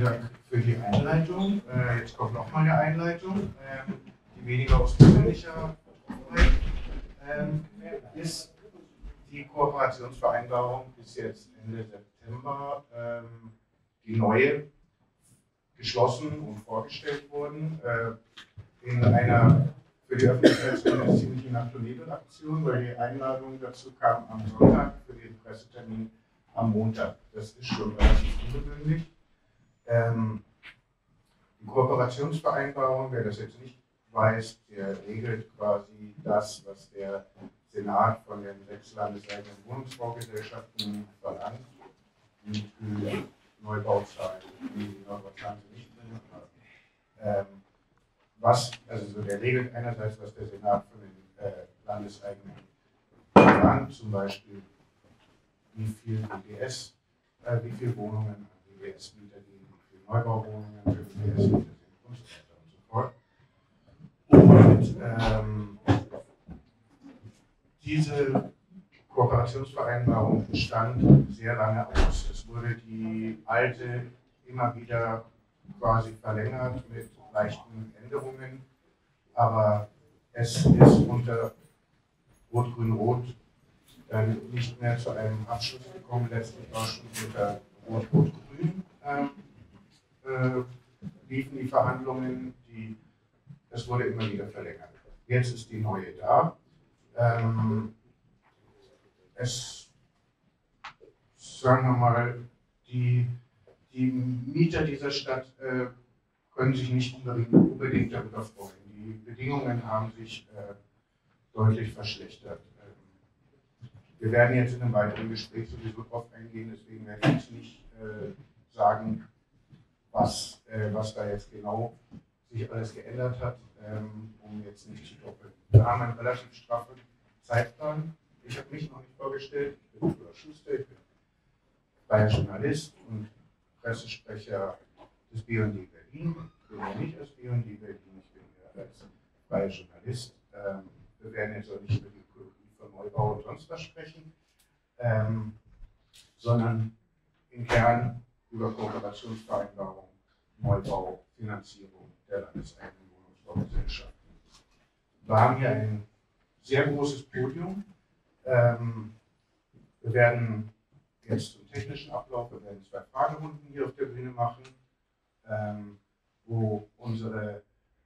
vielen Dank für die Einleitung. Jetzt kommt nochmal eine Einleitung, die weniger aus persönlicher ist. Die Kooperationsvereinbarung ist jetzt Ende September die neue geschlossen und vorgestellt worden in einer für die Öffentlichkeit zumindest ziemlich Nacht-und-Nebel-Aktion, weil die Einladung dazu kam am Sonntag, für den Pressetermin am Montag. Das ist schon relativ ungewöhnlich. Die Kooperationsvereinbarung, wer das jetzt nicht weiß, der regelt quasi das, was der Senat von den 6 landeseigenen Wohnungsbaugesellschaften verlangt, die für Neubauzahlen, die Neubauzahlen nicht drin haben. Also der regelt einerseits, was der Senat von den Landeseigenen verlangt, zum Beispiel wie viel Wohnungen an WBS wiedergeben, wie viele Neubauwohnungen an WBS wiedergeben und so weiter und so fort. Und diese Kooperationsvereinbarung stand sehr lange aus. Es wurde die alte immer wieder quasi verlängert mit leichten Änderungen, aber es ist unter Rot-Grün-Rot dann nicht mehr zu einem Abschluss gekommen. Letztlich war schon unter Rot-Rot-Grün liefen die Verhandlungen, das wurde immer wieder verlängert. Jetzt ist die neue da. Sagen wir mal, die Mieter dieser Stadt können sich nicht unbedingt darüber freuen. Die Bedingungen haben sich deutlich verschlechtert. Wir werden jetzt in einem weiteren Gespräch sowieso drauf eingehen, deswegen werde ich jetzt nicht sagen, was da jetzt genau sich alles geändert hat, um jetzt nicht zu doppeln. Wir haben einen relativ straffen Zeitplan. Ich habe mich noch nicht vorgestellt, ich bin Florian Schuster, ich bin freier Journalist und Pressesprecher des BD Berlin. Ich bin ja nicht als BD Berlin, ich bin ja als freier Journalist. Wir werden jetzt auch nicht über die Ökologie von Neubau und sonst was sprechen, sondern im Kern über Kooperationsvereinbarung, Neubau, Finanzierung der landeseigenen Wohnungsbaugesellschaften. Wir haben hier ein sehr großes Podium. Wir werden jetzt zum technischen Ablauf, wir werden 2 Fragerunden hier auf der Bühne machen, wo unsere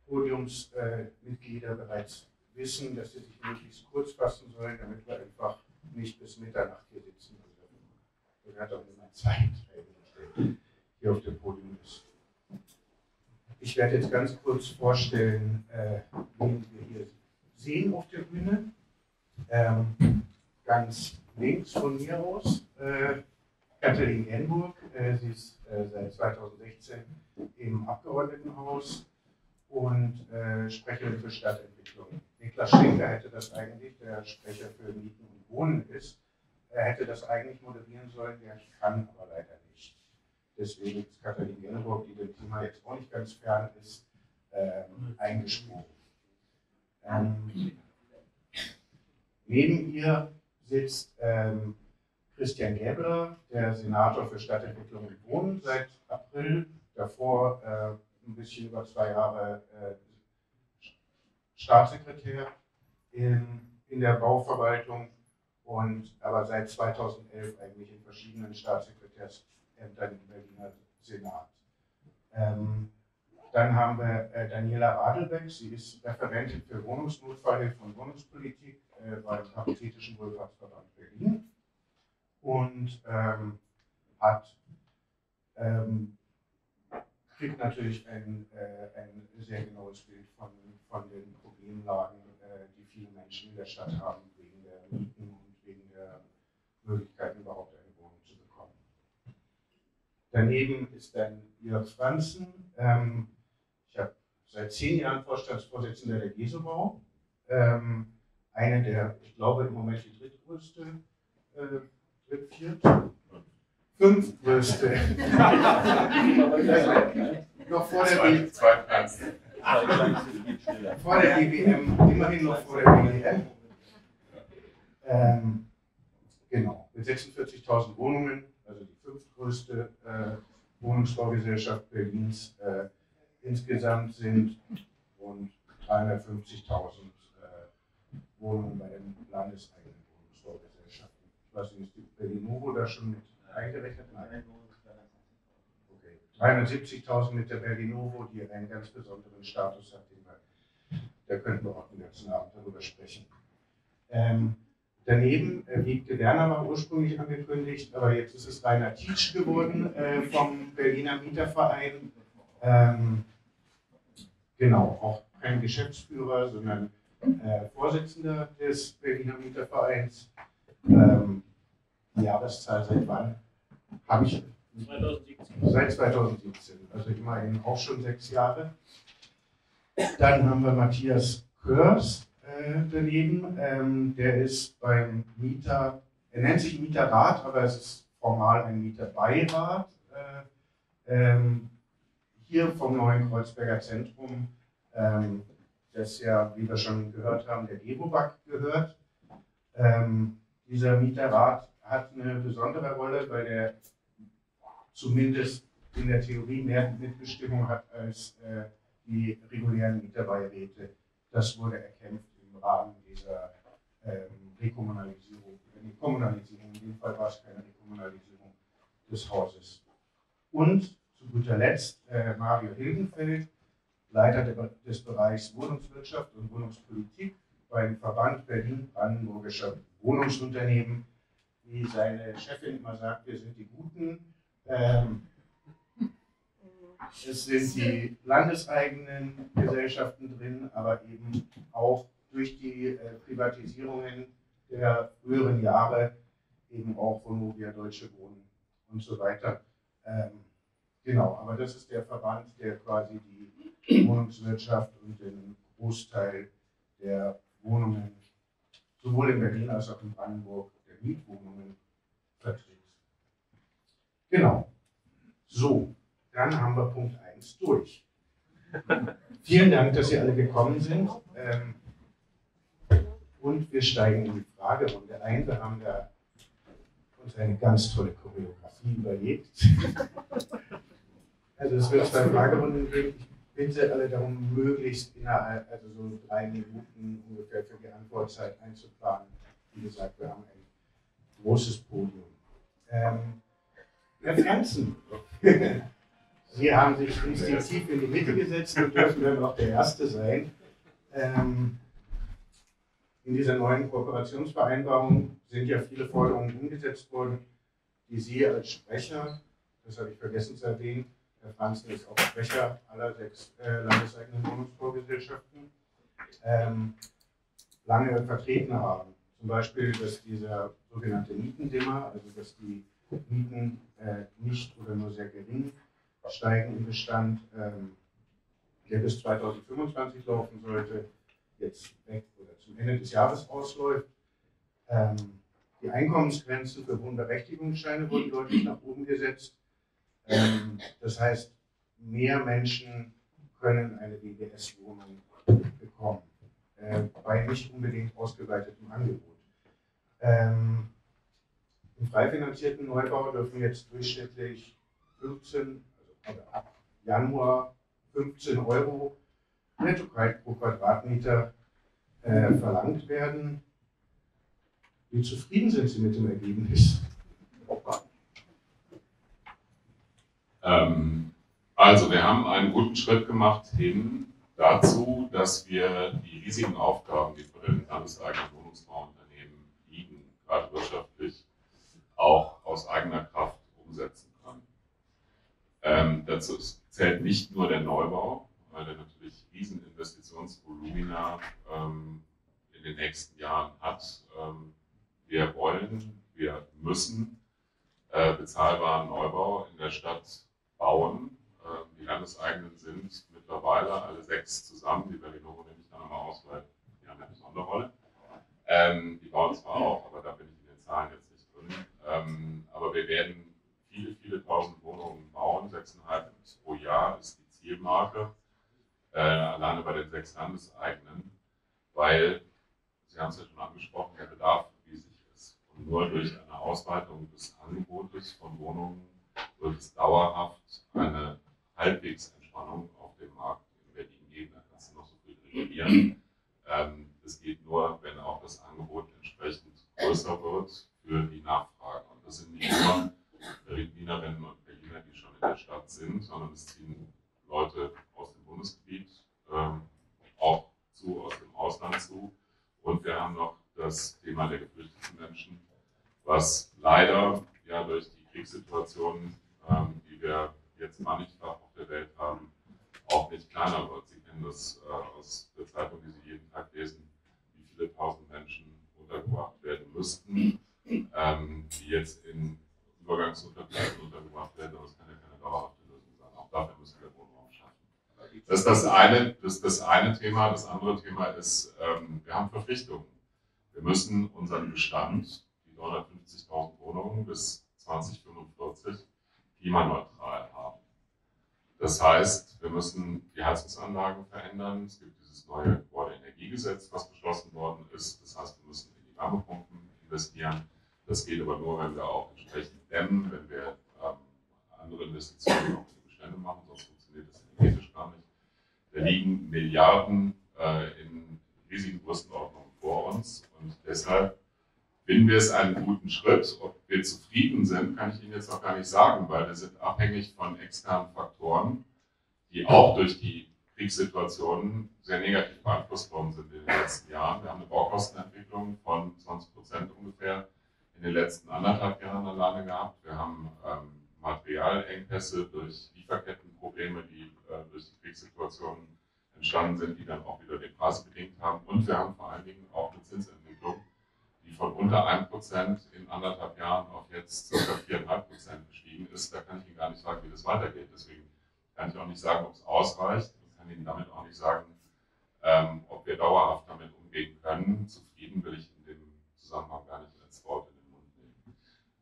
Podiumsmitglieder bereits wissen, dass sie sich möglichst kurz fassen sollen, damit wir einfach nicht bis Mitternacht hier sitzen. Wir werden auch immer 2 Träger hier auf dem Podium ist. Ich werde jetzt ganz kurz vorstellen, wen wir hier sehen auf der Bühne. Ganz links von mir aus, Katalin Gennburg, sie ist seit 2016 im Abgeordnetenhaus und Sprecherin für Stadtentwicklung. Niklas Schenker hätte das eigentlich, der Sprecher für Mieten und Wohnen ist, hätte das eigentlich moderieren sollen, der kann aber leider nicht. Deswegen ist Katalin Gennburg, die dem Thema jetzt auch nicht ganz fern ist, eingesprungen. Neben ihr sitzt Christian Gäbler, der Senator für Stadtentwicklung und Wohnen seit April, davor ein bisschen über 2 Jahre Staatssekretär in der Bauverwaltung und aber seit 2011 eigentlich in verschiedenen Staatssekretärsämtern im Berliner Senat. Dann haben wir Daniela Radelbeck, sie ist Referentin für Wohnungsnotfallhilfe und Wohnungspolitik beim Paritätischen Wohlfahrtsverband Berlin und kriegt natürlich ein sehr genaues Bild von den Problemlagen, die viele Menschen in der Stadt haben, wegen der Mieten und wegen der Möglichkeit, überhaupt eine Wohnung zu bekommen. Daneben ist dann Jörg Franzen. Ich habe seit 10 Jahren Vorstandsvorsitzender der Gesobau, eine der, ich glaube im Moment die drittgrößte, fünftgrößte, noch vor der WBM, immerhin noch vor der WBM, genau, mit 46.000 Wohnungen, also die 5. größte Wohnungsbaugesellschaft Berlins insgesamt sind rund 350.000 Wohnungen bei den landeseigenen Wohnungsbaugesellschaften. Ich weiß nicht, ist die Berlinovo da schon mit eingerechnet? Nein. Okay. 370.000 mit der Berlinovo, die einen ganz besonderen Status hat, den wir, da könnten wir auch den ganzen Abend darüber sprechen. Daneben, Wibke Werner war ursprünglich angekündigt, aber jetzt ist es Rainer Tietsch geworden vom Berliner Mieterverein. Genau, auch kein Geschäftsführer, sondern Vorsitzender des Berliner Mietervereins. Jahreszahl seit wann? Habe ich? 2017. Seit 2017, also immerhin auch schon 6 Jahre. Dann haben wir Matthias Körst daneben, der ist beim Mieter, er nennt sich Mieterrat, aber es ist formal ein Mieterbeirat. Hier vom neuen Kreuzberger Zentrum, das ja, wie wir schon gehört haben, der Gebo-Back gehört. Dieser Mieterrat hat eine besondere Rolle, weil er zumindest in der Theorie mehr Mitbestimmung hat als die regulären Mieterbeiräte. Das wurde erkämpft im Rahmen dieser Rekommunalisierung. In dem Fall war es keine Rekommunalisierung des Hauses. Und zu guter Letzt Mario Hilgenfeld, Leiter des Bereichs Wohnungswirtschaft und Wohnungspolitik beim Verband Berlin-Brandenburgischer Wohnungsunternehmen. Wie seine Chefin immer sagt, wir sind die Guten. Es sind die landeseigenen Gesellschaften drin, aber eben auch durch die Privatisierungen der früheren Jahre, eben auch Vonovia, Deutsche Wohnen und so weiter. Genau, aber das ist der Verband, der quasi die Wohnungswirtschaft und den Großteil der Wohnungen, sowohl in Berlin als auch in Brandenburg, der Mietwohnungen vertritt. Genau, so. Dann haben wir Punkt 1 durch. Vielen Dank, dass Sie alle gekommen sind. Und wir steigen in die Fragerunde ein. Wir haben da uns eine ganz tolle Choreografie überlegt. Also es wird 2 Fragerunden geben. Ich bitte alle darum, möglichst innerhalb, also so 3 Minuten ungefähr für die Antwortzeit einzuplanen. Wie gesagt, wir haben ein großes Podium. Herr Franzen. Sie haben sich instinktiv in die Mitte gesetzt und dürfen dann auch der Erste sein. In dieser neuen Kooperationsvereinbarung sind ja viele Forderungen umgesetzt worden, die Sie als Sprecher, das habe ich vergessen zu erwähnen, Herr Franzen ist auch Sprecher aller 6 landeseigenen Wohnungsbaugesellschaften, lange vertreten haben. Zum Beispiel, dass dieser sogenannte Mietendimmer, also dass die Mieten nicht oder nur sehr gering steigen im Bestand, der bis 2025 laufen sollte, jetzt weg oder zum Ende des Jahres ausläuft. Die Einkommensgrenzen für Wohnberechtigungsscheine wurden deutlich nach oben gesetzt. Das heißt, mehr Menschen können eine WBS-Wohnung bekommen, bei nicht unbedingt ausgeweitetem Angebot. Im frei finanzierten Neubau dürfen jetzt durchschnittlich 15 also ab Januar 15 € Nettogehalt pro Quadratmeter verlangt werden. Wie zufrieden sind Sie mit dem Ergebnis? Also wir haben einen guten Schritt gemacht hin dazu, dass wir die riesigen Aufgaben, die vor den landeseigenen Wohnungsbauunternehmen liegen, gerade wirtschaftlich, auch aus eigener Kraft umsetzen. Dazu zählt nicht nur der Neubau, weil er natürlich riesen Investitionsvolumina in den nächsten Jahren hat. Wir wollen, wir müssen bezahlbaren Neubau in der Stadt bauen. Die Landeseigenen sind mittlerweile alle 6 zusammen. Die Berlinovo nehme ich da nochmal aus, weil die haben eine besondere Rolle. Die bauen zwar auch, aber da bin ich in den Zahlen jetzt nicht drin. Aber wir werden viele tausend Wohnungen bauen, 6,5 pro Jahr ist die Zielmarke, alleine bei den 6 Landeseigenen, weil, Sie haben es ja schon angesprochen, der Bedarf riesig ist. Und nur durch eine Ausweitung des Angebotes von Wohnungen wird es dauerhaft eine halbwegs Entspannung auf dem Markt in Berlin geben. Da kannst du noch so viel regulieren. Das geht nur, wenn auch das Angebot entsprechend größer wird für die Nachfrage. Und das sind nicht nur Berlinerinnen und Berliner, die schon in der Stadt sind, sondern es ziehen Leute aus dem Bundesgebiet auch zu, aus dem Ausland zu. Und wir haben noch das Thema der geflüchteten Menschen, was leider ja durch die Kriegssituation, die wir jetzt mannigfach auf der Welt haben, auch nicht kleiner wird. Sie kennen das aus der Zeitung, die Sie jeden Tag lesen, wie viele tausend Menschen untergebracht werden müssten, die jetzt in Übergangsunterbleiben untergebracht werden, aber es kann ja keine dauerhafte Lösung sein. Auch dafür müssen wir Wohnraum schaffen. Das ist das eine Thema. Das andere Thema ist, wir haben Verpflichtungen. Wir müssen unseren Bestand, die 950.000 Wohnungen bis 2045, klimaneutral haben. Das heißt, wir müssen die Heizungsanlagen verändern. Es gibt dieses neue Gebäudeenergiegesetz, was beschlossen worden ist. Das heißt, wir müssen in die Wärmepumpen investieren. Das geht aber nur, wenn wir auch entsprechend dämmen, wenn wir andere Investitionen auch in die Bestände machen, sonst funktioniert das energetisch gar nicht. Da liegen Milliarden in riesigen Größenordnungen vor uns und deshalb finden wir es einen guten Schritt. Ob wir zufrieden sind, kann ich Ihnen jetzt noch gar nicht sagen, weil wir sind abhängig von externen Faktoren, die auch durch die Kriegssituationen sehr negativ beeinflusst worden sind in den letzten Jahren. Wir haben eine Baukostenentwicklung von 20% ungefähr in den letzten 1,5 Jahren alleine gehabt. Wir haben Materialengpässe durch Lieferkettenprobleme, die durch die Kriegssituationen entstanden sind, die dann auch wieder den Preis bedingt haben. Und wir haben vor allen Dingen auch eine Zinsentwicklung, die von unter 1% in 1,5 Jahren auf jetzt ca. 4,5% gestiegen ist. Da kann ich Ihnen gar nicht sagen, wie das weitergeht. Deswegen kann ich auch nicht sagen, ob es ausreicht. Ich kann Ihnen damit auch nicht sagen, ob wir dauerhaft damit umgehen können. Zufrieden will ich in dem Zusammenhang gar nicht als Wort in den Mund nehmen.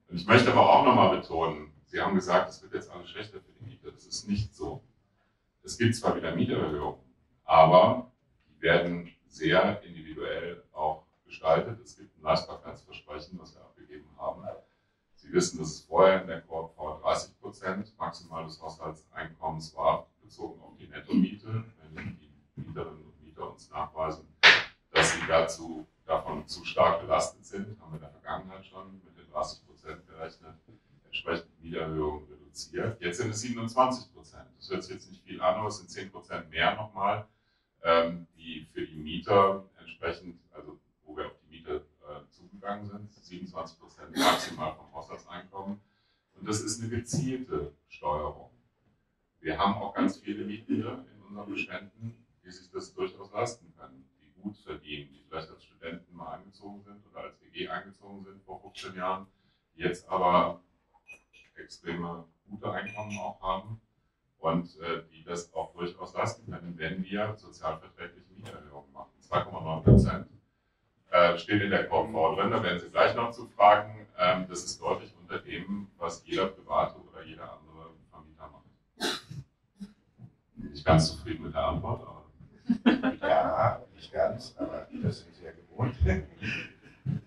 Und ich möchte aber auch nochmal betonen, Sie haben gesagt, es wird jetzt alles schlechter für die Mieter. Das ist nicht so. Es gibt zwar wieder Mietererhöhungen, aber die werden sehr individuell auch gestaltet. Es gibt ein Leistbarkeitsversprechen, was wir abgegeben haben. Sie wissen, dass es vorher in der KV 30% maximal des Haushaltseinkommens war, bezogen auf die Nettomiete. Wenn die Mieterinnen und Mieter uns nachweisen, dass sie davon zu stark belastet sind, haben wir in der Vergangenheit schon mit den 30% gerechnet, entsprechend Mieterhöhungen reduziert. Jetzt sind es 27%. Das hört sich jetzt nicht viel an, aber es sind 10% mehr nochmal, die für die Mieter entsprechend, also wo wir auf die Mieter zugegangen sind, 27% maximal vom Haushaltseinkommen. Und das ist eine gezielte Steuerung. Wir haben auch ganz viele Mieter in unseren Beständen, die sich das durchaus leisten können, die gut verdienen, die vielleicht als Studenten mal eingezogen sind oder als WG eingezogen sind vor 15 Jahren, die jetzt aber extreme gute Einkommen auch haben und die das auch durchaus leisten können, wenn wir sozialverträgliche Mieterhöhungen machen. 2,9% steht in der KV drin, da werden Sie gleich noch zu fragen. Das ist deutlich unter dem, was jeder private oder jeder andere Vermieter macht. Nicht ganz zufrieden mit der Antwort, aber. Ja, nicht ganz, aber das sind Sie ja gewohnt.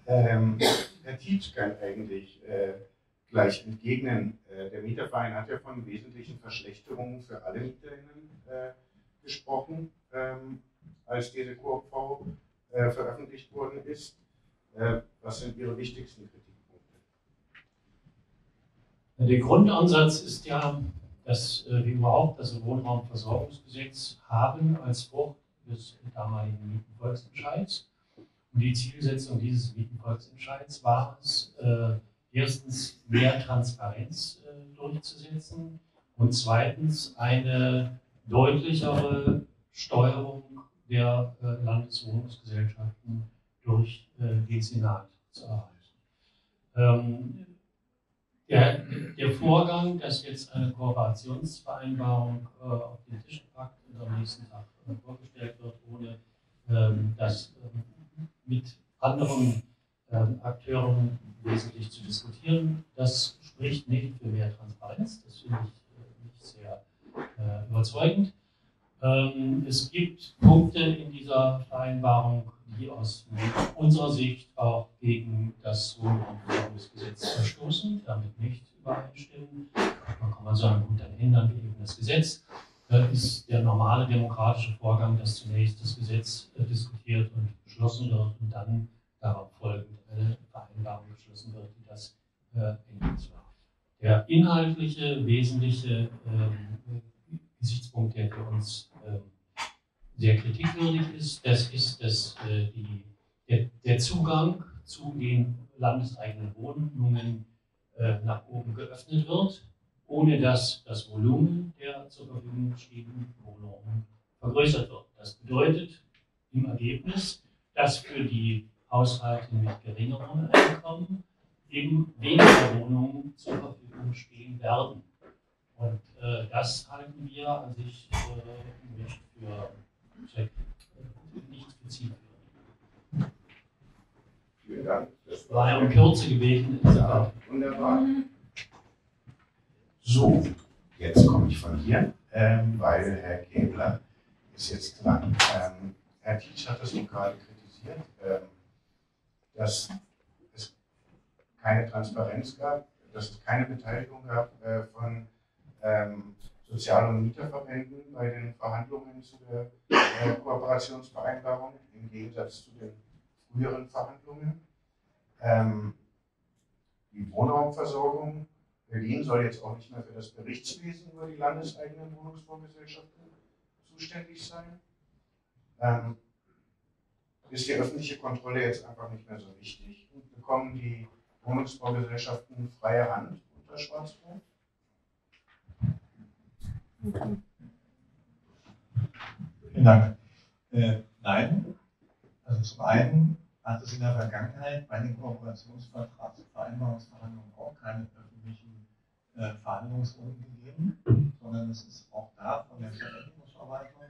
Herr Tietsch kann eigentlich gleich entgegnen. Der Mieterverein hat ja von wesentlichen Verschlechterungen für alle MieterInnen gesprochen, als diese KV veröffentlicht worden ist. Was sind Ihre wichtigsten Kritikpunkte? Der Grundansatz ist ja, dass wir überhaupt das Wohnraumversorgungsgesetz haben als Frucht des damaligen Mietenvolksentscheids. Und die Zielsetzung dieses Mietenvolksentscheids war es, erstens mehr Transparenz durchzusetzen und zweitens eine deutlichere Steuerung der Landeswohnungsgesellschaften durch den Senat zu erreichen. Der Vorgang, dass jetzt eine Kooperationsvereinbarung auf den Tisch gepackt und am nächsten Tag vorgestellt wird, ohne das mit anderen Akteuren wesentlich zu diskutieren, das spricht nicht für mehr Transparenz, das finde ich nicht sehr überzeugend. Es gibt Punkte in dieser Vereinbarung, die aus unserer Sicht auch gegen das Wohnraumversorgungsgesetz verstoßen, damit nicht übereinstimmen. Man kann mal sagen, gut, dann ändern wir eben das Gesetz. Das ist der normale demokratische Vorgang, dass zunächst das Gesetz diskutiert und beschlossen wird und dann darauf folgend eine Vereinbarung beschlossen wird, die das ändert. Der inhaltliche, wesentliche Gesichtspunkt, der für uns sehr kritikwürdig ist, das ist der Zugang zu den landeseigenen Wohnungen nach oben geöffnet wird, ohne dass das Volumen der zur Verfügung stehenden Wohnungen vergrößert wird. Das bedeutet im Ergebnis, dass für die Haushalte mit geringerem Einkommen eben weniger Wohnungen zur Verfügung stehen werden. Und das halten wir an sich nicht für zielführend. Vielen Dank. Das war ja um Kürze gebeten. Ja, wunderbar. So, jetzt komme ich von hier, weil Herr Gäbler ist jetzt dran. Herr Tietsch hat das noch gerade kritisiert, dass es keine Transparenz gab, dass es keine Beteiligung gab von Sozial- und Mieterverbänden bei den Verhandlungen zu der Kooperationsvereinbarung im Gegensatz zu den früheren Verhandlungen. Die Wohnraumversorgung Berlin soll jetzt auch nicht mehr für das Berichtswesen über die landeseigenen Wohnungsbaugesellschaften zuständig sein. Ist die öffentliche Kontrolle jetzt einfach nicht mehr so wichtig und bekommen die Wohnungsbaugesellschaften freie Hand unter Schwarzrot? Vielen Dank. Nein, also zum einen hat es in der Vergangenheit bei den Kooperationsvereinbarungsverhandlungen auch keine öffentlichen Verhandlungsrunden gegeben, sondern es ist auch da von der Verwaltung,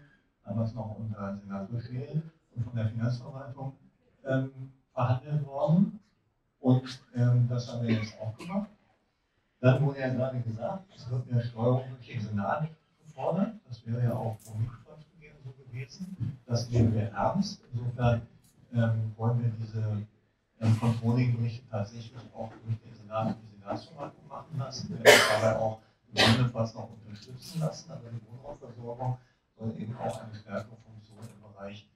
damals noch unter Senatsbefehl und von der Finanzverwaltung verhandelt worden. Und das haben wir jetzt auch gemacht. Dann wurde ja gerade gesagt, es wird eine Steuerung durch den Senat gefordert. Das wäre ja auch vom Mietvertrag so gewesen. Das nehmen wir ernst. Insofern wollen wir diese Controlling-Berichte tatsächlich auch durch den Senat und die Senatsverwaltung machen lassen. Wir werden dabei auch gegebenenfalls noch unterstützen lassen. Aber die Wohnraumversorgung soll eben auch eine stärkere Funktion im Bereich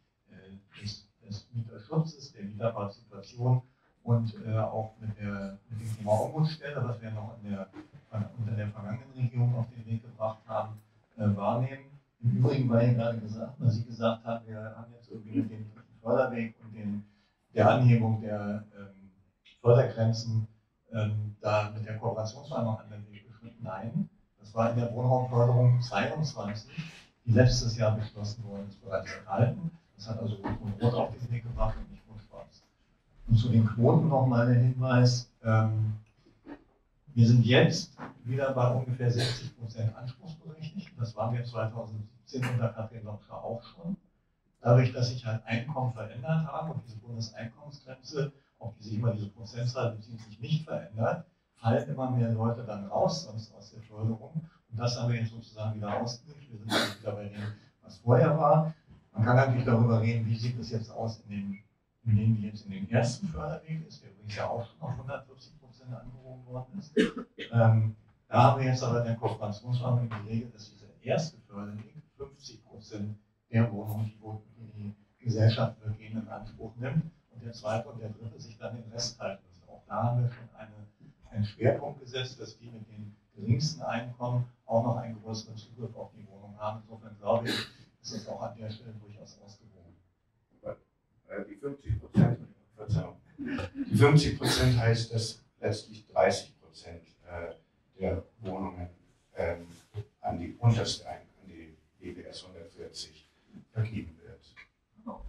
des Mieterschutzes, der Mieterpartizipation und auch mit dem Thema Ombudsstelle, was wir noch unter der vergangenen Regierung auf den Weg gebracht haben, wahrnehmen. Im Übrigen war ja gerade gesagt, was Sie gesagt haben, wir haben jetzt irgendwie mit dem Förderweg und der Anhebung der Fördergrenzen da mit der Kooperationsvereinbarung an den Weg geschritten. Nein, das war in der Wohnraumförderung 22, die letztes Jahr beschlossen worden ist, bereits enthalten. Das hat also Rot und Rot auf den Weg gebracht und nicht Rot-Schwarz. Und zu den Quoten nochmal der Hinweis, wir sind jetzt wieder bei ungefähr 60% anspruchsberechtigt. Das waren wir 2017 unter Katrin Lompscher auch schon. Dadurch, dass sich halt Einkommen verändert haben und diese Bundeseinkommensgrenze, auf die sich immer diese Prozentzahl bezieht, sich nicht verändert, fallen immer mehr Leute dann raus sonst aus der Förderung. Und das haben wir jetzt sozusagen wieder ausgeglichen. Wir sind jetzt wieder bei dem, was vorher war. Man kann natürlich darüber reden, wie sieht das jetzt aus in denen die jetzt in den ersten Förderweg ist, der übrigens ja auch schon auf 140% angehoben worden ist. Da haben wir jetzt aber in der Kooperationsverhandlung geregelt, dass dieser erste Förderweg 50% der Wohnungen, die Gesellschaft wirklich in Anspruch nimmt und der zweite und der dritte sich dann den Rest halten müssen. Auch da haben wir schon einen Schwerpunkt gesetzt, dass die mit den geringsten Einkommen auch noch einen größeren Zugriff auf die Wohnung haben. Insofern glaube ich, ist das auch an der Stelle durchaus ausgewogen. Die 50% heißt, dass letztlich 30% der Wohnungen an die unterste, an die WBS 140 vergeben wird. Genau.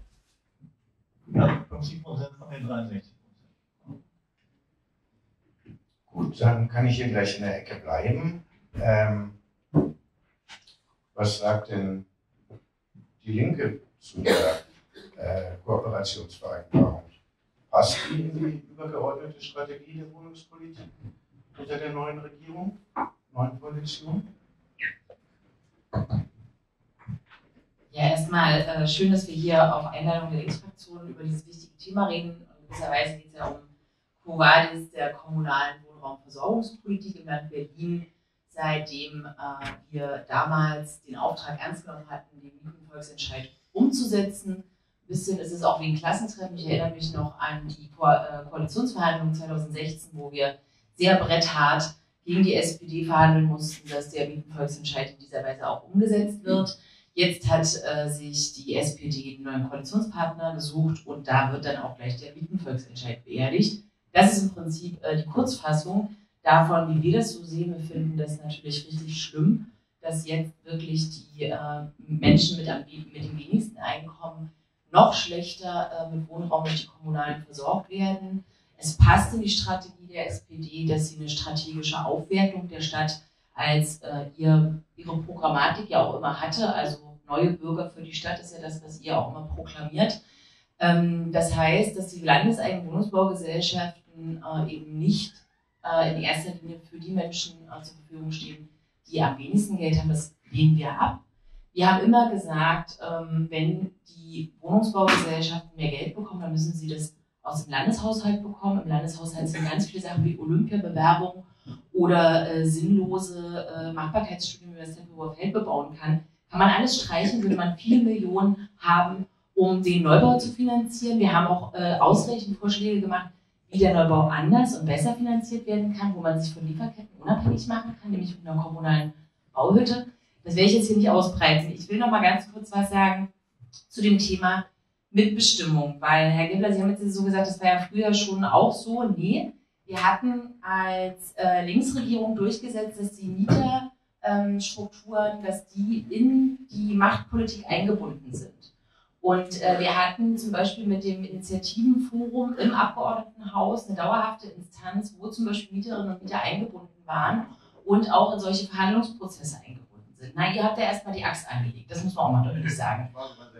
Ja, 50% von den 63%. Gut, dann kann ich hier gleich in der Ecke bleiben. Was sagt denn die Linke zu der Kooperationsvereinbarung? Passt die in die übergeordnete Strategie der Wohnungspolitik unter der neuen Regierung, neuen Koalition? Ja, erstmal schön, dass wir hier auf Einladung der Linksfraktion über dieses wichtige Thema reden. Und in gewisser Weise geht es ja um Quo Vadis der kommunalen Wohnraumversorgungspolitik im Land Berlin, seitdem wir damals den Auftrag ernst genommen hatten, den Mietenvolksentscheid umzusetzen. Ein bisschen ist es auch wegen Klassentreffen. Ich erinnere mich noch an die Koalitionsverhandlungen 2016, wo wir sehr bretthart gegen die SPD verhandeln mussten, dass der Mietenvolksentscheid in dieser Weise auch umgesetzt wird. Jetzt hat sich die SPD einen neuen Koalitionspartner gesucht und da wird dann auch gleich der Mietenvolksentscheid beerdigt. Das ist im Prinzip die Kurzfassung davon, wie wir das so sehen. Wir finden das natürlich richtig schlimm, dass jetzt wirklich die Menschen mit dem wenigsten Einkommen noch schlechter mit Wohnraum durch die Kommunalen versorgt werden. Es passt in die Strategie der SPD, dass sie eine strategische Aufwertung der Stadt als ihre Programmatik ja auch immer hatte, also neue Bürger für die Stadt ist ja das, was ihr auch immer proklamiert. Das heißt, dass die landeseigenen Wohnungsbaugesellschaften eben nicht in erster Linie für die Menschen zur Verfügung stehen, die am wenigsten Geld haben. Das lehnen wir ab. Wir haben immer gesagt, wenn die Wohnungsbaugesellschaften mehr Geld bekommen, dann müssen sie das aus dem Landeshaushalt bekommen. Im Landeshaushalt sind ganz viele Sachen wie Olympiabewerbung oder sinnlose Machbarkeitsstudien, wie man das Tempelhofer Feld bebauen kann. Kann man alles streichen, würde man viele Millionen haben, um den Neubau zu finanzieren. Wir haben auch ausreichend Vorschläge gemacht, wie der Neubau anders und besser finanziert werden kann, wo man sich von Lieferketten unabhängig machen kann, nämlich mit einer kommunalen Bauhütte. Das werde ich jetzt hier nicht ausbreiten. Ich will noch mal ganz kurz was sagen zu dem Thema Mitbestimmung, weil, Herr Gäbler, Sie haben jetzt so gesagt, das war ja früher schon auch so. Nee, wir hatten als Linksregierung durchgesetzt, dass die Mieterstrukturen, dass die in die Machtpolitik eingebunden sind. Und wir hatten zum Beispiel mit dem Initiativenforum im Abgeordnetenhaus eine dauerhafte Instanz, wo zum Beispiel Mieterinnen und Mieter eingebunden waren und auch in solche Verhandlungsprozesse eingebunden sind. Na, ihr habt ja erstmal die Axt angelegt, das muss man auch mal deutlich sagen.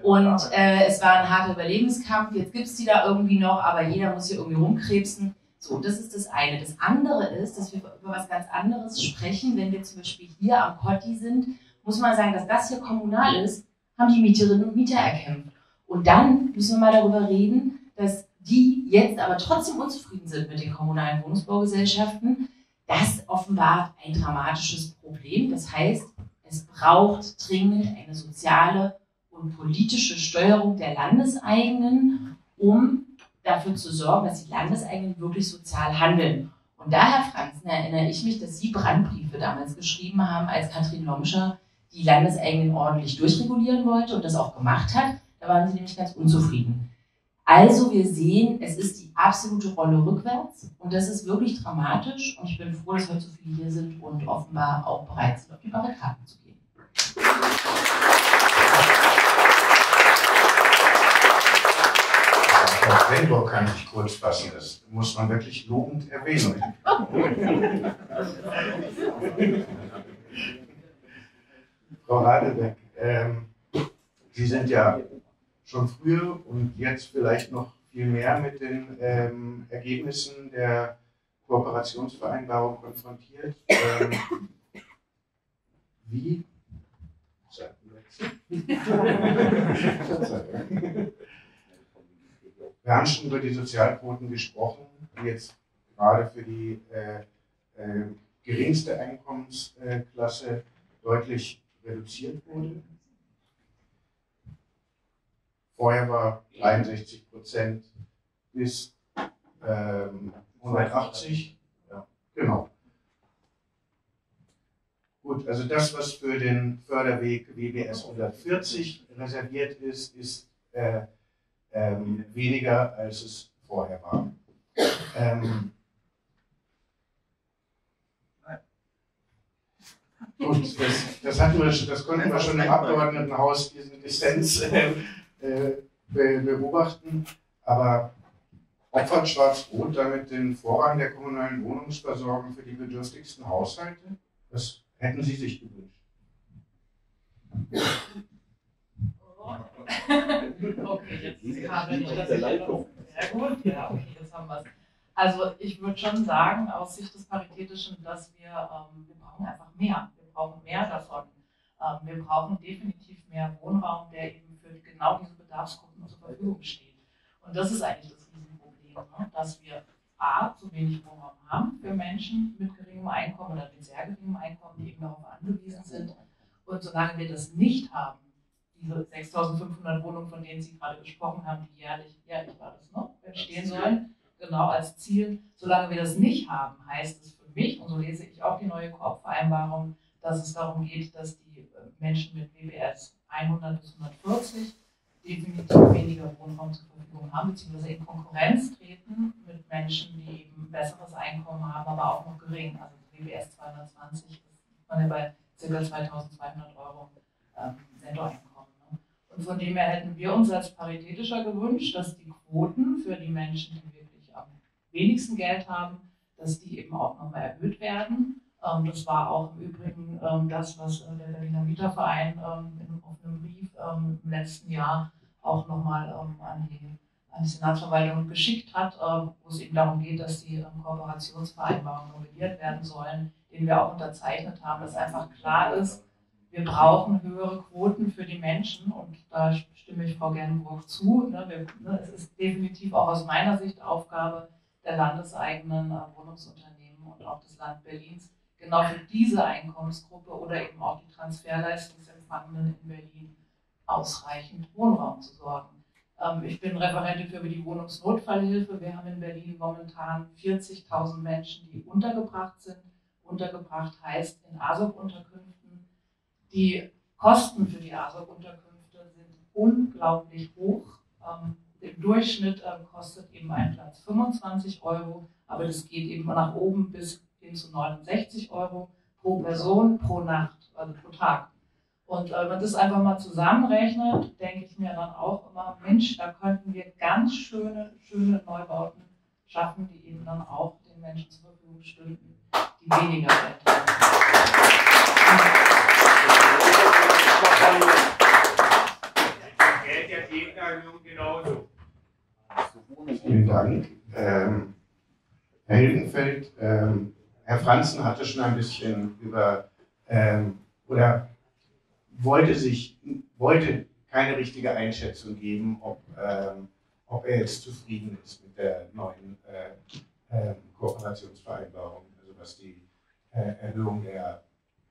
Und es war ein harter Überlebenskampf, jetzt gibt es die da irgendwie noch, aber jeder muss hier irgendwie rumkrebsen. So, das ist das eine. Das andere ist, dass wir über was ganz anderes sprechen. Wenn wir zum Beispiel hier am Kotti sind, muss man sagen, dass das hier kommunal ist, haben die Mieterinnen und Mieter erkämpft. Und dann müssen wir mal darüber reden, dass die jetzt aber trotzdem unzufrieden sind mit den kommunalen Wohnungsbaugesellschaften. Das offenbart ein dramatisches Problem. Das heißt, es braucht dringend eine soziale und politische Steuerung der Landeseigenen, um dafür zu sorgen, dass die Landeseigenen wirklich sozial handeln. Und da, Herr Franzen, erinnere ich mich, dass Sie Brandbriefe damals geschrieben haben, als Katrin Lompscher die Landeseigenen ordentlich durchregulieren wollte und das auch gemacht hat. Da waren Sie nämlich ganz unzufrieden. Also wir sehen, es ist die absolute Rolle rückwärts und das ist wirklich dramatisch und ich bin froh, dass heute so viele hier sind und offenbar auch bereit sind, auf die Barrikaden zu gehen. Frau Gennburg kann ich kurz fassen, das muss man wirklich lobend erwähnen. Frau Radelbeck, Sie sind ja schon früher und jetzt vielleicht noch viel mehr mit den Ergebnissen der Kooperationsvereinbarung konfrontiert. Wie? Wir haben schon über die Sozialquoten gesprochen, die jetzt gerade für die geringste Einkommensklasse deutlich reduziert wurde. Vorher war 63% bis 180. Ja, genau. Gut, also das, was für den Förderweg WBS 140 reserviert ist, ist weniger, als es vorher war. Und das konnten wir schon im Abgeordnetenhaus, diesen Dissens beobachten. Aber opfert Schwarz-Rot damit den Vorrang der kommunalen Wohnungsversorgung für die bedürftigsten Haushalte? Das hätten Sie sich gewünscht. Okay, jetzt ist gerade nicht, dass ich etwas... Sehr gut, ja, okay, jetzt haben wir es. Also ich würde schon sagen, aus Sicht des Paritätischen, dass wir brauchen einfach mehr. Wir brauchen mehr davon. Wir brauchen definitiv mehr Wohnraum, der eben für genau diese Bedarfsgruppen zur Verfügung steht. Und das ist eigentlich das Riesenproblem, ne? Dass wir a. zu wenig Wohnraum haben für Menschen mit geringem Einkommen oder mit sehr geringem Einkommen, die eben darauf angewiesen sind. Und solange wir das nicht haben, diese 6.500 Wohnungen, von denen Sie gerade gesprochen haben, die jährlich war das, ne? entstehen sollen, genau als Ziel, solange wir das nicht haben, heißt es für mich, und so lese ich auch die neue Koop-Vereinbarung, dass es darum geht, dass die Menschen mit WBS 100 bis 140 definitiv weniger Wohnraum zur Verfügung haben, beziehungsweise in Konkurrenz treten mit Menschen, die eben besseres Einkommen haben, aber auch noch gering. Also WBS 220 ist man ja bei ca. 2.200 Euro Nettoeinkommen. Ne? Und von dem her hätten wir uns als Paritätischer gewünscht, dass die Quoten für die Menschen, die wirklich am wenigsten Geld haben, dass die eben auch nochmal erhöht werden. Das war auch im Übrigen das, was der Berliner Mieterverein auf einem Brief im letzten Jahr auch nochmal an die Senatsverwaltung geschickt hat, wo es eben darum geht, dass die Kooperationsvereinbarungen novelliert werden sollen, den wir auch unterzeichnet haben, dass einfach klar ist, wir brauchen höhere Quoten für die Menschen, und da stimme ich Frau Gennburg zu. Es ist definitiv auch aus meiner Sicht Aufgabe der landeseigenen Wohnungsunternehmen und auch des Land Berlins, genau für diese Einkommensgruppe oder eben auch die Transferleistungsempfangenden in Berlin ausreichend Wohnraum zu sorgen. Ich bin Referentin für die Wohnungsnotfallhilfe. Wir haben in Berlin momentan 40.000 Menschen, die untergebracht sind. Untergebracht heißt in ASOB-Unterkünften. Die Kosten für die ASOB-Unterkünfte sind unglaublich hoch. Im Durchschnitt kostet eben ein Platz 25 Euro, aber das geht eben nach oben bis hin zu 69 Euro pro Person, pro Nacht, also pro Tag. Und wenn man das einfach mal zusammenrechnet, denke ich mir dann auch immer, Mensch, da könnten wir ganz schöne Neubauten schaffen, die eben dann auch den Menschen zur Verfügung stünden, die weniger Geld haben. Geld ja jeden Tag genauso. Vielen Dank. Herr Hilgenfeld, Herr Franzen hatte schon ein bisschen über, oder wollte keine richtige Einschätzung geben, ob er jetzt zufrieden ist mit der neuen Kooperationsvereinbarung, also was die Erhöhung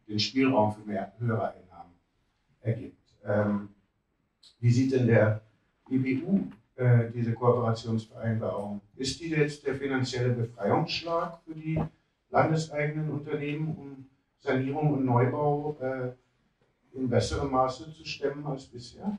den Spielraum für mehr höhere Einnahmen ergibt. Wie sieht denn der BBU diese Kooperationsvereinbarung? Ist die jetzt der finanzielle Befreiungsschlag für die landeseigenen Unternehmen, um Sanierung und Neubau in besserem Maße zu stemmen als bisher?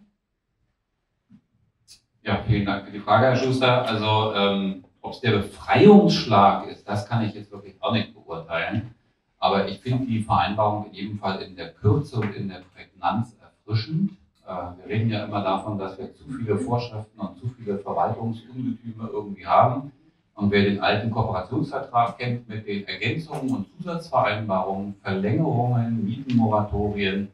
Ja, vielen Dank für die Frage, Herr Schuster. Also, ob es der Befreiungsschlag ist, das kann ich jetzt wirklich auch nicht beurteilen. Aber ich finde die Vereinbarung in jedem Fall in der Kürze und in der Prägnanz erfrischend. Wir reden ja immer davon, dass wir zu viele Vorschriften und zu viele Verwaltungsungetüme irgendwie haben. Und wer den alten Kooperationsvertrag kennt mit den Ergänzungen und Zusatzvereinbarungen, Verlängerungen, Mietenmoratorien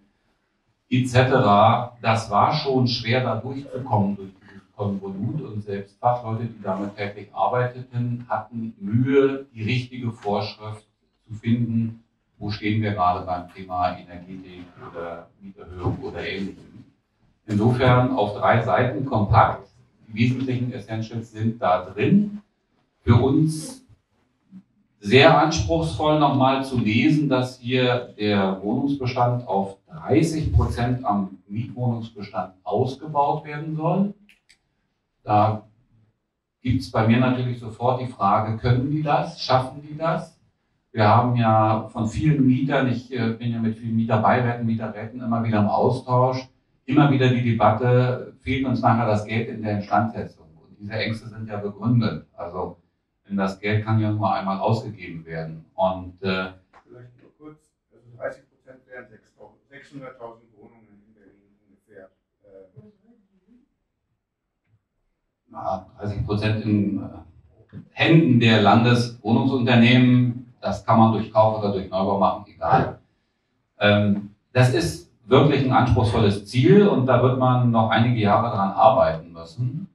etc., das war schon schwer, da durchzukommen durch dieses Konvolut. Und selbst Fachleute, die damit täglich arbeiteten, hatten Mühe, die richtige Vorschrift zu finden. Wo stehen wir gerade beim Thema Energetik oder Mieterhöhung oder Ähnlichem? Insofern auf 3 Seiten kompakt. Die wesentlichen Essentials sind da drin. Für uns sehr anspruchsvoll nochmal zu lesen, dass hier der Wohnungsbestand auf 30% am Mietwohnungsbestand ausgebaut werden soll. Da gibt es bei mir natürlich sofort die Frage, können die das, schaffen die das? Wir haben ja von vielen Mietern, ich bin ja mit vielen Mieterbeiräten, Mieterräten immer wieder im Austausch, immer wieder die Debatte, fehlt uns nachher das Geld in der Instandsetzung? Und diese Ängste sind ja begründet. Also denn das Geld kann ja nur einmal ausgegeben werden. Und vielleicht nur kurz, also 30% wären 600.000 Wohnungen in Berlin ungefähr. 30% in Händen der Landeswohnungsunternehmen. Das kann man durch Kauf oder durch Neubau machen, egal. Das ist wirklich ein anspruchsvolles Ziel und da wird man noch einige Jahre dran arbeiten müssen.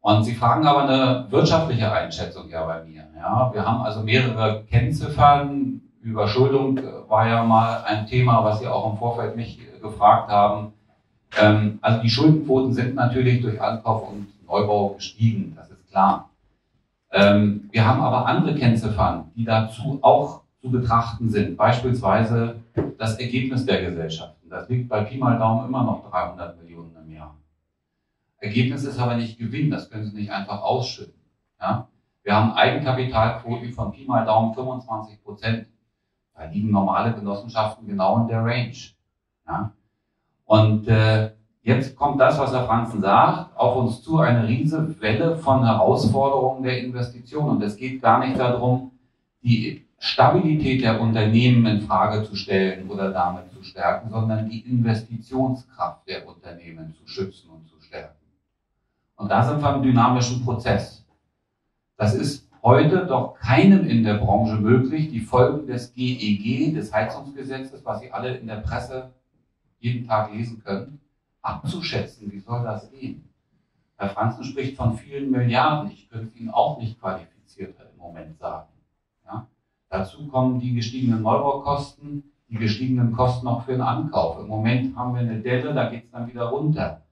Und Sie fragen aber eine wirtschaftliche Einschätzung ja bei mir. Ja? Wir haben also mehrere Kennziffern, Überschuldung war ja mal ein Thema, was Sie auch im Vorfeld mich gefragt haben. Also die Schuldenquoten sind natürlich durch Ankauf und Neubau gestiegen, das ist klar. Wir haben aber andere Kennziffern, die dazu auch zu betrachten sind. Beispielsweise das Ergebnis der Gesellschaften. Das liegt bei Pi mal Daumen immer noch 300 Millionen im Jahr. Ergebnis ist aber nicht Gewinn, das können Sie nicht einfach ausschütten. Ja? Wir haben Eigenkapitalquoten von Pi mal Daumen 25%. Da liegen normale Genossenschaften genau in der Range. Ja? Und jetzt kommt das, was Herr Franzen sagt, auf uns zu, eine riesige Welle von Herausforderungen der Investitionen. Und es geht gar nicht darum, die Stabilität der Unternehmen in Frage zu stellen oder damit zu stärken, sondern die Investitionskraft der Unternehmen zu schützen und zu stärken. Und da sind wir im dynamischen Prozess. Das ist heute doch keinem in der Branche möglich, die Folgen des GEG, des Heizungsgesetzes, was Sie alle in der Presse jeden Tag lesen können, abzuschätzen. Wie soll das gehen? Herr Franzen spricht von vielen Milliarden. Ich könnte es Ihnen auch nicht qualifizierter im Moment sagen. Ja? Dazu kommen die gestiegenen Neubaukosten, die gestiegenen Kosten auch für den Ankauf. Im Moment haben wir eine Delle, da geht es dann wieder runter.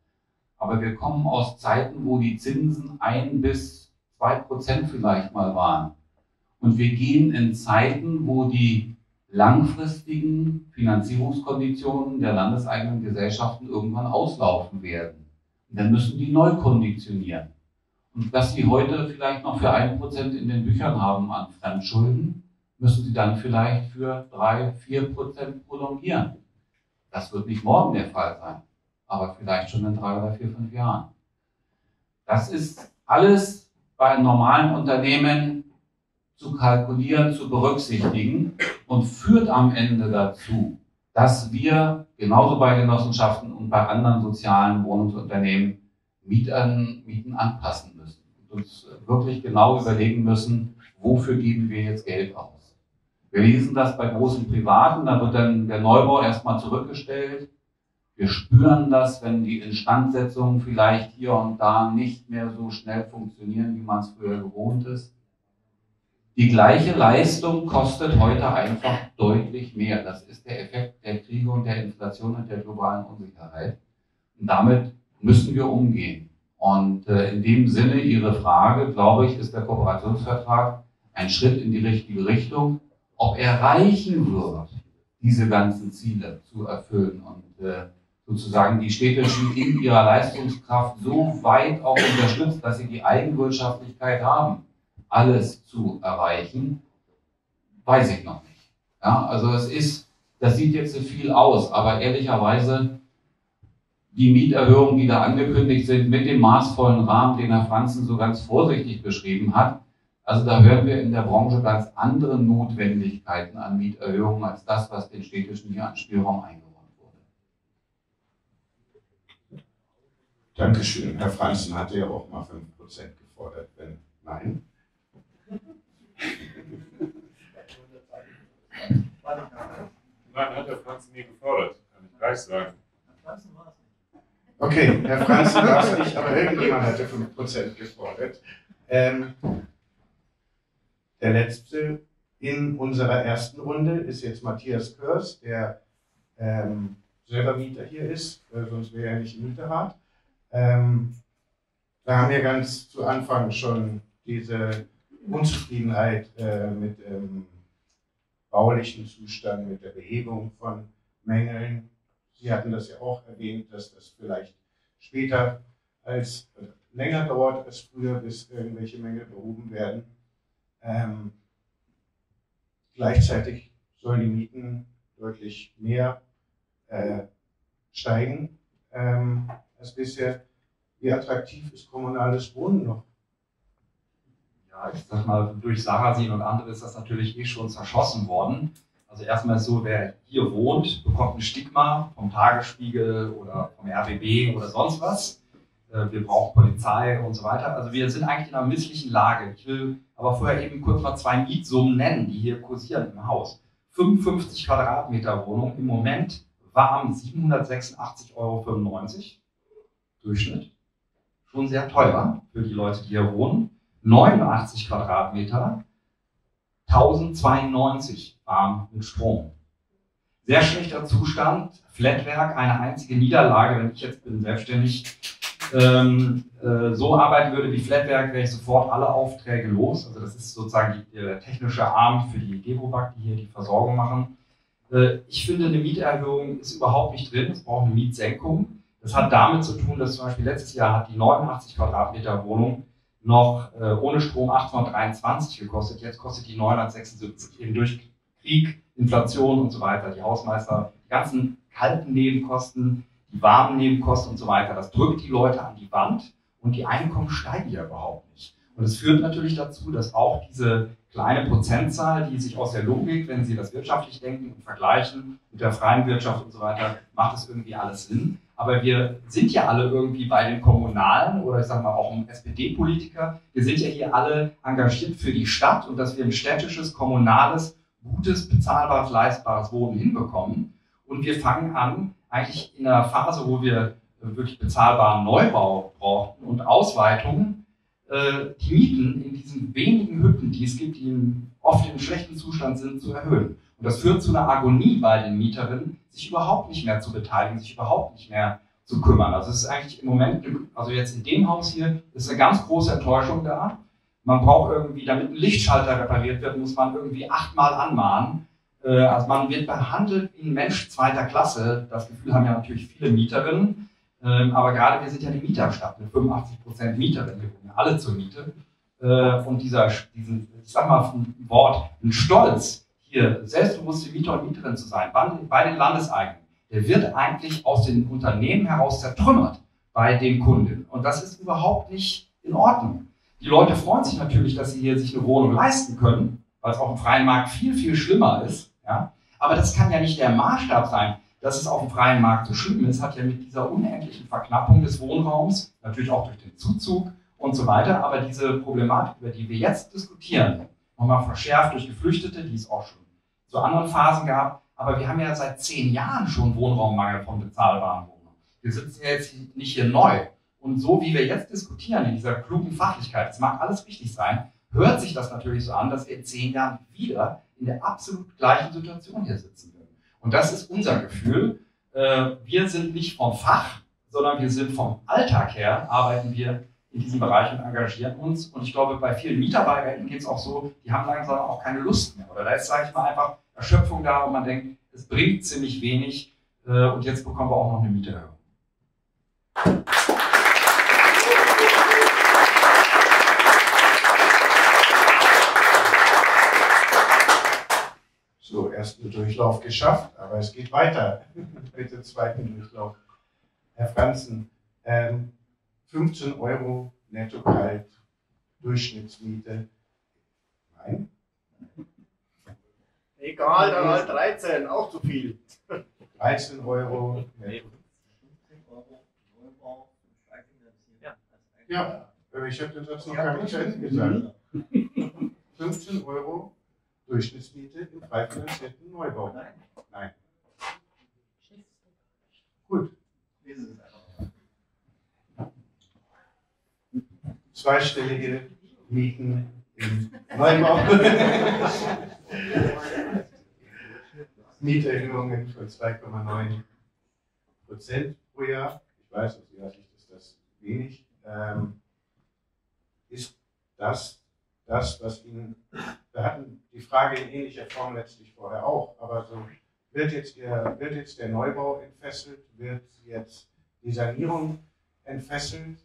Aber wir kommen aus Zeiten, wo die Zinsen 1 bis 2% vielleicht mal waren. Und wir gehen in Zeiten, wo die langfristigen Finanzierungskonditionen der landeseigenen Gesellschaften irgendwann auslaufen werden. Und dann müssen die neu konditionieren. Und was Sie heute vielleicht noch für 1% in den Büchern haben an Fremdschulden, müssen Sie dann vielleicht für 3-4% prolongieren. Das wird nicht morgen der Fall sein, aber vielleicht schon in 3 oder 4, 5 Jahren. Das ist alles bei normalen Unternehmen zu kalkulieren, zu berücksichtigen und führt am Ende dazu, dass wir genauso bei Genossenschaften und bei anderen sozialen Wohnungsunternehmen Mieten anpassen müssen und uns wirklich genau überlegen müssen, wofür geben wir jetzt Geld aus. Wir lesen das bei großen Privaten, da wird dann der Neubau erstmal zurückgestellt. Wir spüren das, wenn die Instandsetzungen vielleicht hier und da nicht mehr so schnell funktionieren, wie man es früher gewohnt ist. Die gleiche Leistung kostet heute einfach deutlich mehr. Das ist der Effekt der Kriege und der Inflation und der globalen Unsicherheit. Und damit müssen wir umgehen. Und in dem Sinne, Ihre Frage, glaube ich, ist der Kooperationsvertrag ein Schritt in die richtige Richtung. Ob er reichen wird, diese ganzen Ziele zu erfüllen und sozusagen die Städte schon in ihrer Leistungskraft so weit auch unterstützt, dass sie die Eigenwirtschaftlichkeit haben, alles zu erreichen, weiß ich noch nicht. Ja, also es ist, das sieht jetzt so viel aus, aber ehrlicherweise die Mieterhöhungen, die da angekündigt sind, mit dem maßvollen Rahmen, den Herr Franzen so ganz vorsichtig beschrieben hat, also da hören wir in der Branche ganz andere Notwendigkeiten an Mieterhöhungen als das, was den städtischen hier an Spielraum eingeräumt wurde. Dankeschön. Herr Franzen hatte ja auch mal 5% gefordert, wenn nein. Nein, hat der Franzen nie gefordert, kann ich gleich sagen. Okay, Herr Franzen war es nicht, aber irgendjemand hatte 5% gefordert. Der letzte in unserer ersten Runde ist jetzt Matthias Körst, der selber Mieter hier ist, sonst wäre er nicht im Mieterrat. Da haben wir ganz zu Anfang schon diese Unzufriedenheit mit dem baulichen Zustand, mit der Behebung von Mängeln. Sie hatten das ja auch erwähnt, dass das vielleicht später als länger dauert als früher, bis irgendwelche Mängel behoben werden. Gleichzeitig sollen die Mieten deutlich mehr steigen als bisher. Wie attraktiv ist kommunales Wohnen noch? Ja, ich sag mal, durch Sarasin und andere ist das natürlich eh schon zerschossen worden. Also erstmal ist so, wer hier wohnt, bekommt ein Stigma vom Tagesspiegel oder vom RBB oder sonst was. Wir brauchen Polizei und so weiter. Also wir sind eigentlich in einer misslichen Lage. Ich will aber vorher eben kurz mal 2 Mietsummen nennen, die hier kursieren im Haus. 55 Quadratmeter Wohnung im Moment warm 786,95 € Durchschnitt. Schon sehr teuer für die Leute, die hier wohnen. 89 Quadratmeter 1092 waren mit Strom. Sehr schlechter Zustand, Flatwerk, eine einzige Niederlage. Wenn ich jetzt bin selbstständig so arbeiten würde wie Flatwerk, wäre ich sofort alle Aufträge los. Also das ist sozusagen der technische Arm für die Gebo-Back, die hier die Versorgung machen. Ich finde, eine Mieterhöhung ist überhaupt nicht drin, es braucht eine Mietsenkung. Das hat damit zu tun, dass zum Beispiel letztes Jahr hat die 89 Quadratmeter Wohnung noch ohne Strom 823 gekostet. Jetzt kostet die 976 eben durch Krieg, Inflation und so weiter. Die Hausmeister, die ganzen kalten Nebenkosten, die warmen Nebenkosten und so weiter, das drückt die Leute an die Wand und die Einkommen steigen ja überhaupt nicht. Und es führt natürlich dazu, dass auch diese kleine Prozentzahl, die sich aus der Logik, wenn Sie das wirtschaftlich denken und vergleichen mit der freien Wirtschaft und so weiter, macht es irgendwie alles Sinn. Aber wir sind ja alle irgendwie bei den Kommunalen oder ich sag mal auch um SPD-Politiker, wir sind ja hier alle engagiert für die Stadt und dass wir ein städtisches, kommunales, gutes, bezahlbares, leistbares Wohnen hinbekommen. Und wir fangen an, eigentlich in einer Phase, wo wir wirklich bezahlbaren Neubau brauchten und Ausweitungen, die Mieten in diesen wenigen Hütten, die es gibt, die oft in schlechtem Zustand sind, zu erhöhen. Und das führt zu einer Agonie bei den Mieterinnen, sich überhaupt nicht mehr zu beteiligen, sich überhaupt nicht mehr zu kümmern. Also es ist eigentlich im Moment, also jetzt in dem Haus hier, ist eine ganz große Enttäuschung da. Man braucht irgendwie, damit ein Lichtschalter repariert wird, muss man irgendwie 8-mal anmahnen. Also man wird behandelt wie ein Mensch zweiter Klasse. Das Gefühl haben ja natürlich viele Mieterinnen. Aber gerade wir sind ja eine Mieterstadt mit 85% Mieterinnen. Wir wohnen alle zur Miete. Und diesen, ich sag mal ein Wort, ein Stolz, hier selbstbewusste Mieter und Mieterinnen zu sein, bei den Landeseigenen, der wird eigentlich aus den Unternehmen heraus zertrümmert bei den Kunden. Und das ist überhaupt nicht in Ordnung. Die Leute freuen sich natürlich, dass sie hier sich eine Wohnung leisten können, weil es auf dem freien Markt viel, viel schlimmer ist. Ja? Aber das kann ja nicht der Maßstab sein, dass es auf dem freien Markt so schlimm ist. Hat ja mit dieser unendlichen Verknappung des Wohnraums, natürlich auch durch den Zuzug und so weiter, aber diese Problematik, über die wir jetzt diskutieren, nochmal verschärft durch Geflüchtete, die es auch schon zu anderen Phasen gab. Aber wir haben ja seit 10 Jahren schon Wohnraummangel von bezahlbaren Wohnungen. Wir sitzen ja jetzt nicht hier neu. Und so wie wir jetzt diskutieren, in dieser klugen Fachlichkeit, es mag alles richtig sein, hört sich das natürlich so an, dass wir in 10 Jahren wieder in der absolut gleichen Situation hier sitzen werden. Und das ist unser Gefühl. Wir sind nicht vom Fach, sondern wir sind vom Alltag her, arbeiten wir in diesem Bereich und engagieren uns. Und ich glaube, bei vielen Mietarbeitern geht es auch so, die haben langsam auch keine Lust mehr. Oder da ist, sage ich mal, einfach Erschöpfung da, wo man denkt, es bringt ziemlich wenig und jetzt bekommen wir auch noch eine Mieterhöhung. So, ersten Durchlauf geschafft, aber es geht weiter. Bitte zweiten Durchlauf. Herr Franzen, 15 Euro netto kalt, Durchschnittsmiete. Nein? Egal, dann halt 13, auch zu viel. 13 Euro netto. Ja, ich habe den Satz noch gar nicht gesagt. 15 Euro. Durchschnittsmiete im frei finanzierten Neubau. Nein. Nein. Gut. Lesen Sie es einfach. Zweistellige Mieten im Neubau. Mieterhöhungen von 2,9% pro Jahr. Ich weiß, aus Ihrer Sicht ist das wenig. Ist das, was Ihnen, wir hatten die Frage in ähnlicher Form letztlich vorher auch, aber so wird jetzt der Neubau entfesselt, wird jetzt die Sanierung entfesselt?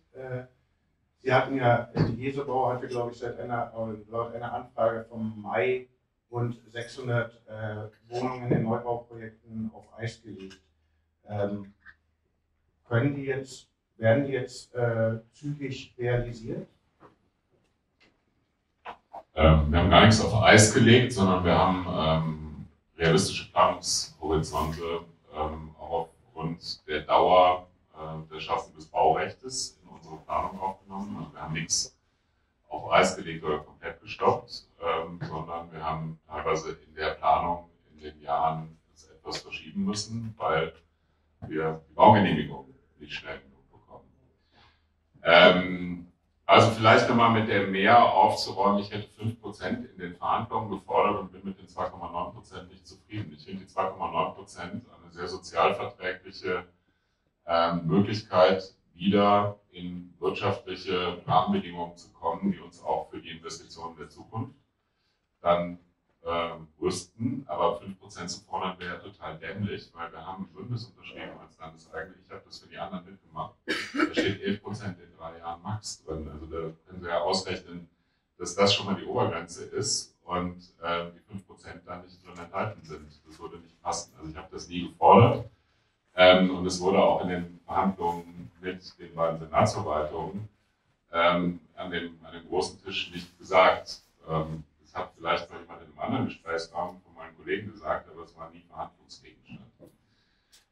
Sie hatten ja, die Gesobau hatte, glaube ich, laut einer Anfrage vom Mai rund 600 Wohnungen in Neubauprojekten auf Eis gelegt. Werden die jetzt zügig realisiert? Wir haben gar nichts auf Eis gelegt, sondern wir haben realistische Planungshorizonte auch aufgrund der Dauer der Schaffung des Baurechtes in unsere Planung aufgenommen. Also wir haben nichts auf Eis gelegt oder komplett gestoppt, sondern wir haben teilweise in der Planung in den Jahren etwas verschieben müssen, weil wir die Baugenehmigung nicht schnell genug bekommen. Also vielleicht, wenn mal mit der Mehr aufzuräumen. Ich hätte 5% in den Verhandlungen gefordert und bin mit den 2,9% nicht zufrieden. Ich finde die 2,9% eine sehr sozialverträgliche Möglichkeit, wieder in wirtschaftliche Rahmenbedingungen zu kommen, die uns auch für die Investitionen der Zukunft dann rüsten. Aber 5% zu fordern wäre total dämlich, weil wir haben ein Bündnis unterschrieben als Landeseigene. Ich habe das für die anderen mitgemacht. Da steht 11% in 3 Jahren max drin. Also da können wir ja ausrechnen, dass das schon mal die Obergrenze ist und die 5% da nicht drin enthalten sind. Das würde nicht passen. Also ich habe das nie gefordert. Und es wurde auch in den Verhandlungen mit den beiden Senatsverwaltungen an dem großen Tisch nicht gesagt. Das hat vielleicht mal jemand in einem anderen Gesprächsraum von meinen Kollegen gesagt, aber es war nie Verhandlungsgegenstand.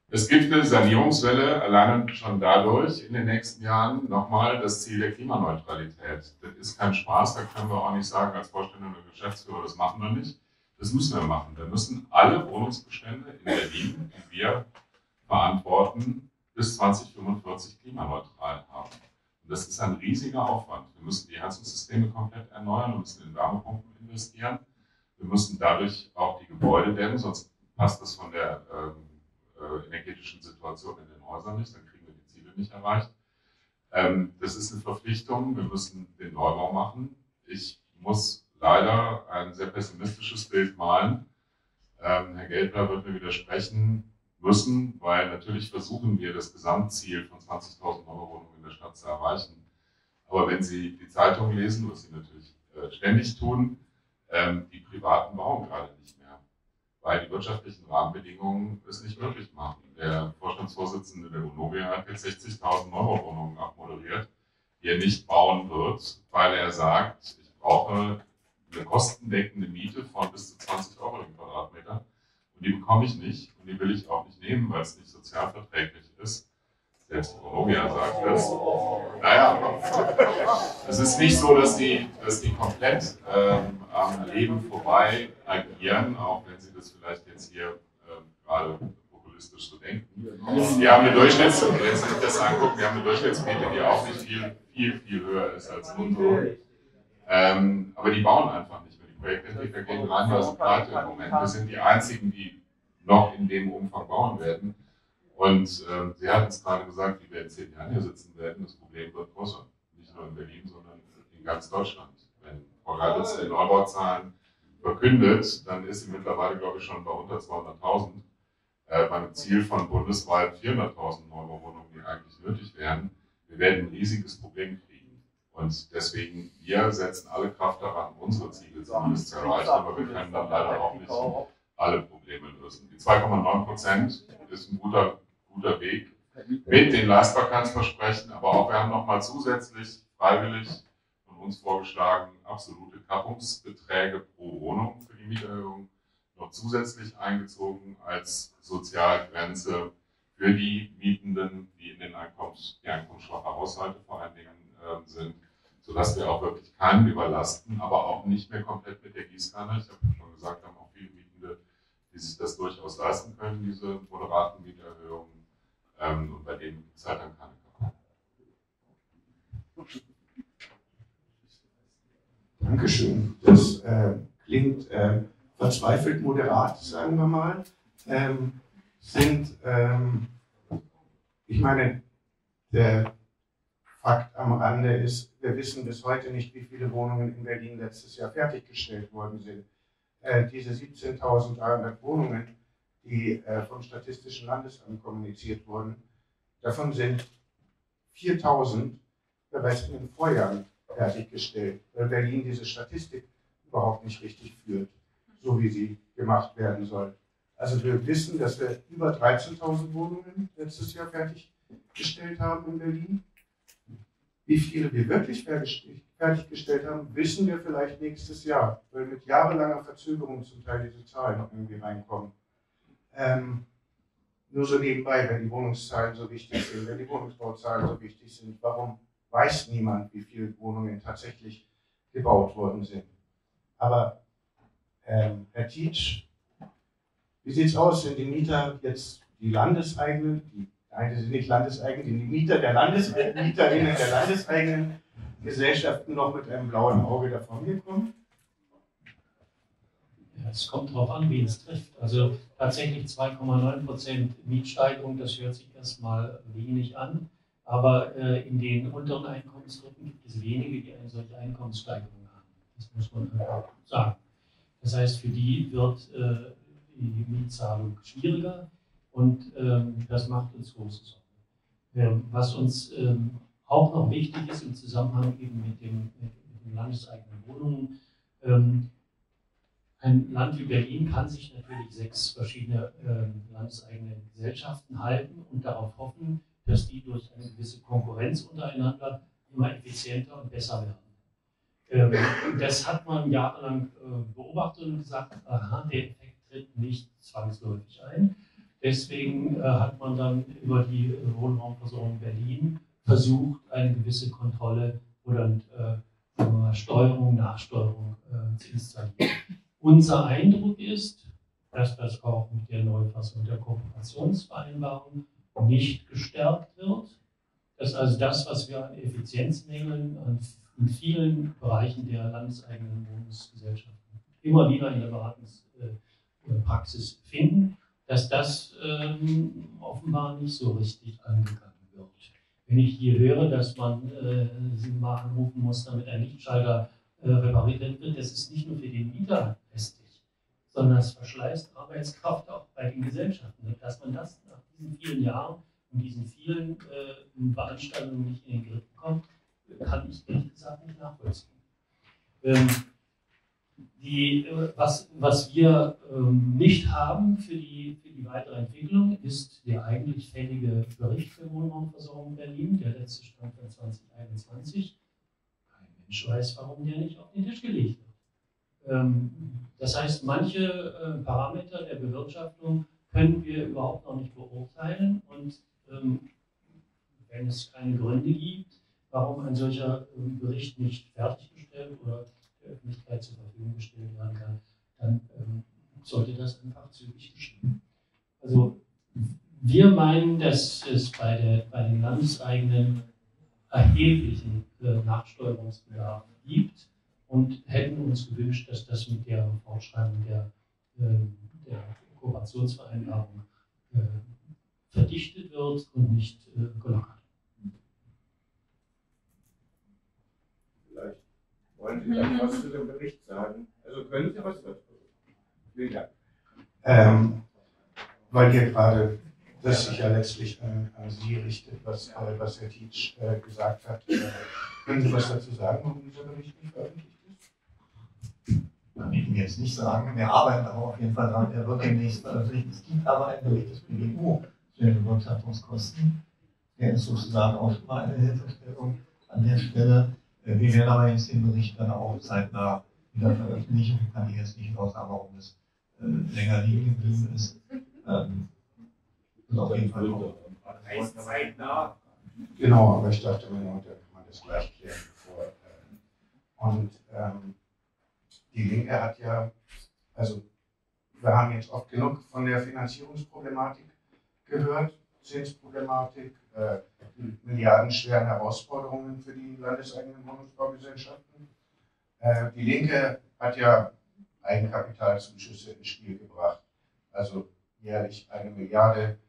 Es gibt eine Sanierungswelle, allein schon dadurch in den nächsten Jahren nochmal das Ziel der Klimaneutralität. Das ist kein Spaß, da können wir auch nicht sagen, als Vorstände oder Geschäftsführer, das machen wir nicht. Das müssen wir machen. Da müssen alle Wohnungsbestände in Berlin, die wir verantworten, bis 2045 klimaneutral haben. Und das ist ein riesiger Aufwand. Wir müssen die Heizungssysteme komplett erneuern, wir müssen in Wärmepumpen investieren, wir müssen dadurch auch die Gebäude dämmen, sonst passt das von der energetischen Situation in den Häusern nicht, dann kriegen wir die Ziele nicht erreicht. Das ist eine Verpflichtung, wir müssen den Neubau machen. Ich muss leider ein sehr pessimistisches Bild malen. Herr Gäbler wird mir widersprechen müssen, weil natürlich versuchen wir, das Gesamtziel von 20.000 neuen Wohnungen in der Stadt zu erreichen. Aber wenn Sie die Zeitung lesen, was Sie natürlich ständig tun, die Privaten bauen gerade nicht mehr, weil die wirtschaftlichen Rahmenbedingungen es nicht möglich machen. Der Vorstandsvorsitzende der Vonovia hat jetzt 60.000 neue Wohnungen abmoderiert, die er nicht bauen wird, weil er sagt, ich brauche eine kostendeckende Miete von bis zu 20 Euro im Quadratmeter. Und die bekomme ich nicht und die will ich auch nicht nehmen, weil es nicht sozialverträglich ist. Selbst Vonovia sagt das. Naja, es ist nicht so, dass die komplett am Leben vorbei agieren, auch wenn sie das vielleicht jetzt hier gerade populistisch so denken. Die haben eine Durchschnittsmiete, wenn Sie sich das angucken, die haben eine Durchschnittsmiete, die auch nicht viel höher ist als unsere. Aber die bauen einfach nicht. Projektentwickler gehen rein, weil es pleite im Moment. Wir sind die einzigen, die noch in dem Umfang bauen werden. Und Sie hatten es gerade gesagt, die wir in 10 Jahren hier sitzen werden. Das Problem wird größer. Nicht nur in Berlin, sondern in ganz Deutschland. Wenn Frau Radelbeck die Neubauzahlen verkündet, dann ist sie mittlerweile, glaube ich, schon bei unter 200.000. Bei einem Ziel von bundesweit 400.000 Neubauwohnungen, die eigentlich nötig wären. Wir werden ein riesiges Problem kriegen. Und deswegen, wir setzen alle Kraft daran, unsere Ziele zumindest zu erreichen, aber wir können dann leider auch nicht alle Probleme lösen. Die 2,9% ist ein guter Weg mit den Leistbarkeitsversprechen, aber auch wir haben nochmal zusätzlich freiwillig von uns vorgeschlagen, absolute Kappungsbeträge pro Wohnung für die Mieterhöhung noch zusätzlich eingezogen als Sozialgrenze für die Mietenden, die in den einkommensschwachen Haushalte vor allen Dingen sind, sodass wir auch wirklich keinen überlasten, aber auch nicht mehr komplett mit der Gießkanne. Ich habe ja schon gesagt, haben auch viele Mietende, die sich das durchaus leisten können, diese moderaten Mieterhöhungen, und bei denen gibt es halt dann keine Kappe. Dankeschön. Das klingt verzweifelt moderat, sagen wir mal. Ich meine, der Fakt am Rande ist, wir wissen bis heute nicht, wie viele Wohnungen in Berlin letztes Jahr fertiggestellt worden sind. Diese 17.300 Wohnungen, die vom Statistischen Landesamt kommuniziert wurden, davon sind 4.000 bereits in den Vorjahren fertiggestellt, weil Berlin diese Statistik überhaupt nicht richtig führt, so wie sie gemacht werden soll. Also wir wissen, dass wir über 13.000 Wohnungen letztes Jahr fertiggestellt haben in Berlin. Wie viele wir wirklich fertiggestellt haben, wissen wir vielleicht nächstes Jahr, weil mit jahrelanger Verzögerung zum Teil diese Zahlen noch irgendwie reinkommen. Nur so nebenbei, wenn die Wohnungszahlen so wichtig sind, wenn die Wohnungsbauzahlen so wichtig sind, warum weiß niemand, wie viele Wohnungen tatsächlich gebaut worden sind? Aber Herr Tietsch, wie sieht es aus, sind die Mieter jetzt die Landeseigenen, die Landeseigen, die Mieter der Landeseigen, Mieterinnen der Landeseigenen, Gesellschaften noch mit einem blauen Auge davongekommen? Ja, es kommt darauf an, wie es trifft. Also tatsächlich 2,9% Mietsteigerung, das hört sich erstmal wenig an. Aber in den unteren Einkommensgruppen gibt es wenige, die eine solche Einkommenssteigerung haben. Das muss man sagen. Das heißt, für die wird die Mietzahlung schwieriger und das macht uns große Sorgen. Was uns auch noch wichtig ist im Zusammenhang eben mit den landeseigenen Wohnungen, ein Land wie Berlin kann sich natürlich 6 verschiedene landeseigene Gesellschaften halten und darauf hoffen, dass die durch eine gewisse Konkurrenz untereinander immer effizienter und besser werden. Das hat man jahrelang beobachtet und gesagt, aha, der Effekt tritt nicht zwangsläufig ein. Deswegen hat man dann über die Wohnraumversorgung Berlin versucht, eine gewisse Kontrolle oder Steuerung, Nachsteuerung zu installieren. Unser Eindruck ist, dass das auch mit der Neufassung der Kooperationsvereinbarung nicht gestärkt wird, dass also das, was wir an Effizienzmängeln in vielen Bereichen der landeseigenen Wohnungsgesellschaften immer wieder in der Beratungspraxis finden, dass das offenbar nicht so richtig angegangen wird. Wenn ich hier höre, dass man mal anrufen muss, damit ein Lichtschalter repariert wird, das ist nicht nur für den Mieter lästig, sondern es verschleißt Arbeitskraft auch bei den Gesellschaften, dass man das in vielen Jahren und diesen vielen Veranstaltungen nicht in den Griff kommt, kann ich ehrlich gesagt nicht nachvollziehen. Was wir nicht haben für die weitere Entwicklung, ist der eigentlich fällige Bericht für Wohnraumversorgung Berlin, der letzte Stand von 2021. Kein Mensch weiß, warum der nicht auf den Tisch gelegt wird. Das heißt, manche Parameter der Bewirtschaftung können wir überhaupt noch nicht beurteilen und wenn es keine Gründe gibt, warum ein solcher Bericht nicht fertiggestellt oder der Öffentlichkeit zur Verfügung gestellt werden kann, dann sollte das einfach zügig geschehen. Also wir meinen, dass es bei den landeseigenen erheblichen Nachsteuerungsbedarf gibt und hätten uns gewünscht, dass das mit der Fortschreibung der Kooperationsvereinbarung verdichtet wird und nicht gelockert. Vielleicht wollen Sie dann was zu dem Bericht sagen. Also können Sie was dazu? Vielen Dank. Weil ihr gerade, das sich ja letztlich an Sie richtet, was Herr Tietsch gesagt hat. Können Sie was dazu sagen, warum dieser Bericht nicht veröffentlicht ist? Kann ich mir jetzt nicht sagen. Wir arbeiten aber auf jeden Fall daran, er wird demnächst veröffentlicht. Es gibt aber einen Bericht des BGU zu den Bewirtschaftungskosten. Der ist sozusagen auch schon mal eine Hilfestellung an der Stelle. Wir werden aber jetzt den Bericht dann auch zeitnah wieder veröffentlichen. Ich kann jetzt nicht aussagen, warum es länger liegen geblieben ist. Und auf jeden Fall auch. Genau, aber ich dachte mir noch, da kann man das gleich klären. Die Linke hat ja, also wir haben jetzt oft genug von der Finanzierungsproblematik gehört, Zinsproblematik, milliardenschweren Herausforderungen für die landeseigenen Wohnungsbaugesellschaften. Die Linke hat ja Eigenkapitalzuschüsse ins Spiel gebracht, also jährlich 1 Milliarde,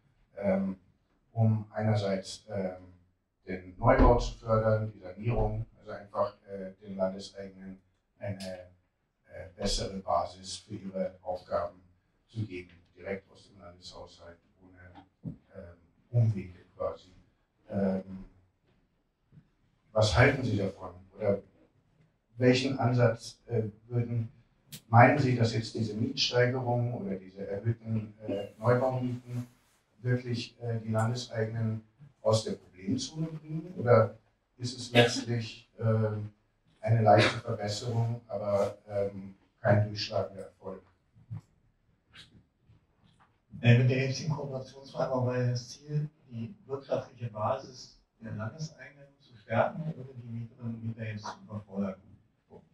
um einerseits den Neubau zu fördern, die Sanierung, also einfach den landeseigenen eine bessere Basis für ihre Aufgaben zu geben, direkt aus dem Landeshaushalt, ohne Umwege quasi. Was halten Sie davon? Oder welchen Ansatz meinen Sie, dass jetzt diese Mietsteigerung oder diese erhöhten Neubaumieten wirklich die Landeseigenen aus der Problemzone bringen? Oder ist es letztlich eine leichte Verbesserung, aber kein durchschlagender Erfolg? Mit der jetzigen Kooperationsvereinbarung war das Ziel, die wirtschaftliche Basis der Landeseigenen zu stärken und die Mieterinnen und Mieter jetzt zu überfordern.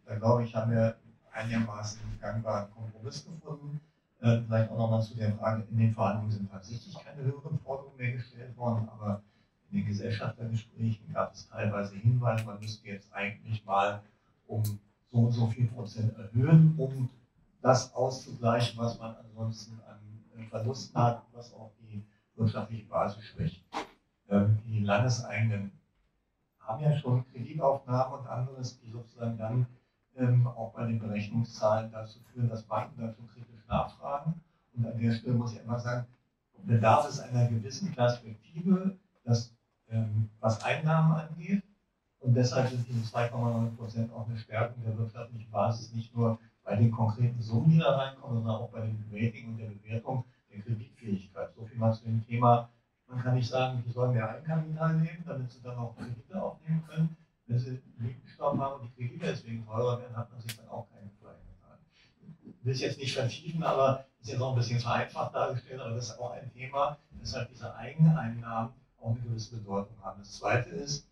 Da glaube ich, haben wir einigermaßen gangbaren Kompromiss gefunden. Vielleicht auch nochmal zu der Frage, in den Verhandlungen sind tatsächlich keine höheren Forderungen mehr gestellt worden, aber in den Gesellschaftergesprächen gab es teilweise Hinweise, man müsste jetzt eigentlich mal um so und so viel Prozent erhöhen, um das auszugleichen, was man ansonsten an Verlusten hat, was auch die wirtschaftliche Basis schwächt. Die Landeseigenen haben ja schon Kreditaufnahmen und anderes, die sozusagen dann auch bei den Berechnungszahlen dazu führen, dass Banken dazu kritisch nachfragen. Und an der Stelle muss ich einmal sagen, bedarf es einer gewissen Perspektive, dass, was Einnahmen angeht. Und deshalb sind diese 2,9% auch eine Stärkung der wirtschaftlichen Basis, nicht nur bei den konkreten Summen, die da reinkommen, sondern auch bei dem Rating und der Bewertung der Kreditfähigkeit. So viel mal zu dem Thema. Man kann nicht sagen, die sollen mehr Eigenkapital nehmen, damit sie dann auch Kredite aufnehmen können. Wenn sie einen Liegenstamm haben und die Kredite deswegen teurer werden, hat man sich dann auch keine Frage getan. Ich will es jetzt nicht vertiefen, aber ist jetzt auch ein bisschen vereinfacht dargestellt, aber das ist auch ein Thema, weshalb diese Eigeneinnahmen auch eine gewisse Bedeutung haben. Das Zweite ist,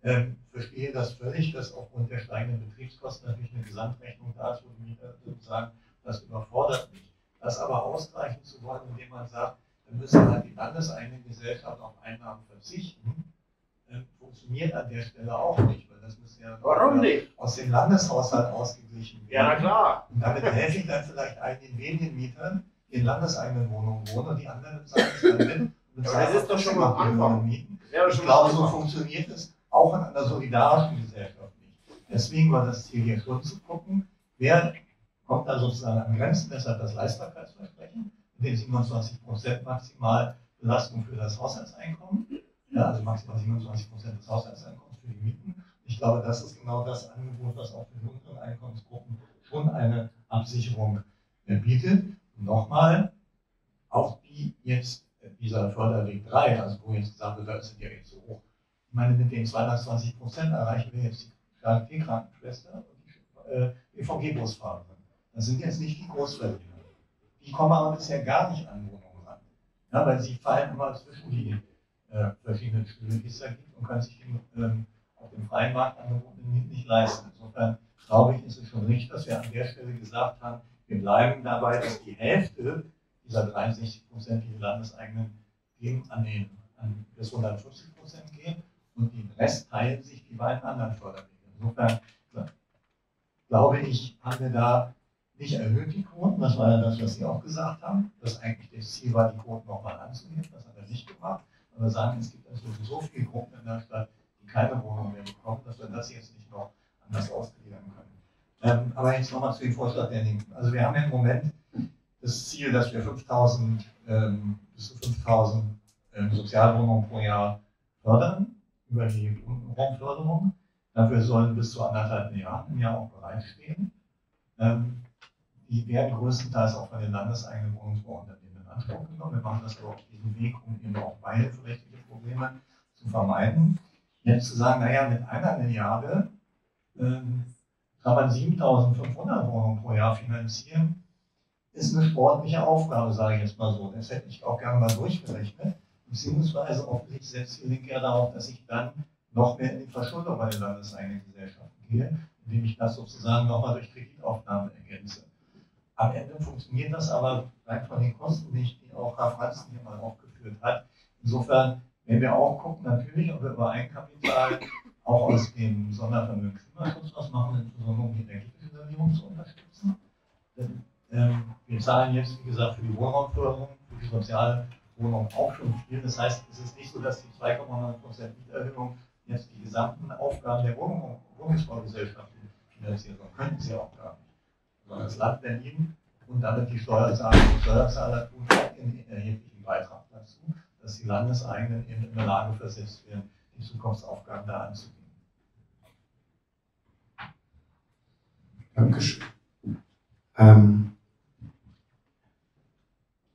ich verstehe das völlig, dass aufgrund der steigenden Betriebskosten natürlich eine Gesamtrechnung da ist, wo die Mieter sagen, das überfordert mich. Das aber ausgleichen zu wollen, indem man sagt, dann müssen halt die landeseigenen Gesellschaften auf Einnahmen verzichten, funktioniert an der Stelle auch nicht, weil das müsste ja aus dem Landeshaushalt ausgeglichen werden. Ja, na klar. Und damit helfe ich dann vielleicht einigen wenigen Mietern, die in landeseigenen Wohnungen wohnen und die anderen sagen es dann mit. Und das ist doch schon mal Anfang. Ich glaube, so funktioniert es auch in einer solidarischen Gesellschaft nicht. Deswegen war das Ziel hier schon zu gucken, wer kommt da sozusagen an Grenzen, deshalb das Leistbarkeitsversprechen. Den 27% maximal Belastung für das Haushaltseinkommen, ja, also maximal 27% des Haushaltseinkommens für die Mieten. Ich glaube, das ist genau das Angebot, was auch für die unteren Einkommensgruppen schon eine Absicherung bietet. Und nochmal, auch die jetzt, dieser Förderweg 3, also wo jetzt gesagt wird, das ist ja jetzt so hoch. Ich meine, mit den 220% erreichen wir jetzt die Krankenschwester und die EVG-Busfahrerin. Das sind jetzt nicht die Großverdiener. Die kommen aber bisher gar nicht an Wohnungen ran. Ja, weil sie fallen immer zwischen die verschiedenen Stühle, die es da gibt und können sich auf dem freien Markt angeboten nicht leisten. Insofern glaube ich, ist es schon richtig, dass wir an der Stelle gesagt haben, wir bleiben dabei, dass die Hälfte dieser 63%, die landeseigenen geben, an bis 150% gehen und den Rest teilen sich die beiden anderen Förderwege. Insofern glaube ich, haben wir da nicht erhöht die Quoten, das war ja das, was Sie auch gesagt haben, dass eigentlich das Ziel war, die Quoten nochmal anzunehmen, das hat er nicht gemacht, aber sagen, es gibt also so viele Gruppen in der Stadt, die keine Wohnung mehr bekommen, dass wir das jetzt nicht noch anders ausgliedern können. Aber jetzt nochmal zu dem Vorschlag der Linken. Also wir haben ja im Moment das Ziel, dass wir 5.000 bis zu 5.000 Sozialwohnungen pro Jahr fördern, über die Wohnraumförderung. Dafür sollen bis zu 1,5 Milliarden im Jahr auch bereitstehen. Die werden größtenteils auch bei den landeseigenen Wohnungsbauunternehmen in Anspruch genommen. Wir machen das aber auf diesem Weg, um eben auch beihilferechtliche Probleme zu vermeiden. Jetzt zu sagen, naja, mit 1 Milliarde kann man 7.500 Wohnungen pro Jahr finanzieren, ist eine sportliche Aufgabe, sage ich jetzt mal so. Das hätte ich auch gerne mal durchgerechnet. Beziehungsweise offensichtlich setzt die Linke ja darauf, dass ich dann noch mehr in die Verschuldung bei den landeseigenen Gesellschaften gehe, indem ich das sozusagen nochmal durch Kreditaufnahmen ergänze. Am Ende funktioniert das aber rein von den Kosten nicht, die auch Herr Franzen hier mal aufgeführt hat. Insofern, wenn wir auch gucken, natürlich, ob wir über Eigenkapital auch aus dem Sondervermögen Klimaschutz was machen, insbesondere um die Energierenovierung zu unterstützen. Denn, wir zahlen jetzt, wie gesagt, für die Wohnraumförderung, für die soziale Wohnung auch schon viel. Das heißt, es ist nicht so, dass die 2,9% Mieterhöhung jetzt die gesamten Aufgaben der Wohnungsbaugesellschaften finanzieren, sondern könnten sie auch gar nicht. Sondern das Land Berlin und damit die Steuerzahler tun auch einen erheblichen Beitrag dazu, dass die Landeseigenen eben in der Lage versetzt werden, die Zukunftsaufgaben da anzugehen. Dankeschön.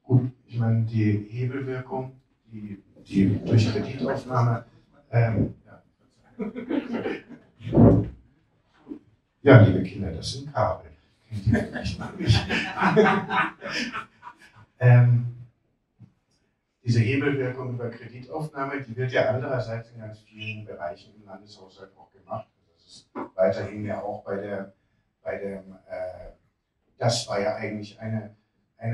Gut, ich meine, die Hebelwirkung, die durch Kreditaufnahme. Ja, liebe Kinder, das sind Kabel. Diese Hebelwirkung über Kreditaufnahme, die wird ja andererseits in ganz vielen Bereichen im Landeshaushalt auch gemacht. Das ist weiterhin ja auch das war ja eigentlich eine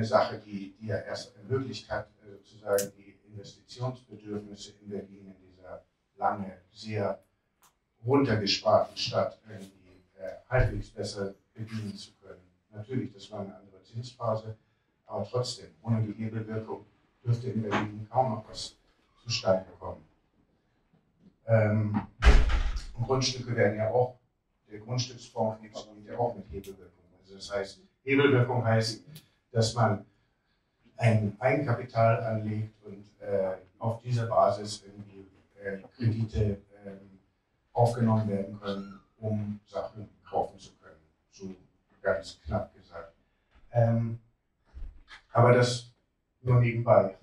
Sache, die ja erst ermöglicht hat, sozusagen die Investitionsbedürfnisse in Berlin in dieser lange sehr runtergesparten Stadt irgendwie halbwegs besser bedienen zu können. Natürlich, das war eine andere Zinsphase, aber trotzdem, ohne die Hebelwirkung dürfte in Berlin kaum noch was zustande kommen. Und Grundstücke werden ja auch, der Grundstücksfonds funktioniert ja auch mit Hebelwirkung. Also das heißt, Hebelwirkung heißt, dass man ein Eigenkapital anlegt und auf dieser Basis irgendwie Kredite aufgenommen werden können, um Sachen kaufen zu können, so ganz knapp gesagt. Aber das nur nebenbei.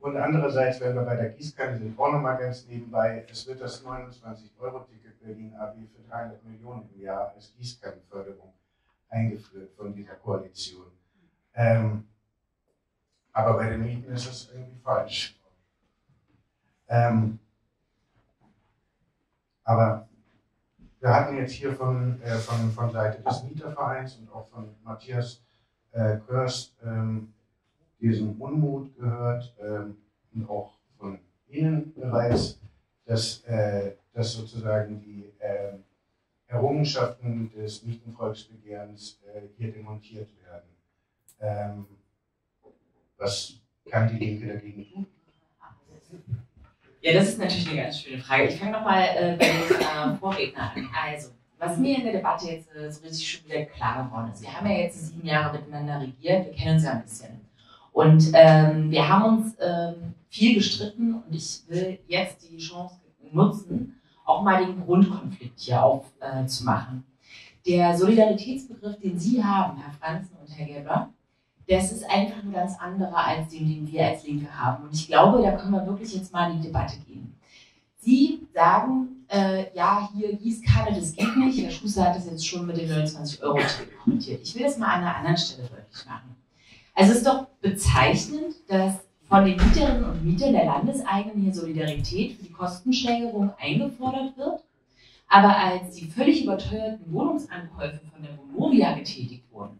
Und andererseits, wenn wir bei der Gießkanne sind, auch nochmal ganz nebenbei, es wird das 29-Euro-Ticket Berlin-AB für 300 Millionen im Jahr als Gießkannenförderung eingeführt von dieser Koalition. Aber bei den Mieten ist das irgendwie falsch. Aber wir hatten jetzt hier von Seite des Mietervereins und auch von Matthias Körst diesen Unmut gehört und auch von Ihnen bereits, dass sozusagen die Errungenschaften des Mietenvolksbegehrens hier demontiert werden. Was kann die Linke dagegen tun? Ja, das ist natürlich eine ganz schöne Frage. Ich fange nochmal bei den Vorrednern an. Also, was mir in der Debatte jetzt so richtig schon wieder klar geworden ist, wir haben ja jetzt 7 Jahre miteinander regiert, wir kennen uns ja ein bisschen. Und wir haben uns viel gestritten und ich will jetzt die Chance nutzen, auch mal den Grundkonflikt hier aufzumachen. Der Solidaritätsbegriff, den Sie haben, Herr Franzen und Herr Gäbler, das ist einfach ein ganz anderer als den, den wir als Linke haben. Und ich glaube, da können wir wirklich jetzt mal in die Debatte gehen. Sie sagen, ja, hier Gießkanne, das geht nicht. Herr Schuster hat das jetzt schon mit den 29-Euro-Ticket kommentiert. Ich will das mal an einer anderen Stelle deutlich machen. Also es ist doch bezeichnend, dass von den Mieterinnen und Mietern der landeseigenen hier Solidarität für die Kostensteigerung eingefordert wird. Aber als die völlig überteuerten Wohnungsankäufe von der Vonovia getätigt wurden,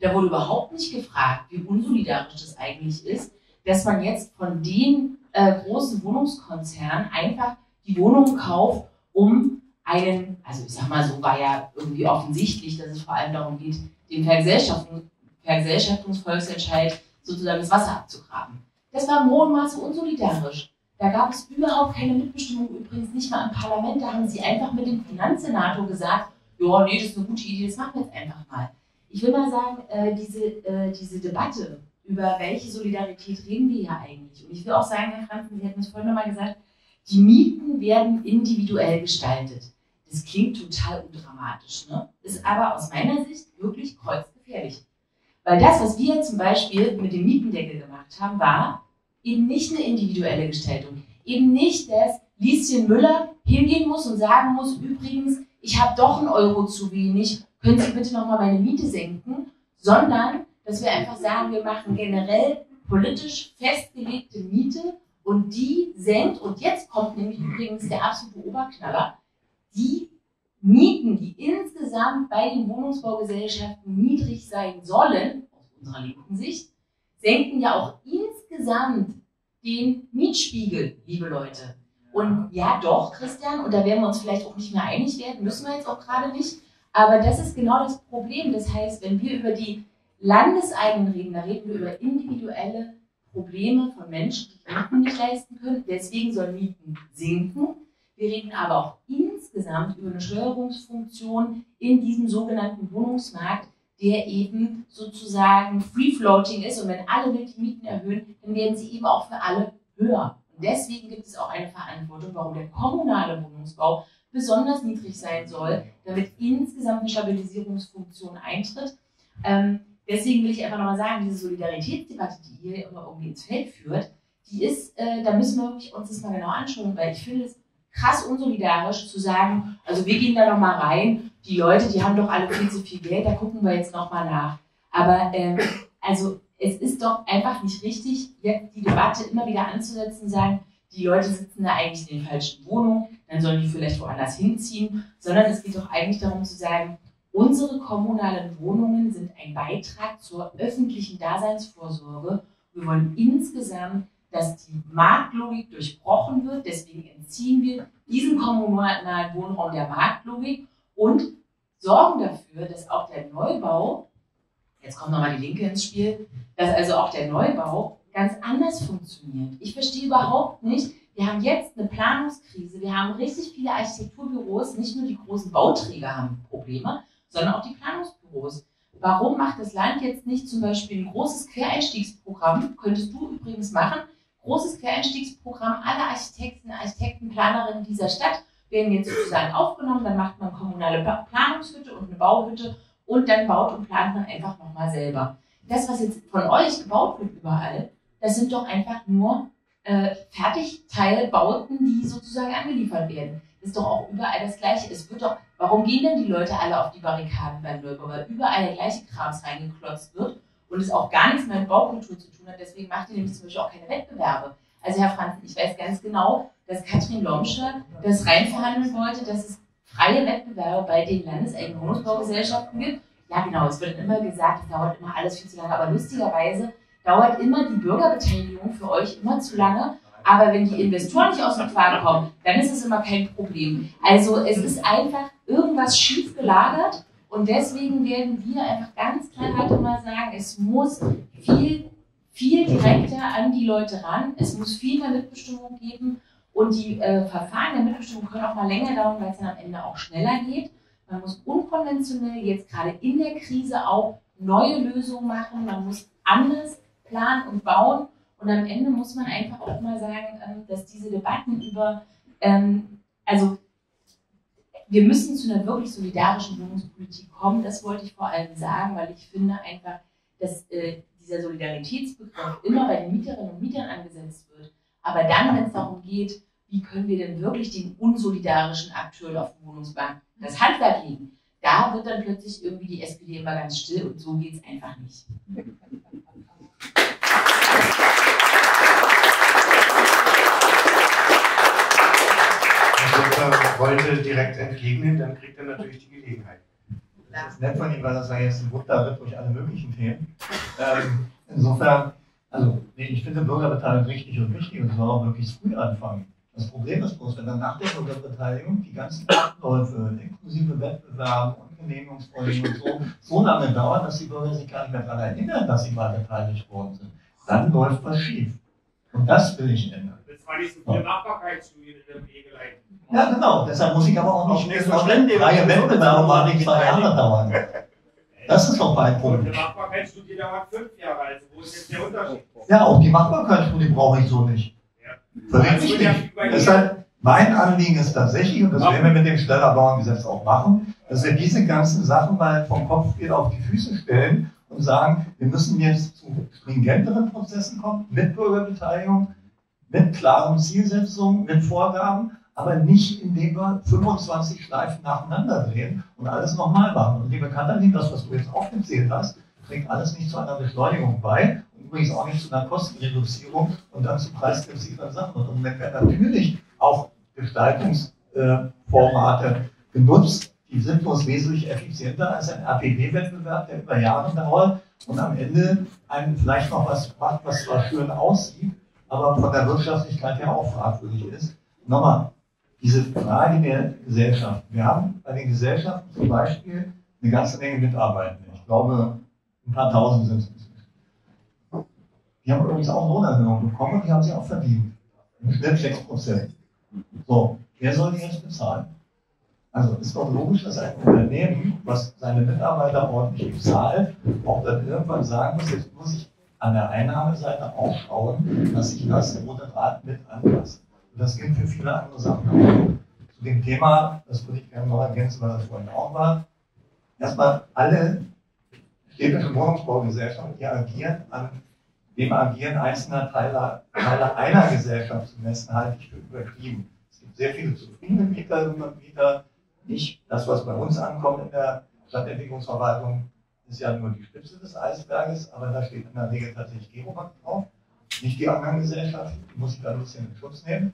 da wurde überhaupt nicht gefragt, wie unsolidarisch das eigentlich ist, dass man jetzt von den großen Wohnungskonzernen einfach die Wohnung kauft, um einen, also ich sag mal, so war ja irgendwie offensichtlich, dass es vor allem darum geht, den Vergesellschaftungsvolksentscheid sozusagen das Wasser abzugraben. Das war im hohen Maße unsolidarisch. Da gab es überhaupt keine Mitbestimmung, übrigens nicht mal im Parlament. Da haben sie einfach mit dem Finanzsenator gesagt, ja, nee, das ist eine gute Idee, das machen wir jetzt einfach mal. Ich will mal sagen, diese Debatte, über welche Solidarität reden wir ja eigentlich? Und ich will auch sagen, Herr Franzen, Sie hatten es vorhin nochmal gesagt, die Mieten werden individuell gestaltet. Das klingt total undramatisch, ne? Ist aber aus meiner Sicht wirklich kreuzgefährlich. Weil das, was wir zum Beispiel mit dem Mietendeckel gemacht haben, war eben nicht eine individuelle Gestaltung. Eben nicht, dass Lieschen Müller hingehen muss und sagen muss, übrigens, ich habe doch einen Euro zu wenig, können Sie bitte nochmal meine Miete senken, sondern, dass wir einfach sagen, wir machen generell politisch festgelegte Miete und die senkt, und jetzt kommt nämlich übrigens der absolute Oberknaller, die Mieten, die insgesamt bei den Wohnungsbaugesellschaften niedrig sein sollen, aus unserer linken Sicht, senken ja auch insgesamt den Mietspiegel, liebe Leute. Und ja doch, Christian, und da werden wir uns vielleicht auch nicht mehr einig werden, müssen wir jetzt auch gerade nicht, aber das ist genau das Problem. Das heißt, wenn wir über die Landeseigenen reden, da reden wir über individuelle Probleme von Menschen, die Mieten nicht leisten können. Deswegen sollen Mieten sinken. Wir reden aber auch insgesamt über eine Steuerungsfunktion in diesem sogenannten Wohnungsmarkt, der eben sozusagen free-floating ist. Und wenn alle mit die Mieten erhöhen, dann werden sie eben auch für alle höher. Und deswegen gibt es auch eine Verantwortung, warum der kommunale Wohnungsbau besonders niedrig sein soll, damit insgesamt eine Stabilisierungsfunktion eintritt. Deswegen will ich einfach nochmal sagen, diese Solidaritätsdebatte, die hier immer irgendwie ins Feld führt, die ist, da müssen wir wirklich uns das mal genau anschauen, weil ich finde es krass unsolidarisch zu sagen, also wir gehen da nochmal rein, die Leute, die haben doch alle viel zu viel Geld, da gucken wir jetzt nochmal nach. Aber also es ist doch einfach nicht richtig, jetzt die Debatte immer wieder anzusetzen und sagen, die Leute sitzen da eigentlich in den falschen Wohnungen, dann sollen die vielleicht woanders hinziehen, sondern es geht doch eigentlich darum zu sagen, unsere kommunalen Wohnungen sind ein Beitrag zur öffentlichen Daseinsvorsorge. Wir wollen insgesamt dass die Marktlogik durchbrochen wird. Deswegen entziehen wir diesen kommunalen Wohnraum der Marktlogik und sorgen dafür, dass auch der Neubau, jetzt kommt nochmal die Linke ins Spiel, dass also auch der Neubau ganz anders funktioniert. Ich verstehe überhaupt nicht, wir haben jetzt eine Planungskrise, wir haben richtig viele Architekturbüros, nicht nur die großen Bauträger haben Probleme, sondern auch die Planungsbüros. Warum macht das Land jetzt nicht zum Beispiel ein großes Quereinstiegsprogramm, könntest du übrigens machen, großes Quereinstiegsprogramm, alle Architekten, Planerinnen dieser Stadt werden jetzt sozusagen aufgenommen, dann macht man kommunale Planungshütte und eine Bauhütte und dann baut und plant man einfach nochmal selber. Das, was jetzt von euch gebaut wird überall, das sind doch einfach nur Fertigteilbauten, die sozusagen angeliefert werden. Das ist doch auch überall das Gleiche. Es wird doch, warum gehen denn die Leute alle auf die Barrikaden beim Neubau? Weil überall der gleiche Krams reingeklotzt wird und es auch gar nichts mehr mit Baukultur zu tun hat. Deswegen macht ihr nämlich zum Beispiel auch keine Wettbewerbe. Also Herr Franzen, ich weiß ganz genau, dass Katrin Lompscher das reinverhandeln wollte, dass es freie Wettbewerbe bei den landeseigenen Wohnungsbaugesellschaften gibt. Ja genau, es wird immer gesagt, es dauert immer alles viel zu lange, aber lustigerweise dauert immer die Bürgerbeteiligung für euch immer zu lange. Aber wenn die Investoren nicht aus dem Quark kommen, dann ist es immer kein Problem. Also es ist einfach irgendwas schief gelagert und deswegen werden wir einfach ganz knallhart immer sagen, es muss viel direkter an die Leute ran, es muss viel mehr Mitbestimmung geben und die Verfahren der Mitbestimmung können auch mal länger dauern, weil es dann am Ende auch schneller geht. Man muss unkonventionell jetzt gerade in der Krise auch neue Lösungen machen, man muss anders planen und bauen. Und am Ende muss man einfach auch mal sagen, dass diese Debatten über, also wir müssen zu einer wirklich solidarischen Wohnungspolitik kommen, das wollte ich vor allem sagen, weil ich finde einfach, dass dieser Solidaritätsbegriff immer bei den Mieterinnen und Mietern angesetzt wird. Aber dann, wenn es darum geht, wie können wir denn wirklich den unsolidarischen Akteuren auf dem Wohnungsmarkt das Handwerk legen, da wird dann plötzlich irgendwie die SPD immer ganz still und so geht es einfach nicht. Wollte direkt entgegnen, dann kriegt er natürlich die Gelegenheit. Das ist nett von ihm, weil das ja jetzt ein Wunder wird durch alle möglichen Themen. Insofern, also ich finde Bürgerbeteiligung richtig und wichtig und soll auch möglichst früh anfangen. Das Problem ist bloß, wenn dann nach der Bürgerbeteiligung die ganzen Abläufe inklusive Wettbewerben und Genehmigungsvorgänge und so lange dauern, dass die Bürger sich gar nicht mehr daran erinnern, dass sie mal beteiligt worden sind. Dann läuft was schief. Und das will ich ändern. Das war nicht so viel Machbarkeitsstudien in der Wege leiten. Ja, genau. Deshalb muss ich aber auch noch nicht freie Wettbewerbe mal nicht 2 Jahre dauern. Das ist doch mein Punkt. Eine Machbarkeitsstudie dauert 5 Jahre, also wo ist jetzt der Unterschied? Ja, auch die Machbarkeitsstudie brauche ich so nicht. Verrät mich nicht. Deshalb, mein Anliegen ist tatsächlich, und das werden wir mit dem Schnellerbauerngesetz auch machen, dass wir diese ganzen Sachen mal vom Kopf wieder auf die Füße stellen und sagen, wir müssen jetzt zu stringenteren Prozessen kommen, mit Bürgerbeteiligung, mit klaren Zielsetzungen, mit Vorgaben, aber nicht, indem wir 25 Schleifen nacheinander drehen und alles nochmal machen. Und liebe Katalin, das, was du jetzt aufgezählt hast, trägt alles nicht zu einer Beschleunigung bei und übrigens auch nicht zu einer Kostenreduzierung und dann zu preisgünstigeren Sachen. Und dann werden natürlich auch Gestaltungsformate genutzt, die sind bloß wesentlich effizienter als ein APB-Wettbewerb, der über Jahre dauert und am Ende einem vielleicht noch was macht, was zwar schön aussieht, aber von der Wirtschaftlichkeit her auch fragwürdig ist. Nochmal, diese Frage der Gesellschaft. Wir haben bei den Gesellschaften zum Beispiel eine ganze Menge Mitarbeitende. Ich glaube, ein paar Tausend sind es. Die haben übrigens auch Lohnerhöhungen bekommen und die haben sie auch verdient. Im Schnitt 6%. So, wer soll die jetzt bezahlen? Also ist doch logisch, dass ein Unternehmen, was seine Mitarbeiter ordentlich bezahlt, auch dann irgendwann sagen muss, jetzt muss ich an der Einnahmeseite auch schauen, dass ich das Moderat mit anpasse. Und das gilt für viele andere Sachen. Zu dem Thema, das würde ich gerne noch ergänzen, weil das vorhin auch war, erstmal alle städtischen Wohnungsbaugesellschaften, die agieren, an dem Agieren einzelner Teile einer Gesellschaft zu messen, halte ich für übertrieben. Es gibt sehr viele zufriedene Mieterinnen und Mieter. Nicht das, was bei uns ankommt in der Stadtentwicklungsverwaltung, ist ja nur die Spitze des Eisberges, aber da steht in der Regel tatsächlich Gebo-Back drauf. Nicht die anderen Gesellschaften, die muss ich da ein bisschen in Schutz nehmen.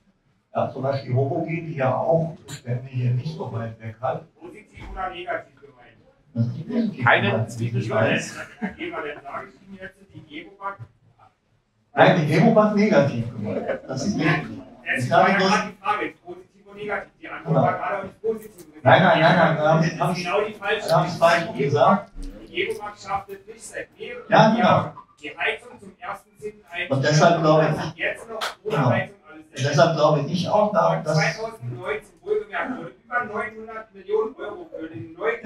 Ja, zum Beispiel die Hobo-G, die ja auch Bestände hier nicht so weit weg hat. Positiv oder negativ gemeint? Das ist nicht negativ. Keine Zwiebelschweiß. Dann gehen wir, dann sage ich Ihnen jetzt, die Gebo-Back Nein, die Gebo-Back negativ gemacht. Das ist nicht. Ich habe die Frage, positiv und negativ. Die Antwort war gerade nicht positiv. Nein. Das ist genau die falsche. Da habe ich es falsch gesagt. Die Gebo-Back schafft es nicht seit mehreren Jahren. Die Heizung zum 1.7. Und deshalb glaube ich, jetzt noch ohne Heizung alles. Und deshalb glaube ich auch daran, dass 2019 wohlgemerkt wurde über 900 Millionen Euro für den neuen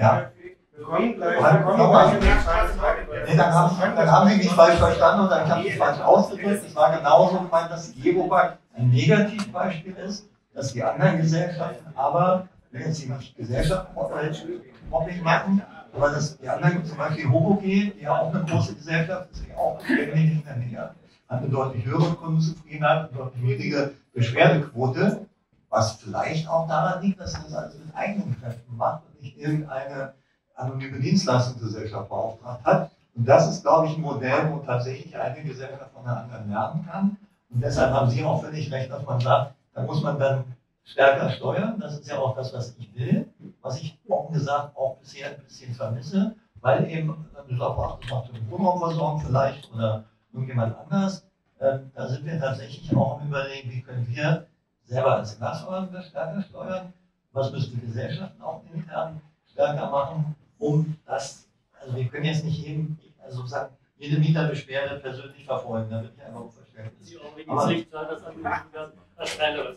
Dann haben Sie mich falsch verstanden und dann habe ich falsch ausgedrückt. Ich war genauso gemeint, dass die Gewobag ein Negativbeispiel ist, dass die anderen Gesellschaften aber, wenn jetzt die Gesellschaften hoffentlich machen, aber dass die anderen, zum Beispiel Hobo-G, die ja auch eine große Gesellschaft ist, die auch ständig in der Nähe hat, eine deutlich höhere Kundenzufriedenheit, eine deutlich niedrige Beschwerdequote, was vielleicht auch daran liegt, dass man das alles mit eigenen Kräften macht und nicht irgendeine anonyme Dienstleistungsgesellschaft beauftragt hat. Und das ist, glaube ich, ein Modell, wo tatsächlich eine Gesellschaft von der anderen lernen kann. Und deshalb haben Sie auch völlig recht, dass man sagt, da muss man dann stärker steuern. Das ist ja auch das, was ich will, was ich offen gesagt auch bisher ein bisschen vermisse, weil eben eine Jobachtungsmacht und Wohnraumversorgung vielleicht oder irgendjemand anders, da sind wir tatsächlich auch am Überlegen, wie können wir selber als Glasverwalter stärker steuern, was müssen die Gesellschaften auch intern stärker machen, um das, also wir können jetzt nicht jedem, also sozusagen jede Mieterbeschwerde persönlich verfolgen, da bin ich einfach unverständlich.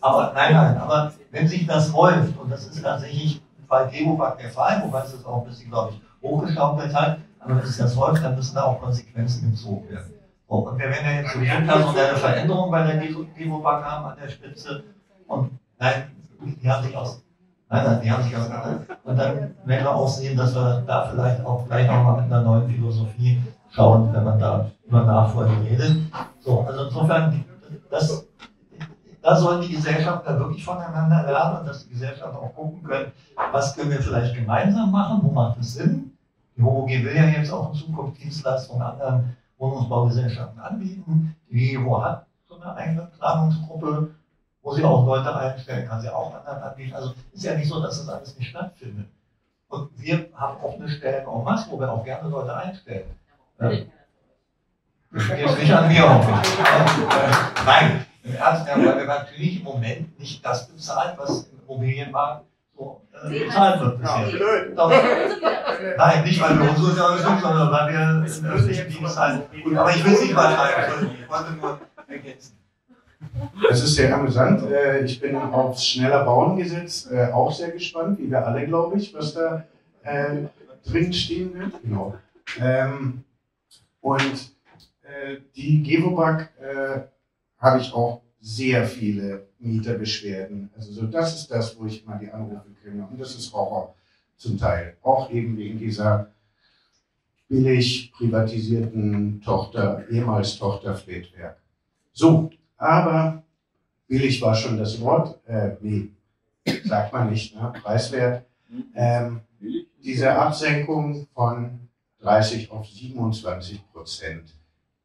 Aber nein, aber wenn sich das läuft, und das ist tatsächlich bei Gewobag der Fall, wobei es das auch ein bisschen, glaube ich, hochgeschaukelt hat, aber wenn sich das läuft, dann müssen da auch Konsequenzen gezogen werden. So, und wir werden ja jetzt sowieso personelle Veränderungen bei der Gewobag haben an der Spitze, und die haben sich aus. Und dann werden wir auch sehen, dass wir da vielleicht auch gleich nochmal mit einer neuen Philosophie schauen, wenn man da über Nachfolge redet. So, also insofern, da sollen die Gesellschaften da wirklich voneinander lernen und dass die Gesellschaften auch gucken können, was können wir vielleicht gemeinsam machen, wo macht es Sinn. Die Hobo-G will ja jetzt auch in Zukunft Dienstleistungen anderen Wohnungsbaugesellschaften anbieten. Die Hebewo hat so eine eigene Planungsgruppe, wo sie auch Leute einstellen kann, sie auch anderen anbieten. Also ist ja nicht so, dass das alles nicht stattfindet. Und wir haben offene Stellen en masse, wo wir auch gerne Leute einstellen. Das geht jetzt nicht an mir. Nein, im Ernst, weil wir natürlich im Moment nicht das bezahlen, was im Immobilienmarkt so bezahlt wird bisher. Doch, nein, nicht weil wir unsere Unterstützung, sondern weil wir einen öffentlichen Dienst haben. Aber ich will es nicht übertreiben, ich wollte nur ergänzen. Es ist sehr amüsant. Ich bin aufs schneller Bauerngesetz auch sehr gespannt, wie wir alle, glaube ich, was da drin stehen wird. Genau. Und die Gewobag habe ich auch sehr viele Mieterbeschwerden. Also so, das ist das, wo ich mal die Anrufe kriege. Und das ist Horror zum Teil. Auch eben wegen dieser billig privatisierten Tochter, ehemals Tochter Flatwerk. So. Aber billig war schon das Wort, nee, sagt man nicht, ne? Preiswert. Diese Absenkung von 30 auf 27%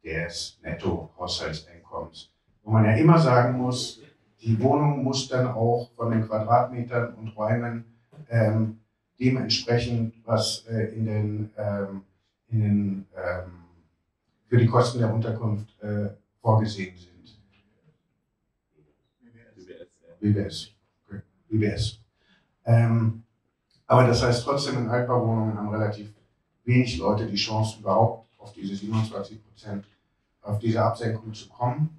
des Nettohaushaltseinkommens. Wo man ja immer sagen muss, die Wohnung muss dann auch von den Quadratmetern und Räumen dementsprechend, was für die Kosten der Unterkunft vorgesehen sind. WBS. Aber das heißt trotzdem, in Altbauwohnungen haben relativ wenig Leute die Chance, überhaupt auf diese 27%, auf diese Absenkung zu kommen.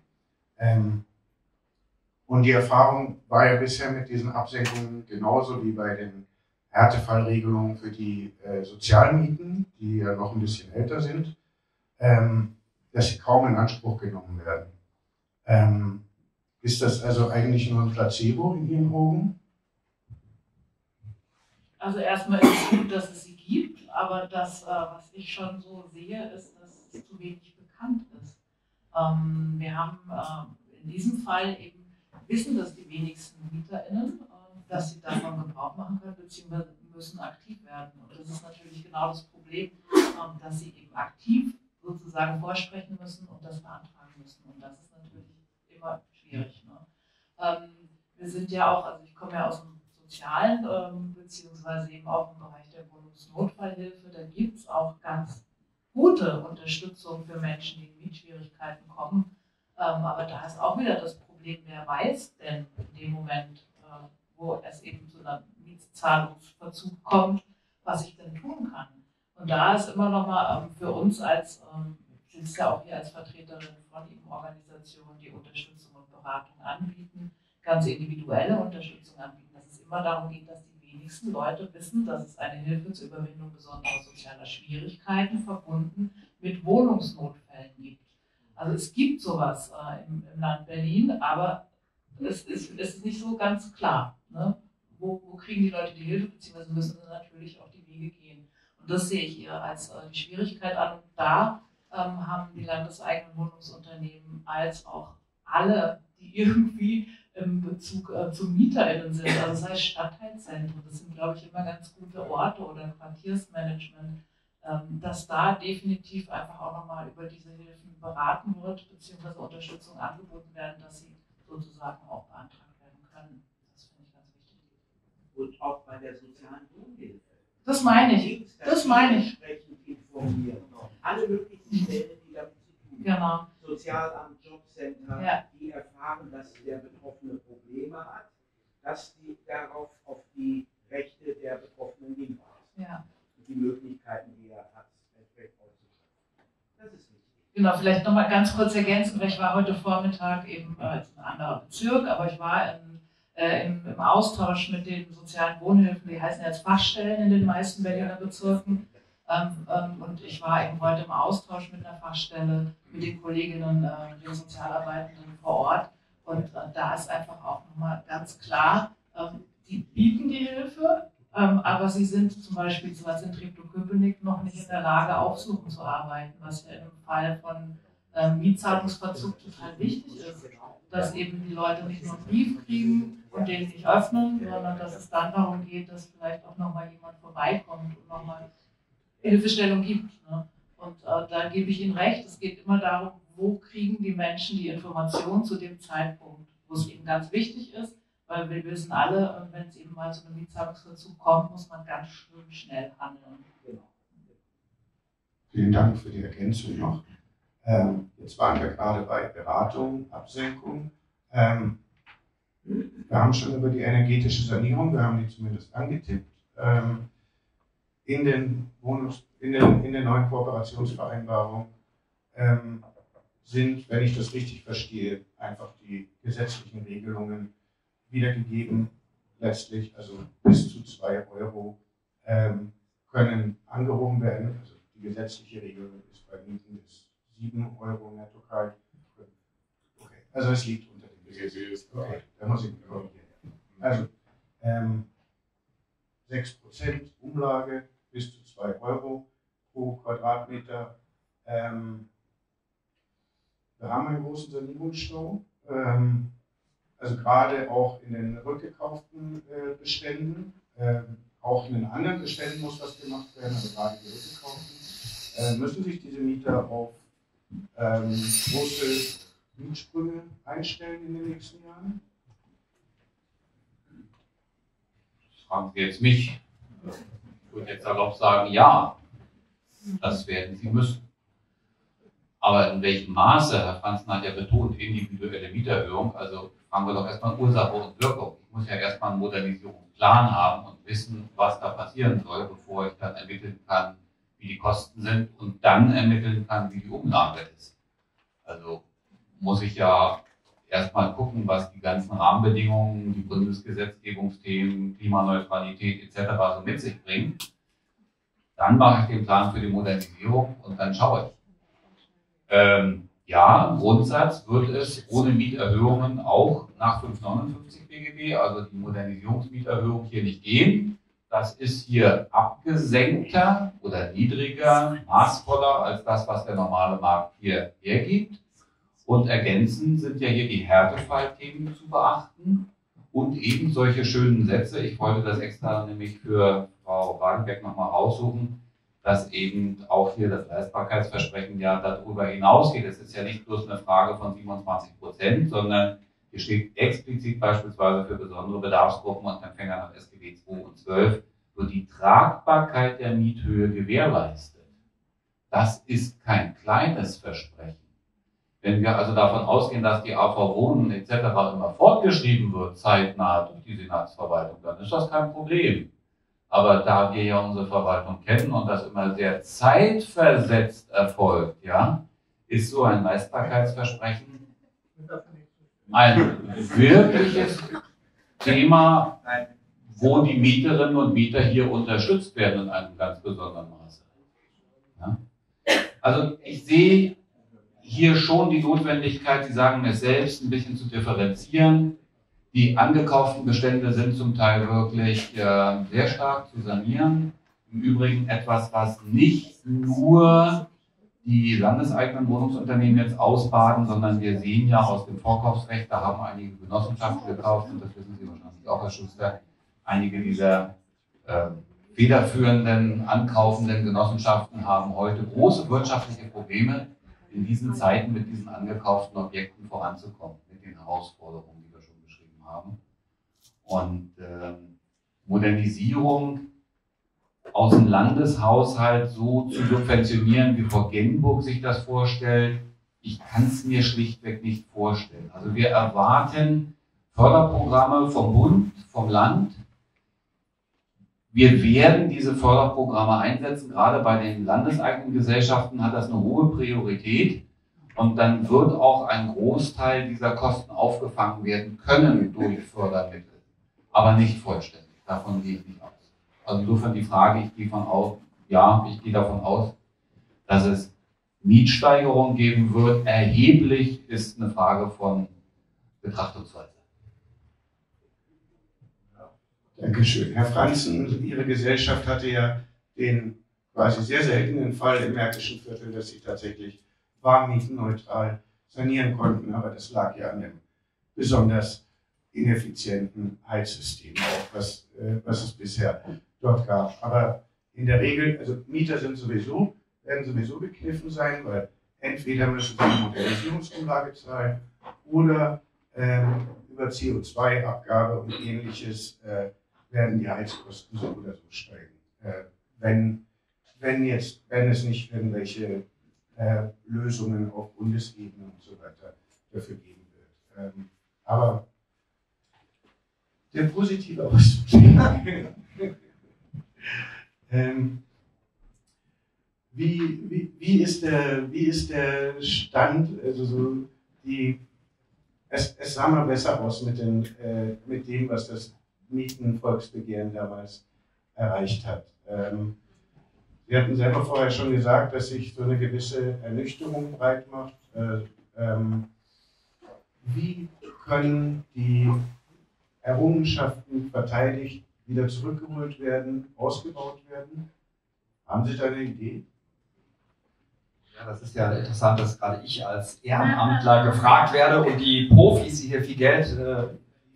Und die Erfahrung war ja bisher mit diesen Absenkungen genauso wie bei den Härtefallregelungen für die Sozialmieten, die ja noch ein bisschen älter sind, dass sie kaum in Anspruch genommen werden. Ist das also eigentlich nur ein Placebo in Ihren Augen? Also erstmal ist es gut, dass es sie gibt, aber das, was ich schon so sehe, ist, dass es zu wenig bekannt ist. Wir haben in diesem Fall eben wissen, dass die wenigsten MieterInnen, dass sie davon Gebrauch machen können, beziehungsweise müssen aktiv werden. Und das ist natürlich genau das Problem, dass sie eben aktiv sozusagen vorsprechen müssen und das beantragen müssen. Und das ist natürlich immer schwierig. Ne? Wir sind ja auch, also ich komme ja aus dem Sozialen, beziehungsweise eben auch im Bereich der Wohnungsnotfallhilfe, da gibt es auch ganz gute Unterstützung für Menschen, die in Mietschwierigkeiten kommen. Aber da ist auch wieder das Problem, wer weiß denn in dem Moment, wo es eben zu einer Mietzahlungsverzug kommt, was ich denn tun kann. Und da ist immer nochmal für uns als, ich sitze ja auch hier als Vertreterin von eben Organisationen, die Unterstützung und Beratung anbieten, ganz individuelle Unterstützung anbieten, dass es immer darum geht, dass die wenigsten Leute wissen, dass es eine Hilfe zur Überwindung besonderer sozialer Schwierigkeiten verbunden mit Wohnungsnotfällen gibt. Also es gibt sowas im Land Berlin, aber es ist nicht so ganz klar, ne? Wo kriegen die Leute die Hilfe, beziehungsweise müssen sie natürlich auch die Wege gehen. Und das sehe ich hier als die Schwierigkeit an. Und da haben die landeseigenen Wohnungsunternehmen als auch alle, die irgendwie im Bezug zu MieterInnen sind, also das heißt Stadtteilzentren, das sind, glaube ich, immer ganz gute Orte oder Quartiersmanagement, dass da definitiv einfach auch nochmal über diese Hilfen beraten wird, beziehungsweise Unterstützung angeboten werden, dass sie sozusagen auch beantragt werden können. Das finde ich ganz wichtig. Und auch bei der sozialen Wohnhilfe. Das meine ich. Das meine ich. Informieren. Alle möglichen Stellen, die damit zu tun haben. Genau. Sozialamt, Jobcenter, ja. Die erfahren, dass der Betroffene Probleme hat, dass die darauf auf die Rechte der Betroffenen hinweisen. Ja. Und die Möglichkeiten, die er hat, entsprechend auszuschalten. Das ist wichtig. Genau, vielleicht nochmal ganz kurz ergänzen, weil ich war heute Vormittag eben jetzt ein anderer Bezirk, aber ich war im Austausch mit den sozialen Wohnhilfen, die heißen jetzt Fachstellen in den meisten Berliner Bezirken. Und ich war eben heute im Austausch mit einer Fachstelle, mit den Kolleginnen, den Sozialarbeitenden vor Ort. Und da ist einfach auch nochmal ganz klar, die bieten die Hilfe, aber sie sind zum Beispiel sowas in Treptow-Köpenick noch nicht in der Lage, aufsuchen zu arbeiten, was ja im Fall von Mietzahlungsverzug total wichtig ist, dass eben die Leute nicht nur einen Brief kriegen und den nicht öffnen, sondern dass es dann darum geht, dass vielleicht auch nochmal jemand vorbeikommt und nochmal Hilfestellung gibt. Ne? Und da gebe ich Ihnen recht, es geht immer darum, wo kriegen die Menschen die Informationen zu dem Zeitpunkt, wo es eben ganz wichtig ist, weil wir wissen alle, wenn es eben mal zu einem Mietzahlungsverzug kommt, muss man ganz schön schnell handeln. Genau. Vielen Dank für die Ergänzung noch. Jetzt waren wir gerade bei Beratung, Absenkung. Wir haben schon über die energetische Sanierung, wir haben die zumindest angetippt. In der neuen Kooperationsvereinbarung sind, wenn ich das richtig verstehe, einfach die gesetzlichen Regelungen wiedergegeben. Letztlich, also bis zu 2 Euro können angehoben werden. Also die gesetzliche Regelung ist bei Mieten bis 7 Euro netto kalt. Okay. Also es liegt unter dem Gesetz. Okay. Da muss ich korrigieren. Also 6% Umlage bis zu 2 Euro pro Quadratmeter. Wir haben einen großen Sanierungsstau, also gerade auch in den rückgekauften Beständen. Auch in den anderen Beständen muss das gemacht werden, also gerade die rückgekauften. Müssen sich diese Mieter auf große Mietsprünge einstellen in den nächsten Jahren? Fragen Sie jetzt mich. Ich würde jetzt salopp sagen, ja, das werden Sie müssen. Aber in welchem Maße, Herr Franzen hat ja betont, individuelle Mieterhöhung, also fangen wir doch erstmal Ursache und Wirkung. Ich muss ja erstmal einen Modernisierungsplan haben und wissen, was da passieren soll, bevor ich dann ermitteln kann, wie die Kosten sind und dann ermitteln kann, wie die Umlage ist. Also muss ich ja erstmal gucken, was die ganzen Rahmenbedingungen, die Bundesgesetzgebungsthemen, Klimaneutralität etc. so mit sich bringen. Dann mache ich den Plan für die Modernisierung und dann schaue ich. Ja, im Grundsatz wird es ohne Mieterhöhungen auch nach 559 BGB, also die Modernisierungsmieterhöhung, hier nicht gehen. Das ist hier abgesenkter oder niedriger, maßvoller als das, was der normale Markt hier hergibt. Und ergänzend sind ja hier die Härtefallthemen zu beachten und eben solche schönen Sätze. Ich wollte das extra nämlich für Frau Badenberg nochmal raussuchen, dass eben auch hier das Leistbarkeitsversprechen ja darüber hinausgeht. Es ist ja nicht bloß eine Frage von 27%, sondern hier steht explizit beispielsweise für besondere Bedarfsgruppen und Empfänger nach SGB 2 und 12 wird die Tragbarkeit der Miethöhe gewährleistet. Das ist kein kleines Versprechen. Wenn wir also davon ausgehen, dass die AV Wohnen etc. immer fortgeschrieben wird, zeitnah durch die Senatsverwaltung, dann ist das kein Problem. Aber da wir ja unsere Verwaltung kennen und das immer sehr zeitversetzt erfolgt, ja, ist so ein Leistbarkeitsversprechen ein wirkliches Thema, wo die Mieterinnen und Mieter hier unterstützt werden in einem ganz besonderen Maße. Ja? Also ich sehe hier schon die Notwendigkeit, Sie sagen es selbst, ein bisschen zu differenzieren. Die angekauften Bestände sind zum Teil wirklich sehr stark zu sanieren. Im Übrigen etwas, was nicht nur die landeseigenen Wohnungsunternehmen jetzt ausbaden, sondern wir sehen ja aus dem Vorkaufsrecht, da haben einige Genossenschaften gekauft, und das wissen Sie wahrscheinlich auch, Herr Schuster, einige dieser federführenden, ankaufenden Genossenschaften haben heute große wirtschaftliche Probleme, in diesen Zeiten mit diesen angekauften Objekten voranzukommen, mit den Herausforderungen, die wir schon beschrieben haben. Und Modernisierung aus dem Landeshaushalt so zu subventionieren, wie Frau Gennburg sich das vorstellt, ich kann es mir schlichtweg nicht vorstellen. Also wir erwarten Förderprogramme vom Bund, vom Land. Wir werden diese Förderprogramme einsetzen. Gerade bei den landeseigenen Gesellschaften hat das eine hohe Priorität. Und dann wird auch ein Großteil dieser Kosten aufgefangen werden können durch Fördermittel. Aber nicht vollständig. Davon gehe ich nicht aus. Also insofern die Frage, ich gehe davon aus, ja, ich gehe davon aus, dass es Mietsteigerungen geben wird. Erheblich ist eine Frage von Betrachtungsweise. Dankeschön. Herr Franzen, Ihre Gesellschaft hatte ja den quasi sehr seltenen Fall im Märkischen Viertel, dass Sie tatsächlich warmmietenneutral sanieren konnten, aber das lag ja an dem besonders ineffizienten Heizsystem, auch was es bisher dort gab. Aber in der Regel, also Mieter sind sowieso, werden sowieso begriffen sein, weil entweder müssen sie eine Modernisierungsumlage zahlen oder über CO2-Abgabe und Ähnliches werden die Heizkosten so oder so steigen. Wenn es nicht irgendwelche Lösungen auf Bundesebene und so weiter dafür geben wird. Aber der positive Ausblick. Wie ist der Stand, also so die, es sah mal besser aus mit dem, was das Mietenvolksbegehren damals erreicht hat. Sie hatten selber vorher schon gesagt, dass sich so eine gewisse Ernüchterung breit macht. Wie können die Errungenschaften verteidigt wieder zurückgeholt werden, ausgebaut werden? Haben Sie da eine Idee? Ja, das ist ja interessant, dass gerade ich als Ehrenamtler gefragt werde und die Profis, die hier viel Geld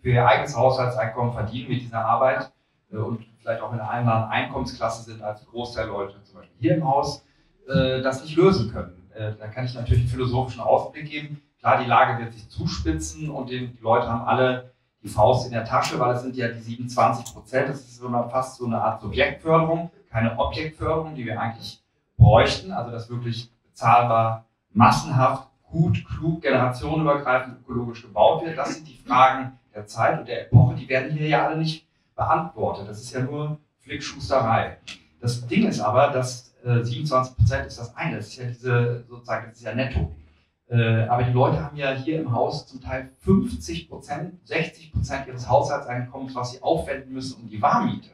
für ihr eigenes Haushaltseinkommen verdienen mit dieser Arbeit und vielleicht auch in einer anderen Einkommensklasse sind als die Großteil Leute, zum Beispiel hier im Haus, das nicht lösen können. Da kann ich natürlich einen philosophischen Ausblick geben. Klar, die Lage wird sich zuspitzen und die Leute haben alle die Faust in der Tasche, weil es sind ja die 27%. Das ist so eine, fast so eine Art Subjektförderung, keine Objektförderung, die wir eigentlich bräuchten. Also das wirklich zahlbar, massenhaft, gut, klug, generationenübergreifend, ökologisch gebaut wird. Das sind die Fragen der Zeit und der Epoche, die werden hier ja alle nicht beantwortet. Das ist ja nur Flickschusterei. Das Ding ist aber, dass 27% ist das eine, das ist ja diese, sozusagen, das ist ja netto. Aber die Leute haben ja hier im Haus zum Teil 50%, 60% ihres Haushaltseinkommens, was sie aufwenden müssen, um die Warmmiete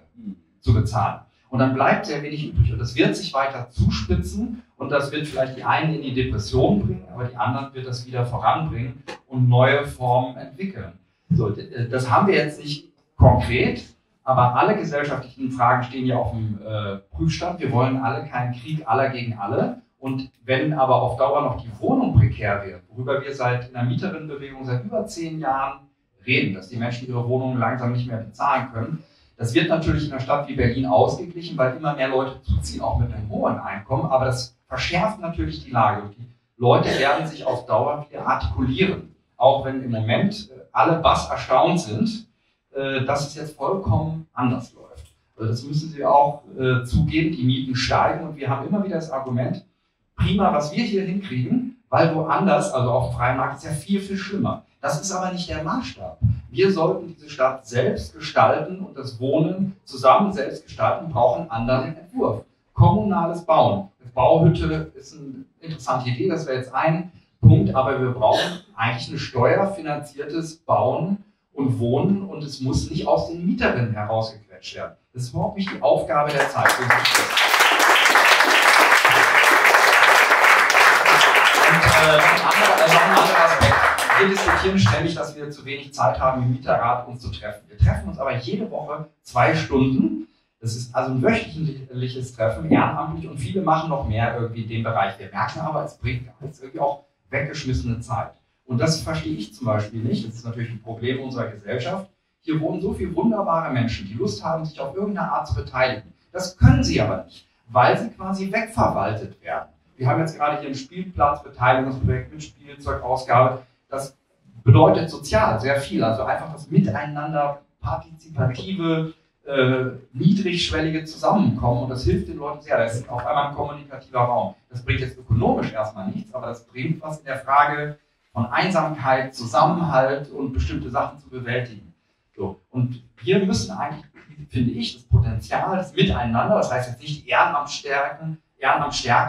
zu bezahlen. Und dann bleibt sehr wenig übrig. Und das wird sich weiter zuspitzen und das wird vielleicht die einen in die Depression bringen, aber die anderen wird das wieder voranbringen und neue Formen entwickeln. So, das haben wir jetzt nicht konkret, aber alle gesellschaftlichen Fragen stehen ja auf dem Prüfstand. Wir wollen alle keinen Krieg aller gegen alle. Und wenn aber auf Dauer noch die Wohnung prekär wird, worüber wir seit in der Mieterinnenbewegung seit über 10 Jahren reden, dass die Menschen ihre Wohnungen langsam nicht mehr bezahlen können, das wird natürlich in einer Stadt wie Berlin ausgeglichen, weil immer mehr Leute zuziehen, auch mit einem hohen Einkommen. Aber das verschärft natürlich die Lage. Die Leute werden sich auf Dauer wieder artikulieren. Auch wenn im Moment alle bass erstaunt sind, dass es jetzt vollkommen anders läuft. Also das müssen Sie auch zugeben. Die Mieten steigen und wir haben immer wieder das Argument, prima, was wir hier hinkriegen, weil woanders, also auf dem freien Markt, ist ja viel, viel schlimmer. Das ist aber nicht der Maßstab. Wir sollten diese Stadt selbst gestalten und das Wohnen zusammen selbst gestalten, brauchen einen anderen Entwurf. Kommunales Bauen. Eine Bauhütte ist eine interessante Idee, das wäre jetzt ein Punkt, aber wir brauchen eigentlich ein steuerfinanziertes Bauen und Wohnen und es muss nicht aus den Mieterinnen herausgequetscht werden. Das ist überhaupt nicht die Aufgabe der Zeit. Ein anderer Aspekt. Wir diskutieren ständig, dass wir zu wenig Zeit haben, im Mieterrat uns zu treffen. Wir treffen uns aber jede Woche 2 Stunden. Das ist also ein wöchentliches Treffen, ehrenamtlich, und viele machen noch mehr irgendwie in dem Bereich. Wir merken aber, es bringt jetzt irgendwie auch weggeschmissene Zeit. Und das verstehe ich zum Beispiel nicht. Das ist natürlich ein Problem unserer Gesellschaft. Hier wohnen so viele wunderbare Menschen, die Lust haben, sich auf irgendeine Art zu beteiligen. Das können sie aber nicht, weil sie quasi wegverwaltet werden. Wir haben jetzt gerade hier einen Spielplatz, Beteiligungsprojekt mit Spielzeugausgabe. Das bedeutet sozial sehr viel. Also einfach das Miteinander, partizipative, niedrigschwellige Zusammenkommen. Und das hilft den Leuten sehr. Das ist auf einmal ein kommunikativer Raum. Das bringt jetzt ökonomisch erstmal nichts, aber das bringt was in der Frage von Einsamkeit, Zusammenhalt und bestimmte Sachen zu bewältigen. So. Und wir müssen eigentlich, finde ich, das Potenzial des Miteinander, das heißt jetzt nicht Ehrenamt stärken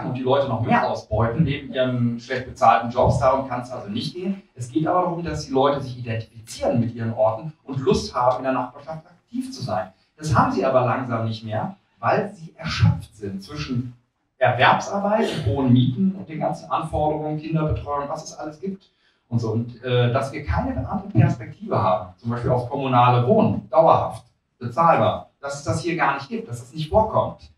und die Leute noch mehr ausbeuten neben ihren schlecht bezahlten Jobs, darum kann es also nicht gehen. Es geht aber darum, dass die Leute sich identifizieren mit ihren Orten und Lust haben, in der Nachbarschaft aktiv zu sein. Das haben sie aber langsam nicht mehr, weil sie erschöpft sind zwischen Erwerbsarbeit, hohen Mieten und den ganzen Anforderungen, Kinderbetreuung, was es alles gibt und so. Und dass wir keine andere Perspektive haben, zum Beispiel auf kommunale Wohnen, dauerhaft, bezahlbar, dass es das hier gar nicht gibt, dass es nicht vorkommt,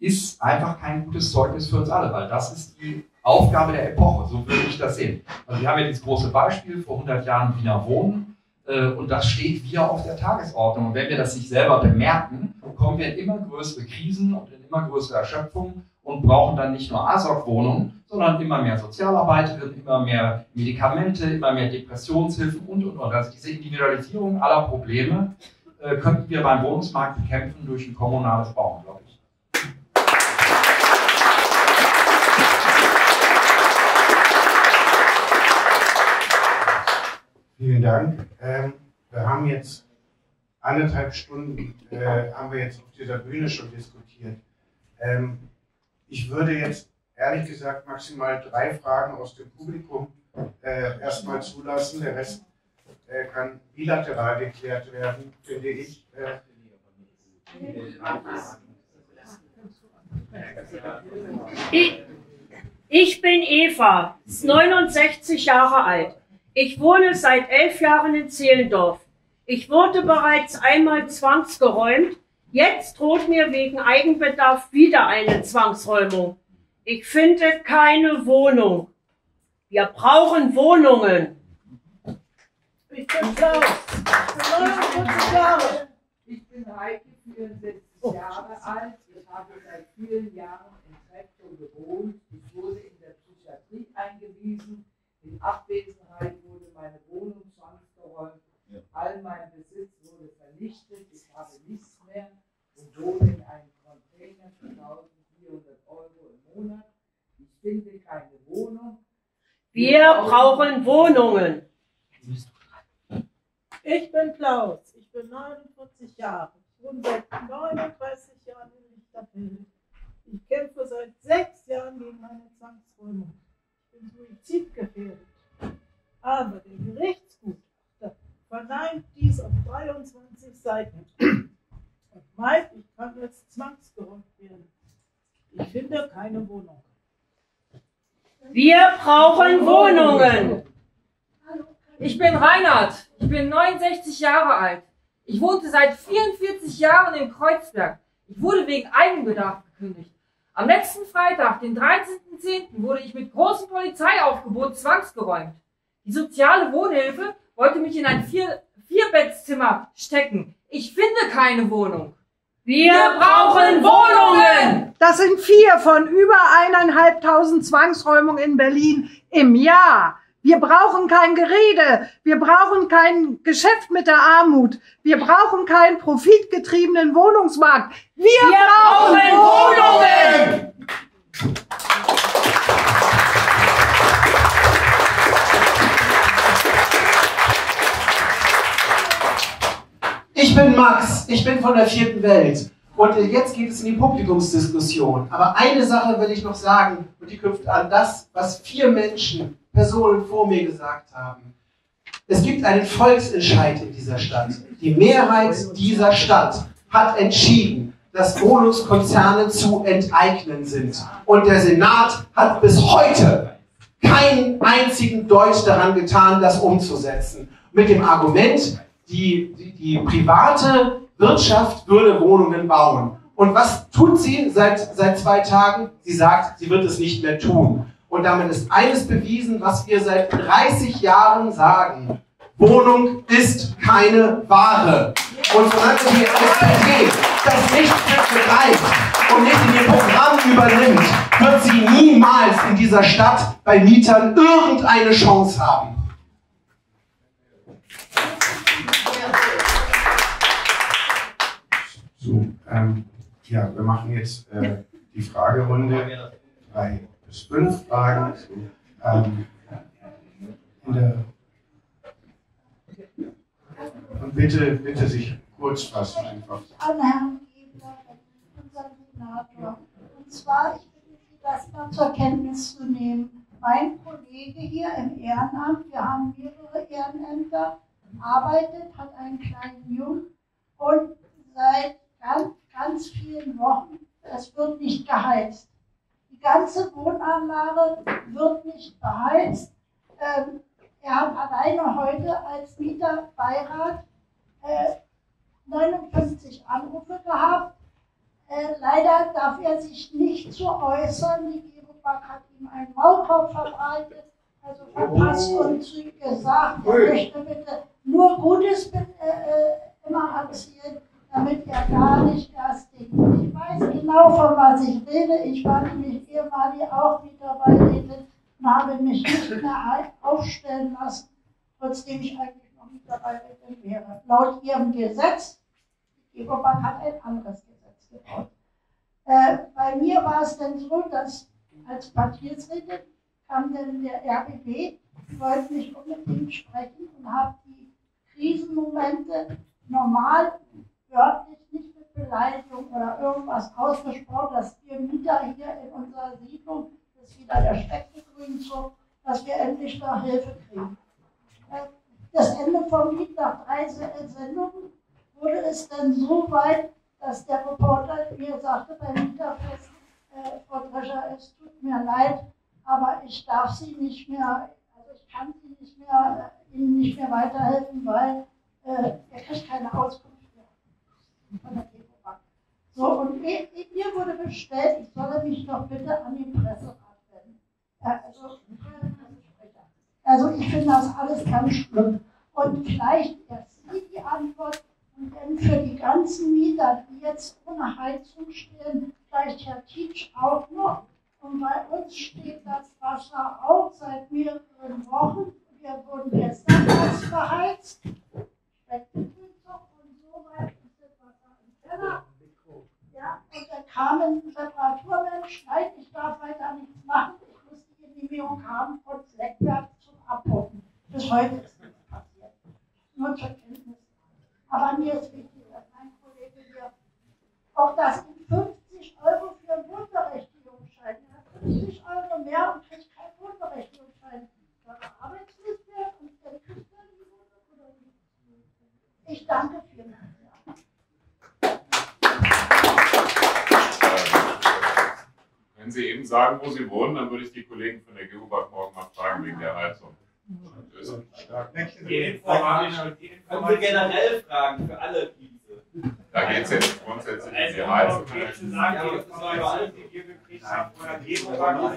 ist einfach kein gutes Zeugnis für uns alle, weil das ist die Aufgabe der Epoche, so würde ich das sehen. Also wir haben ja dieses große Beispiel vor 100 Jahren Wiener Wohnen und das steht wieder auf der Tagesordnung. Und wenn wir das nicht selber bemerken, kommen wir in immer größere Krisen und in immer größere Erschöpfung und brauchen dann nicht nur ASOC-Wohnungen, sondern immer mehr Sozialarbeiterinnen, immer mehr Medikamente, immer mehr Depressionshilfen und. Also diese Individualisierung aller Probleme könnten wir beim Wohnungsmarkt bekämpfen durch ein kommunales Bauen, glaube ich. Vielen Dank. Wir haben jetzt 1,5 Stunden auf dieser Bühne schon diskutiert. Ich würde jetzt ehrlich gesagt maximal 3 Fragen aus dem Publikum erstmal zulassen. Der Rest kann bilateral geklärt werden, finde ich. Ich bin Eva, 69 Jahre alt. Ich wohne seit 11 Jahren in Zehlendorf. Ich wurde bereits einmal zwangsgeräumt. Jetzt droht mir wegen Eigenbedarf wieder eine Zwangsräumung. Ich finde keine Wohnung. Wir brauchen Wohnungen. Ich bin Klaus. Ich bin Heike, 64 Jahre alt. Ich habe seit vielen Jahren in Treptow gewohnt. Ich wurde in der Psychiatrie eingewiesen. In Abwesenheit wurde meine Wohnung zwangsgeräumt, all mein Besitz wurde vernichtet, ich habe nichts mehr und wohne in einem Container für 1.400 Euro im Monat. Ich finde keine Wohnung. Wir brauchen Wohnungen. Jetzt bist du dran. Ich bin Klaus, ich bin 49 Jahre, ich wohne seit 39 Jahren in Lichterfelde. Ich kämpfe seit 6 Jahren gegen meine Zwangsräumung. Suizidgefährdet. Aber der Gerichtsgutachter verneint dies auf 23 Seiten und meint, ich kann jetzt zwangsgeräumt werden. Ich finde keine Wohnung. Wir brauchen Wohnungen. Ich bin Reinhard. Ich bin 69 Jahre alt. Ich wohnte seit 44 Jahren in Kreuzberg. Ich wurde wegen Eigenbedarf gekündigt. Am letzten Freitag, den 13.10., wurde ich mit großem Polizeiaufgebot zwangsgeräumt. Die soziale Wohnhilfe wollte mich in ein Vierbettzimmer stecken. Ich finde keine Wohnung. Wir brauchen Wohnungen! Das sind 4 von über 1.500 Zwangsräumungen in Berlin im Jahr. Wir brauchen kein Gerede, wir brauchen kein Geschäft mit der Armut, wir brauchen keinen profitgetriebenen Wohnungsmarkt. Wir brauchen Wohnungen! bin Max, ich bin von der Vierten Welt. Und jetzt geht es in die Publikumsdiskussion. Aber eine Sache will ich noch sagen, und die knüpft an das, was Personen vor mir gesagt haben. Es gibt einen Volksentscheid in dieser Stadt. Die Mehrheit dieser Stadt hat entschieden, dass Wohnungskonzerne zu enteignen sind. Und der Senat hat bis heute keinen einzigen Deut daran getan, das umzusetzen. Mit dem Argument, die private Wirtschaft würde Wohnungen bauen. Und was tut sie seit 2 Tagen? Sie sagt, sie wird es nicht mehr tun. Und damit ist eines bewiesen, was wir seit 30 Jahren sagen. Wohnung ist keine Ware. Und solange die SPD das nicht begreift und nicht in ihr Programm übernimmt, wird sie niemals in dieser Stadt bei Mietern irgendeine Chance haben. So, ja, wir machen jetzt die Fragerunde. 3 bis 5 Fragen. Und bitte sich kurz fassen einfach. An Herrn Gäbler, unseren Senator. Und zwar, ich bitte Sie, das mal zur Kenntnis zu nehmen. Mein Kollege hier im Ehrenamt, wir haben mehrere Ehrenämter, arbeitet, hat einen kleinen Jungen und seit ganz vielen Wochen, es wird nicht geheizt. Die ganze Wohnanlage wird nicht beheizt. Wir haben alleine heute als Mieterbeirat 59 Anrufe gehabt. Leider darf er sich nicht so äußern. Die Gebo-Back hat ihm einen Maulkorb verbreitet, also verpasst und gesagt, er möchte bitte nur Gutes immer erzählen, damit er gar nicht erst denkt. Ich weiß genau, von was ich rede. Ich war nämlich ehemalig auch Mieterbeirätin. Habe mich nicht mehr aufstellen lassen, trotzdem ich eigentlich noch Mitarbeiterin wäre. Laut ihrem Gesetz, die Gewobag hat ein anderes Gesetz gebaut. Bei mir war es denn so, dass als Quartiersrätin kam dann der RBB, wollte mich unbedingt sprechen und habe die Krisenmomente normal, wörtlich, nicht mit Beleidigung oder irgendwas ausgesprochen, dass ihr Mieter hier in unserer Siedlung ist wieder der Steckte grün so, dass wir endlich da Hilfe kriegen. Das Ende vom Lied nach 3 Sendungen wurde es dann so weit, dass der Reporter mir sagte beim Mieterfest, Frau Drescher, es tut mir leid, aber ich darf Sie nicht mehr, also ich kann Sie nicht mehr, Ihnen nicht mehr weiterhelfen, weil er kriegt keine Auskunft mehr von der Gewobag. So, und mir wurde bestellt, ich solle mich doch bitte an die Presse. Also ich finde das alles ganz schlimm. Und vielleicht erst Sie die Antwort und dann für die ganzen Mieter, die jetzt ohne Heizung stehen, vielleicht Herr Tietsch auch noch. Und bei uns steht das Wasser auch seit mehreren Wochen. Wir wurden gestern erst beheizt. Und so weit ist das Wasser im Keller. Ja, und dann kam ein Reparaturmensch, nein, ich darf weiter nichts machen. Haben von Flatwerk zum Abhocken. Bis heute ist nichts passiert. Nur zur Kenntnis. Aber mir ist wichtig, dass mein Kollege hier auch das in 50 € für einen Wohnberechtigungsschein. Er hat 50 € mehr und kriegt keinen Wohnberechtigungsschein. Weil er arbeitslos wird und dann kriegt er die Wohnung oder nicht. Ich danke vielmals. Wenn Sie eben sagen, wo Sie wohnen, dann würde ich die Kollegen von der Gewobag morgen mal fragen wegen der Heizung. Können wir generell fragen für alle Krise? Da geht es ja nicht grundsätzlich um die Heizung. Sie sagen, es ist überall die Gebekriegsschaft von der Gewobag,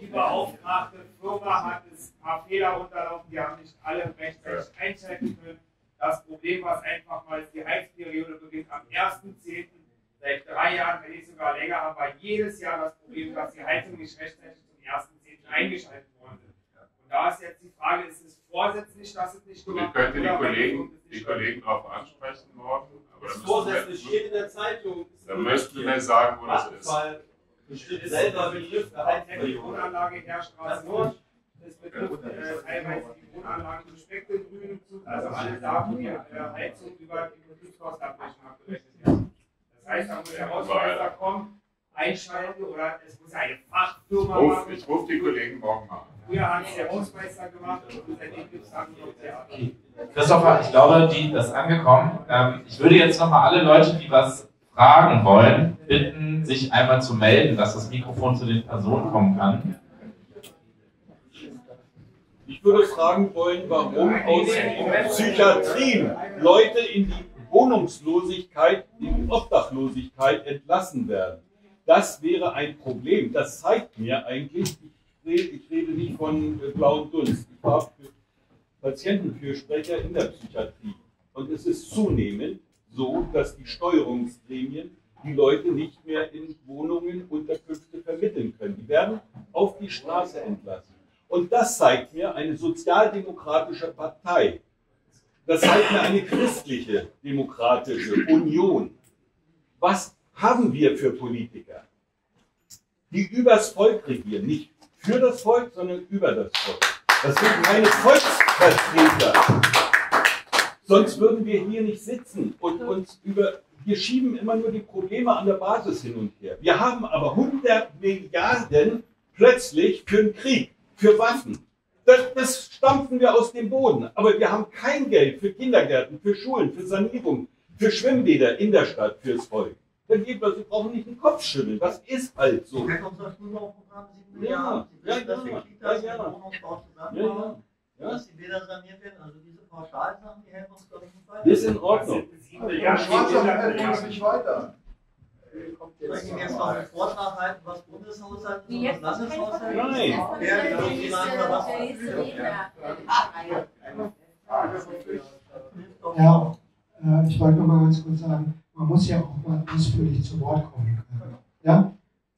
die beauftragte Firma hat es ein paar Fehler unterlaufen, die haben nicht alle rechtzeitig einschätzen können. Das Problem war es einfach mal, die Heizperiode beginnt am 1.10. Seit 3 Jahren, wenn nicht sogar länger, haben wir jedes Jahr das Problem, dass die Heizung nicht rechtzeitig zum 1.10. eingeschaltet worden ist. Und da ist jetzt die Frage, ist es vorsätzlich, dass es nicht gemacht wird? Ich könnte die Kollegen darauf ansprechen morgen. Das vorsätzlich steht in der Zeitung. Dann möchten wir sagen, wo das ist. Bestimmt selber betrifft, der Heizung. Die Wohnanlage Herrstraße Nord. Es betrifft teilweise die Wohnanlagen zu Spektrumgrün, also alle da, wo die Heizung über die Betriebskostenabrechnung abgerechnet werden. Das heißt, da muss der Hausmeister kommen, einschalten oder es muss eine Fachfirma machen. Ich rufe die Kollegen morgen mal. Früher hat es der Hausmeister gemacht und seitdem gibt es dann noch der AG. Christopher, ich glaube, die ist angekommen. Ich würde jetzt nochmal alle Leute, die was fragen wollen, bitten, sich einmal zu melden, dass das Mikrofon zu den Personen kommen kann. Ich würde fragen wollen, warum aus den Psychiatrien Leute in die Wohnungslosigkeit, in die Obdachlosigkeit entlassen werden. Das wäre ein Problem. Das zeigt mir eigentlich, ich rede nicht von blauen Dunst. Ich war Patientenfürsprecher in der Psychiatrie. Und es ist zunehmend so, dass die Steuerungsgremien die Leute nicht mehr in Wohnungen, Unterkünfte vermitteln können. Die werden auf die Straße entlassen. Und das zeigt mir eine sozialdemokratische Partei. Das zeigt mir eine christliche demokratische Union. Was haben wir für Politiker, die übers Volk regieren? Nicht für das Volk, sondern über das Volk. Das sind keine Volksvertreter. Sonst würden wir hier nicht sitzen und uns über... Wir schieben immer nur die Probleme an der Basis hin und her. Wir haben aber 100 Milliarden plötzlich für den Krieg, für Waffen. Das stampfen wir aus dem Boden. Aber wir haben kein Geld für Kindergärten, für Schulen, für Sanierung, für Schwimmbäder in der Stadt, fürs Volk. Dann geht man, Sie brauchen nicht den Kopf schütteln. Das ist halt so. Ja, ja. Dass die Bäder saniert werden, also diese Pauschalsachen, die helfen uns, glaube ich, nicht weiter. Ist in Ordnung. Ja, Schwarzarbeit geht es nicht weiter. Wir möchten jetzt noch einen Vortrag halten, was Bundeshaushalt ist und was Landeshaushalt ist. Nein. Ja, ich wollte noch mal ganz kurz sagen, man muss ja auch mal ausführlich zu Wort kommen können. Ja?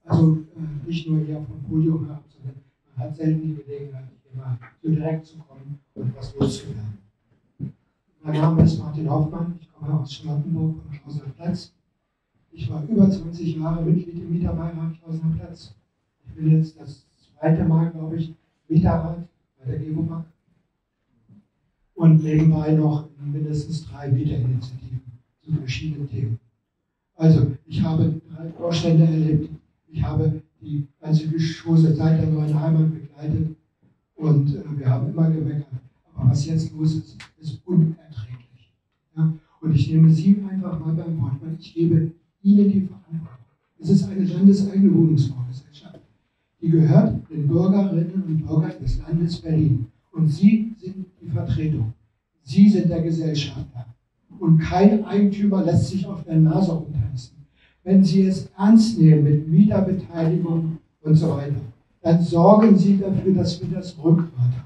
Also nicht nur hier vom Podium ab, sondern man hat selten die Gelegenheit, immer so direkt zu kommen und was loszuwerden. Mein Name ist Martin Hoffmann, ich komme aus Charlottenburg am Schlossener Platz. Ich war über 20 Jahre Mitglied im Mieterbeirat Schlossener Platz. Ich bin jetzt das zweite Mal, glaube ich, Mieterrat bei der Gewobag und nebenbei noch in mindestens 3 Mieterinitiativen zu verschiedenen Themen. Also, ich habe 3 Vorstände erlebt, ich habe die ganze Geschosse seit der neuen Heimat begleitet. Und wir haben immer gemeckert, aber was jetzt los ist, ist unerträglich. Ja? Und ich nehme Sie einfach mal beim Wort, weil ich gebe Ihnen die Verantwortung. Es ist eine landeseigene Wohnungsbaugesellschaft. Die gehört den Bürgerinnen und Bürgern des Landes Berlin. Und Sie sind die Vertretung. Sie sind der Gesellschafter. Und kein Eigentümer lässt sich auf der Nase rumtanzen. Wenn Sie es ernst nehmen mit Mieterbeteiligung und so weiter, dann sorgen Sie dafür, dass wir das Rückgrat haben.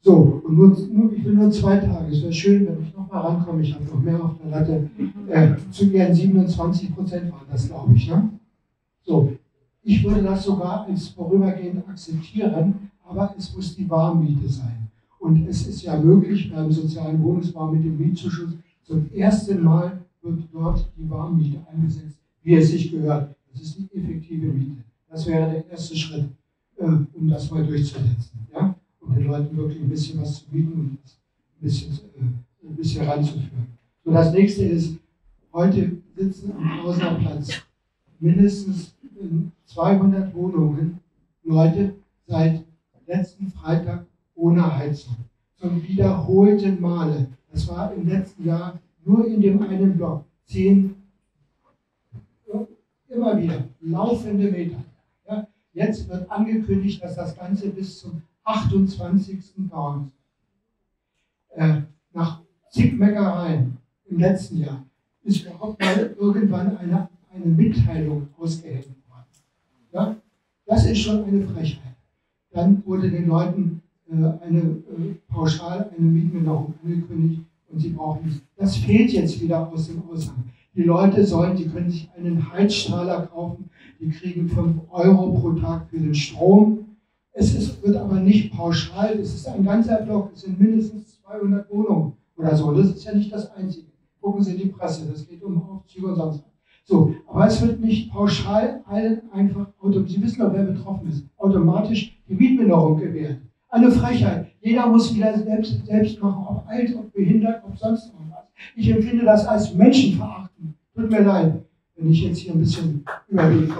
So, und ich will nur 2 Tage. Es wäre schön, wenn ich nochmal rankomme. Ich habe noch mehr auf der Latte. Zu Ihren 27% waren das, glaube ich. Ne? So, ich würde das sogar als vorübergehend akzeptieren, aber es muss die Warmmiete sein. Und es ist ja möglich, beim sozialen Wohnungsbau mit dem Mietzuschuss, zum ersten Mal wird dort die Warmmiete eingesetzt, wie es sich gehört. Das ist die effektive Miete. Das wäre der erste Schritt, um das mal durchzusetzen, ja? Um den Leuten wirklich ein bisschen was zu bieten und ein bisschen ranzuführen. So, das nächste ist, heute sitzen am Tausender Platz mindestens 200 Wohnungen, Leute, seit letzten Freitag ohne Heizung. Zum wiederholten Male. Das war im letzten Jahr nur in dem einen Block 10, immer wieder, laufende Meter. Jetzt wird angekündigt, dass das Ganze bis zum 28. dauert. Nach zig Meckereien im letzten Jahr ist überhaupt mal irgendwann eine Mitteilung ausgehängt worden. Ja? Das ist schon eine Frechheit. Dann wurde den Leuten pauschal eine Mietminderung angekündigt und sie brauchen es. Das fehlt jetzt wieder aus dem Ausland. Die Leute sollen, die können sich einen Heizstrahler kaufen, die kriegen 5 € pro Tag für den Strom. Wird aber nicht pauschal, es ist ein ganzer Block, es sind mindestens 200 Wohnungen oder so. Das ist ja nicht das Einzige. Gucken Sie in die Presse, das geht um Aufzüge und sonst was. So, aber es wird nicht pauschal allen einfach, Sie wissen doch, wer betroffen ist, automatisch die Mietminderung gewährt. Eine Frechheit. Jeder muss wieder selbst machen, ob alt, ob behindert, ob sonst irgendwas. Ich empfinde das als Menschenverachten. Tut mir leid, wenn ich jetzt hier ein bisschen überlege.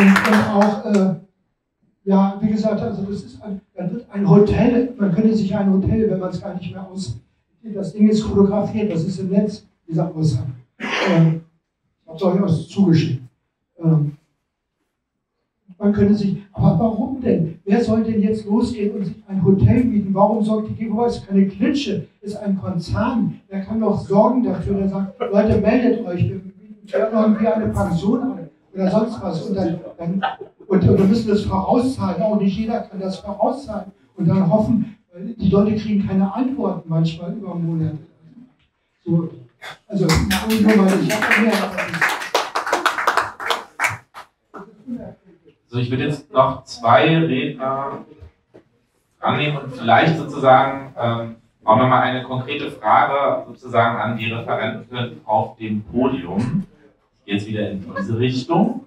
Und auch, ja, wie gesagt, also das ist ein Hotel, man könnte sich ein Hotel, wenn man es gar nicht mehr aus. Das Ding ist fotografiert, das ist im Netz, dieser Aussage. Ich habe es euch auch zugeschickt. Man könnte sich, aber warum denn? Wer soll denn jetzt losgehen und sich ein Hotel mieten? Warum sorgt die Gewobag? Ist keine Klitsche, ist ein Konzern. Der kann doch sorgen dafür, der sagt, Leute, meldet euch, wir bieten irgendwie eine Pension an. Oder sonst was. Und wir müssen das vorauszahlen. Auch nicht jeder kann das vorauszahlen. Und dann hoffen, die Leute kriegen keine Antworten manchmal über Monate. So, also, ich würde jetzt noch zwei Redner annehmen und vielleicht sozusagen auch nochmal eine konkrete Frage sozusagen an die Referenten auf dem Podium. Jetzt wieder in diese Richtung.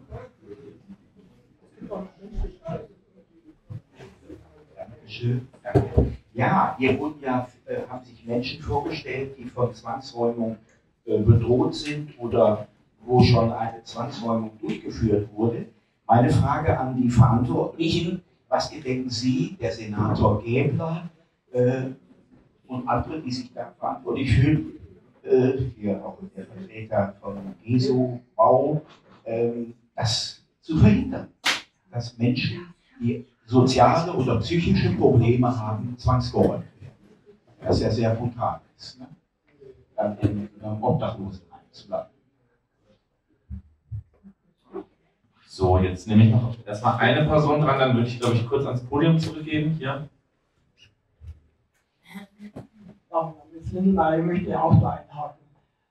Dankeschön. Danke. Ja, hier haben sich Menschen vorgestellt, die von Zwangsräumung bedroht sind oder wo schon eine Zwangsräumung durchgeführt wurde. Meine Frage an die Verantwortlichen, was gedenken Sie, der Senator Gäbler und andere, die sich da verantwortlich fühlen, hier auch der Vertreter von Gesobau, das zu verhindern, dass Menschen, die soziale oder psychische Probleme haben, zwangsgeräumt werden. Das ja sehr brutal ist, ne? Dann in Obdachlosen einzuladen. So, jetzt nehme ich noch erstmal eine Person dran, dann würde ich, glaube ich, kurz ans Podium zurückgeben. Hier. Ja. Nein, ich möchte auch da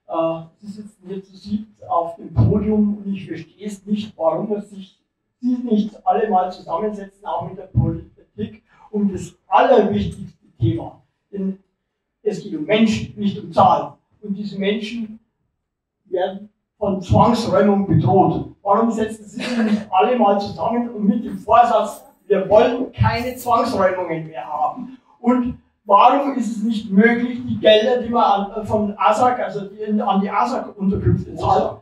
einhaken. Sie sitzen hier zu siebt auf dem Podium und ich verstehe es nicht, warum sich Sie nicht alle mal zusammensetzen, auch mit der Politik, um das allerwichtigste Thema. Denn es geht um Menschen, nicht um Zahlen. Und diese Menschen werden von Zwangsräumung bedroht. Warum setzen Sie sich nicht alle mal zusammen und mit dem Vorsatz, wir wollen keine Zwangsräumungen mehr haben? Und warum ist es nicht möglich, die Gelder, die man von ASAG, also an die ASAG-Unterkünfte zahlt,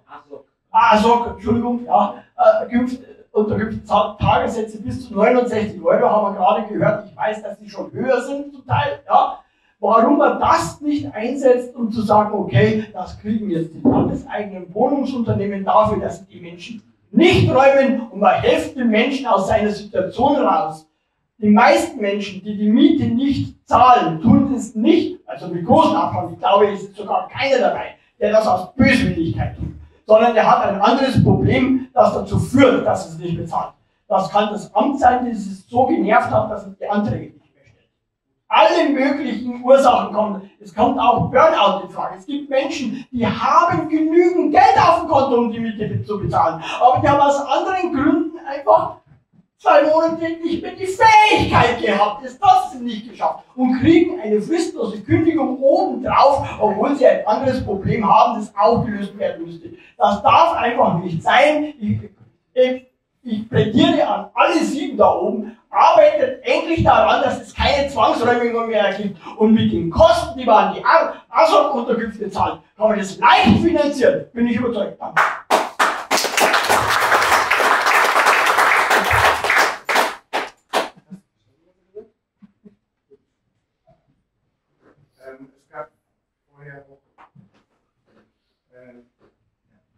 Unterkünfte zahlt, Tagessätze bis zu 69 € haben wir gerade gehört, ich weiß, dass die schon höher sind zum Teil, ja, warum man das nicht einsetzt, um zu sagen, okay, das kriegen jetzt die landeseigenen Wohnungsunternehmen dafür, dass die Menschen nicht räumen und man hilft den Menschen aus seiner Situation raus. Die meisten Menschen, die die Miete nicht zahlen, tun es nicht, also mit großem Abstand, ich glaube, es ist sogar keiner dabei, der das aus Böswilligkeit tut, sondern der hat ein anderes Problem, das dazu führt, dass es nicht bezahlt. Das kann das Amt sein, das es so genervt hat, dass es die Anträge nicht mehr stellt. Alle möglichen Ursachen kommen. Es kommt auch Burnout in Frage. Es gibt Menschen, die haben genügend Geld auf dem Konto, um die Miete zu bezahlen, aber die haben aus anderen Gründen einfach 2 Monate nicht mehr die Fähigkeit gehabt, das haben sie nicht geschafft und kriegen eine fristlose Kündigung obendrauf, obwohl sie ein anderes Problem haben, das auch gelöst werden müsste. Das darf einfach nicht sein. Ich plädiere an alle 7 da oben, arbeitet endlich daran, dass es keine Zwangsräumung mehr gibt. Und mit den Kosten, die man an die ASOC-Unterkünfte zahlt, kann man das leicht finanzieren, bin ich überzeugt. Danke.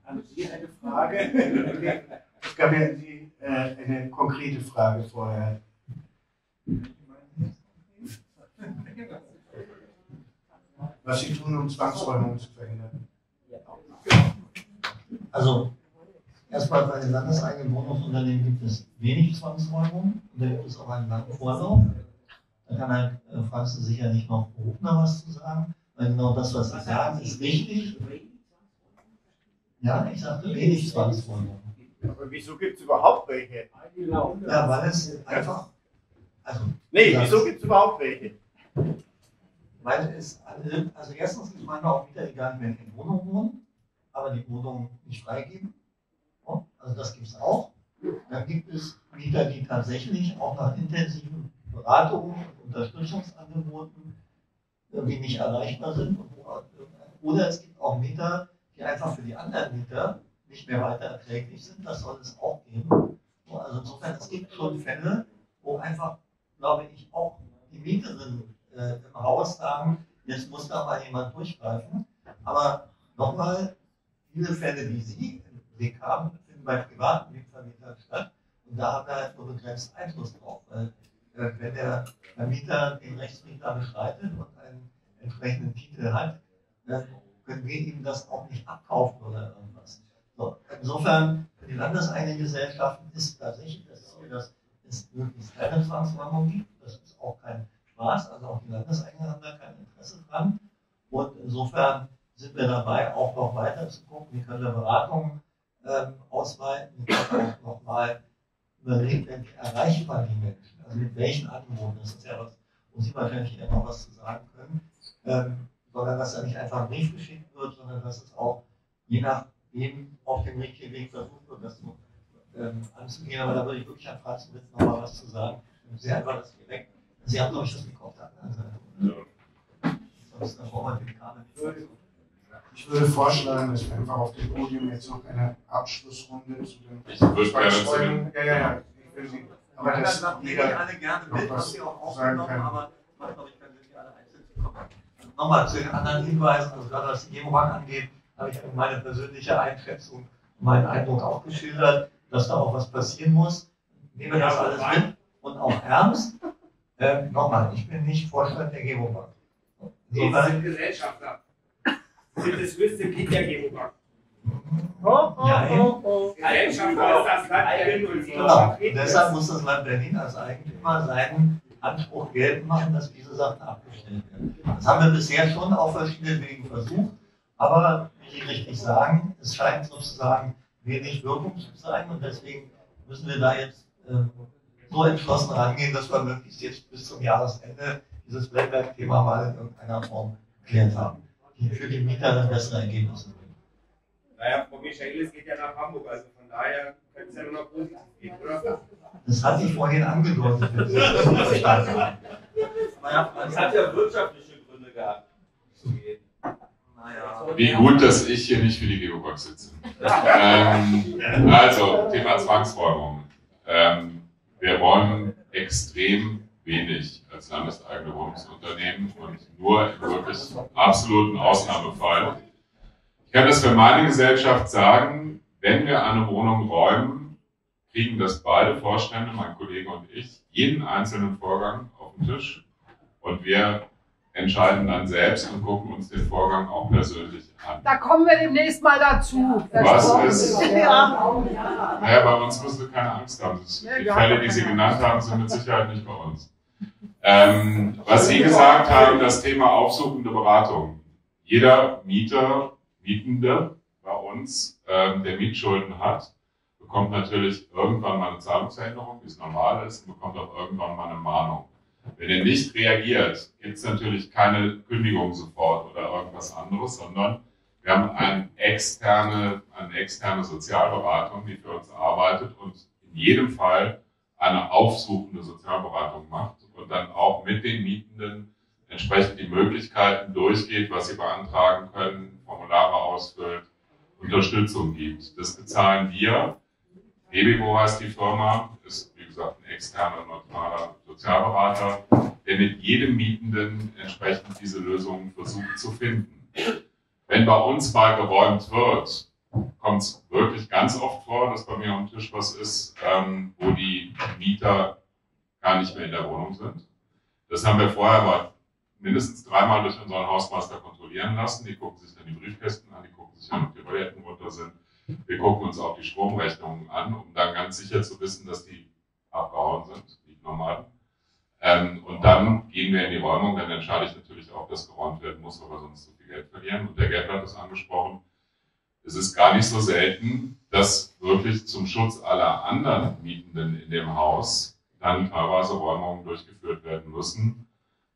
Haben Sie eine Frage? Es gab ja eine konkrete Frage vorher. Was Sie tun, um Zwangsräumung zu verhindern? Also, erstmal bei den landeseigenen Wohnungsunternehmen gibt es wenig Zwangsräumung und da gibt es auch einen langen Vorlauf. Da kann halt Franzen sicher nicht noch Berufner was zu sagen, weil genau das, was Sie sagen, ist richtig. Ja, ich sagte wenig Zwangsräumung. Aber wieso gibt es überhaupt welche? Ja, weil es einfach. Also, nee, wieso gibt es überhaupt welche? weil es alle, also erstens ist man auch wieder egal, wenn in Wohnungen wohnen, aber die Wohnungen nicht freigeben. Also das gibt es auch. Dann gibt es Mieter, die tatsächlich auch nach intensiven Beratungen und Unterstützungsangeboten irgendwie nicht erreichbar sind. Oder es gibt auch Mieter, die einfach für die anderen Mieter nicht mehr weiter erträglich sind. Das soll es auch geben. Also insofern, es gibt schon Fälle, wo einfach, glaube ich, auch die Mieterinnen im Haus sagen, jetzt muss da mal jemand durchgreifen. Aber nochmal, viele Fälle, die Sie im Blick haben, finden bei privaten Mietvermietern statt. Und da haben wir halt nur begrenzt Einfluss drauf. Weil, wenn der Vermieter den Rechtsweg da beschreitet und einen entsprechenden Titel hat, können wir ihm das auch nicht abkaufen oder irgendwas. So, insofern, für die landeseigenen Gesellschaften ist tatsächlich, das ist so, dass es möglichst keine Zwangsräumung gibt. Das ist auch kein Spaß, also auch die Landeseigenen haben da kein Interesse dran. Und insofern sind wir dabei, auch noch weiter zu gucken, wie können wir Beratungen ausweiten, wie können wir auch nochmal überlegen, wie erreichbar die Menschen, also mit welchen Angeboten, das ist ja was, wo Sie wahrscheinlich eher noch was zu sagen können, sondern dass da nicht einfach ein Brief geschickt wird, sondern dass es auch je nachdem auf dem richtigen Weg versucht wird, das so anzugehen. Aber da würde ich wirklich an Franzen jetzt nochmal was zu sagen. Sehr einfach das direkt. Sie haben, glaube ich, das gekauft. Sonst braucht man die Karte nicht. Ich würde vorschlagen, dass wir einfach auf dem Podium jetzt noch eine Abschlussrunde zu den Zwangsräumungen. Ja. Ich will Sie. Aber das nehmen Sie alle gerne mit, was Sie auch aufgenommen haben, aber es macht, glaube ich, keinen Sinn, die alle einzeln zu kommen. Nochmal zu den anderen Hinweisen, also gerade was die Gewobag angeht, habe ich meine persönliche Einschätzung und meinen Eindruck auch geschildert, dass da auch was passieren muss. Nehmen wir das alles mit und auch ernst. Nochmal, ich bin nicht Vorstand der Gewobag. Sie sind Gesellschafter. Sind das größte Kind der Gewobag. Oh. Gesellschafter ist das Land Berlin und die Wirtschaft. Genau. Deshalb muss das Land Berlin als Eigentümer seinen Anspruch geltend machen, dass diese Sachen abgestellt werden. Das haben wir bisher schon auf verschiedenen Wegen versucht, aber wie Sie richtig sagen, es scheint sozusagen wenig Wirkung zu sein und deswegen müssen wir da jetzt so entschlossen rangehen, dass wir möglichst jetzt bis zum Jahresende dieses Flatwerk-Thema mal in irgendeiner Form geklärt haben, die für die Mieter dann bessere Ergebnisse bringen. Naja, Frau Michaelis geht ja nach Hamburg, also von daher könnte es ja nur noch positiv gehen, oder? Das hatte ich vorhin angedeutet. Das hat ja wirtschaftliche Gründe gehabt, zu gehen. Naja. Wie gut, dass ich hier nicht für die Gewobag sitze. Also, Thema Zwangsräumung. Wir räumen extrem wenig als landeseigene Wohnungsunternehmen und nur im wirklich absoluten Ausnahmefall. Ich kann das für meine Gesellschaft sagen, wenn wir eine Wohnung räumen, kriegen das beide Vorstände, mein Kollege und ich, jeden einzelnen Vorgang auf den Tisch und wir entscheiden dann selbst und gucken uns den Vorgang auch persönlich an. Da kommen wir demnächst mal dazu. Was ist? Ja. Naja, bei uns musst du keine Angst haben. Die Fälle, die Sie genannt haben, sind mit Sicherheit nicht bei uns. Was Sie gesagt haben, das Thema aufsuchende Beratung. Jeder Mieter, Mietende bei uns, der Mietschulden hat, bekommt natürlich irgendwann mal eine Zahlungsveränderung, wie es normal ist, und bekommt auch irgendwann mal eine Mahnung. Wenn er nicht reagiert, gibt es natürlich keine Kündigung sofort oder irgendwas anderes, sondern wir haben eine externe Sozialberatung, die für uns arbeitet und in jedem Fall eine aufsuchende Sozialberatung macht und dann auch mit den Mietenden entsprechend die Möglichkeiten durchgeht, was sie beantragen können, Formulare ausfüllt, Unterstützung gibt. Das bezahlen wir. Hebewo heißt die Firma, ist wie gesagt ein externer, neutraler Sozialberater, der mit jedem Mietenden entsprechend diese Lösungen versucht zu finden. Wenn bei uns mal geräumt wird, kommt es wirklich ganz oft vor, dass bei mir am Tisch was ist, wo die Mieter gar nicht mehr in der Wohnung sind. Das haben wir vorher mal mindestens dreimal durch unseren Hausmeister kontrollieren lassen. Die gucken sich dann die Briefkästen an, die gucken sich an, ob die Toiletten runter sind. Wir gucken uns auch die Stromrechnungen an, um dann ganz sicher zu wissen, dass die abgehauen sind, die Nomaden. Und dann gehen wir in die Räumung, dann entscheide ich natürlich auch, dass geräumt werden muss, weil wir sonst so viel Geld verlieren. Und der Gäbler hat das angesprochen. Es ist gar nicht so selten, dass wirklich zum Schutz aller anderen Mietenden in dem Haus dann teilweise Räumungen durchgeführt werden müssen,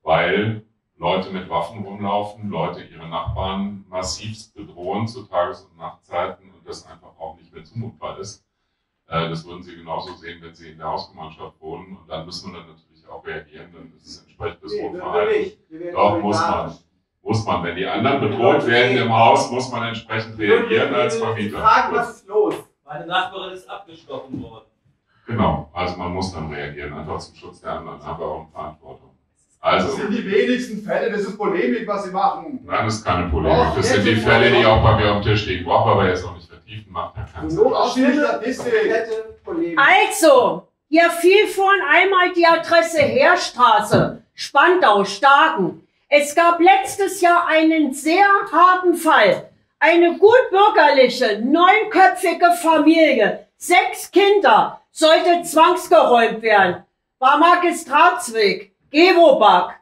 weil Leute mit Waffen rumlaufen, Leute ihre Nachbarn massivst bedrohen zu Tages- und Nachtzeiten und das einfach auch nicht mehr zumutbar ist. Das würden Sie genauso sehen, wenn Sie in der Hausgemeinschaft wohnen. Und dann müssen wir dann natürlich auch reagieren, dann ist es entsprechend das Wohnverhalten. Doch, muss man. Wenn die anderen bedroht werden im Haus, muss man entsprechend reagieren als Vermieter. Frag, was ist los? Meine Nachbarin ist abgestochen worden. Genau, also man muss dann reagieren, einfach zum Schutz der anderen, aber auch in Verantwortung. Also, das sind die wenigsten Fälle, das ist Polemik, was Sie machen. Nein, das ist keine Polemik, das sind die Fälle, die auch bei mir auf dem Tisch liegen. Brauchen wir aber jetzt noch nicht vertiefen, macht ja keinen Sinn. Also, hier fiel vorhin einmal die Adresse Heerstraße, Spandau, Stagen. Es gab letztes Jahr einen sehr harten Fall. Eine gut bürgerliche, 9-köpfige Familie, 6 Kinder, sollte zwangsgeräumt werden. War Magistratsweg. Gebo-Back.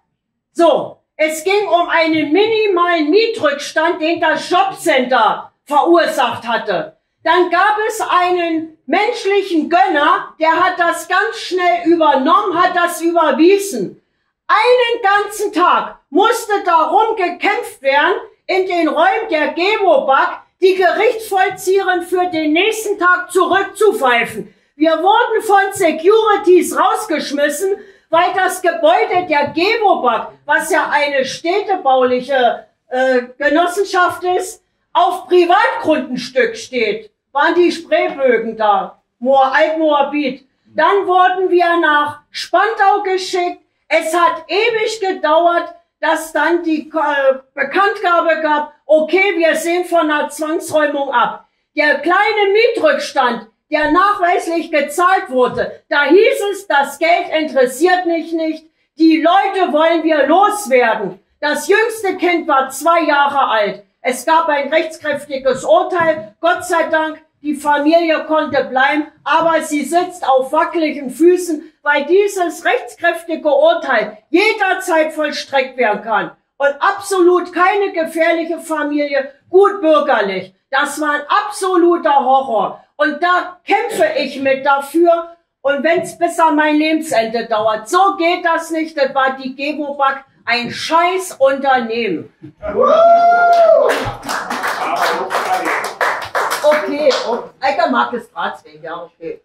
So, es ging um einen minimalen Mietrückstand, den das Shopcenter verursacht hatte. Dann gab es einen menschlichen Gönner, der hat das ganz schnell übernommen, hat das überwiesen. Einen ganzen Tag musste darum gekämpft werden, in den Räumen der Gebo-Back die Gerichtsvollzieherin für den nächsten Tag zurückzupfeifen. Wir wurden von Securities rausgeschmissen, weil das Gebäude der Gewobag, was ja eine städtebauliche Genossenschaft ist, auf Privatgrundenstück steht, waren die Spreebögen da, Altmoabit. Dann wurden wir nach Spandau geschickt. Es hat ewig gedauert, dass dann die Bekanntgabe gab, okay, wir sehen von einer Zwangsräumung ab. Der kleine Mietrückstand, der nachweislich gezahlt wurde. Da hieß es, das Geld interessiert mich nicht, die Leute wollen wir loswerden. Das jüngste Kind war 2 Jahre alt. Es gab ein rechtskräftiges Urteil, Gott sei Dank, die Familie konnte bleiben, aber sie sitzt auf wackeligen Füßen, weil dieses rechtskräftige Urteil jederzeit vollstreckt werden kann. Und absolut keine gefährliche Familie, gut bürgerlich. Das war ein absoluter Horror. Und da kämpfe ich mit dafür. Und wenn es bis an mein Lebensende dauert, so geht das nicht. Das war die Gewobag, ein scheiß Unternehmen. Okay, alter Magistratsweg, ja, okay.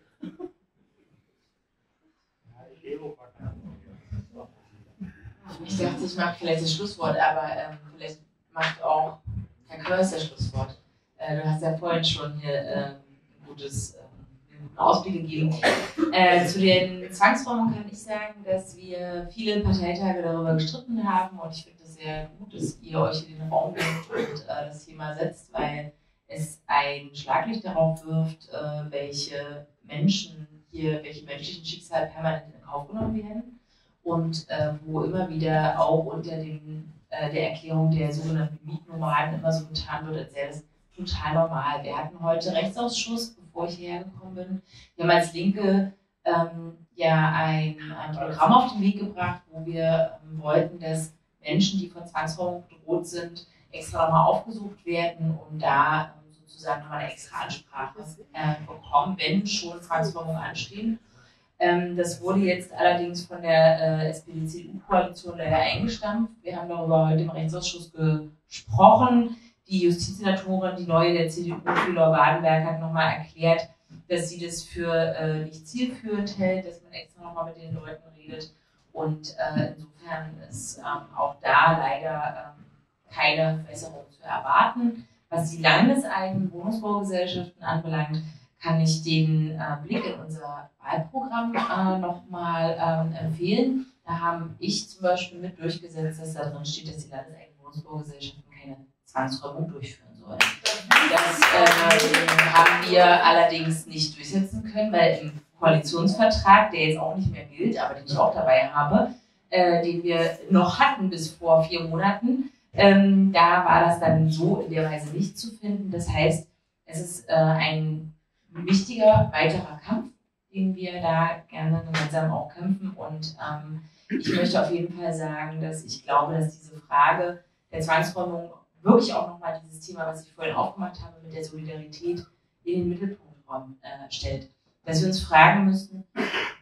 Ich dachte, ich mache vielleicht das Schlusswort, aber vielleicht macht auch Herr Körst das Schlusswort. Du hast ja vorhin schon hier einen guten Ausblick gegeben. Zu den Zwangsräumungen kann ich sagen, dass wir viele Parteitage darüber gestritten haben und ich finde es sehr gut, dass ihr euch in den Raum gebt und das Thema setzt, weil es ein Schlaglicht darauf wirft, welche Menschen hier, welche menschlichen Schicksale permanent in Kauf genommen werden und wo immer wieder auch unter den, der Erklärung der sogenannten Mietnomaden immer so getan wird, als wäre das total normal. Wir hatten heute Rechtsausschuss, bevor ich hierher gekommen bin. Wir haben als Linke ja ein Programm auf den Weg gebracht, wo wir wollten, dass Menschen, die von Zwangsräumung bedroht sind, extra nochmal aufgesucht werden, um da sozusagen nochmal eine extra Ansprache bekommen, wenn schon Zwangsräumungen anstehen. Das wurde jetzt allerdings von der SPD-CDU-Koalition leider eingestampft. Wir haben darüber heute im Rechtsausschuss gesprochen. Die Justizsenatorin, die neue der CDU, Felor Badenberg, hat nochmal erklärt, dass sie das für nicht zielführend hält, dass man extra nochmal mit den Leuten redet. Und insofern ist auch da leider keine Verbesserung zu erwarten. Was die landeseigenen Wohnungsbaugesellschaften anbelangt, kann ich den Blick in unser Wahlprogramm nochmal empfehlen. Da habe ich zum Beispiel mit durchgesetzt, dass da drin steht, dass die landeseigenen Wohnungsbaugesellschaften keine Zwangsräumung durchführen sollen. Das haben wir allerdings nicht durchsetzen können, weil im Koalitionsvertrag, der jetzt auch nicht mehr gilt, aber den ich auch dabei habe, den wir noch hatten bis vor 4 Monaten, da war das dann so in der Weise nicht zu finden. Das heißt, es ist ein wichtiger weiterer Kampf, den wir da gerne gemeinsam auch kämpfen. Und ich möchte auf jeden Fall sagen, dass ich glaube, dass diese Frage der Zwangsräumung wirklich auch nochmal dieses Thema, was ich vorhin aufgemacht habe, mit der Solidarität in den Mittelpunkt stellt. Dass wir uns fragen müssen,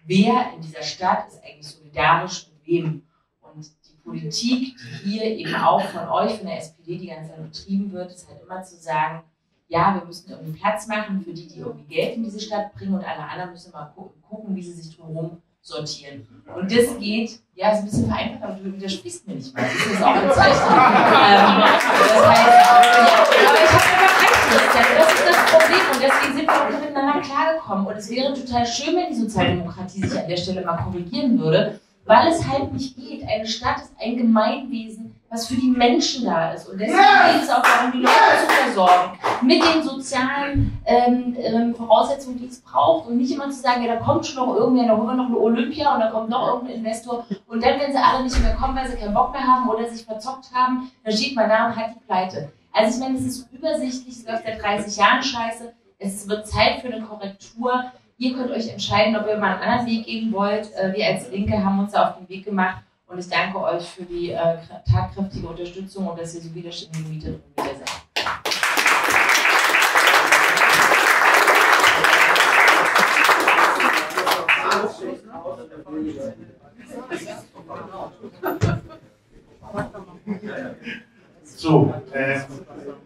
wer in dieser Stadt ist eigentlich solidarisch mit wem? Und die Politik, die hier eben auch von euch, von der SPD, die ganze Zeit betrieben wird, ist halt immer zu sagen, ja, wir müssen irgendwie Platz machen für die, die irgendwie Geld in diese Stadt bringen und alle anderen müssen mal gucken, wie sie sich drumherum sortieren. Und das geht, ja, ist ein bisschen vereinfacht, aber du widersprichst mir nicht mal. Das ist auch ein Zeichen. Das heißt, ja, aber ich habe einfach recht, Christian. Das ist das Problem und deswegen sind wir auch miteinander klargekommen. Und es wäre total schön, wenn die Sozialdemokratie sich an der Stelle mal korrigieren würde, weil es halt nicht geht. Eine Stadt ist ein Gemeinwesen, was für die Menschen da ist. Und deswegen geht es auch darum, die Leute zu versorgen. Mit den sozialen Voraussetzungen, die es braucht. Und nicht immer zu sagen, ja, da kommt schon noch irgendwer, da holen wir noch eine Olympia und da kommt noch irgendein Investor. Und dann, wenn sie alle nicht mehr kommen, weil sie keinen Bock mehr haben oder sich verzockt haben, dann steht man da und hat die Pleite. Also ich meine, es ist übersichtlich, es läuft seit 30 Jahren scheiße. Es wird Zeit für eine Korrektur. Ihr könnt euch entscheiden, ob ihr mal einen anderen Weg gehen wollt. Wir als Linke haben uns da auf den Weg gemacht. Und ich danke euch für die tatkräftige Unterstützung und dass ihr so widerständige Mieterinnen und Mieter seid. So,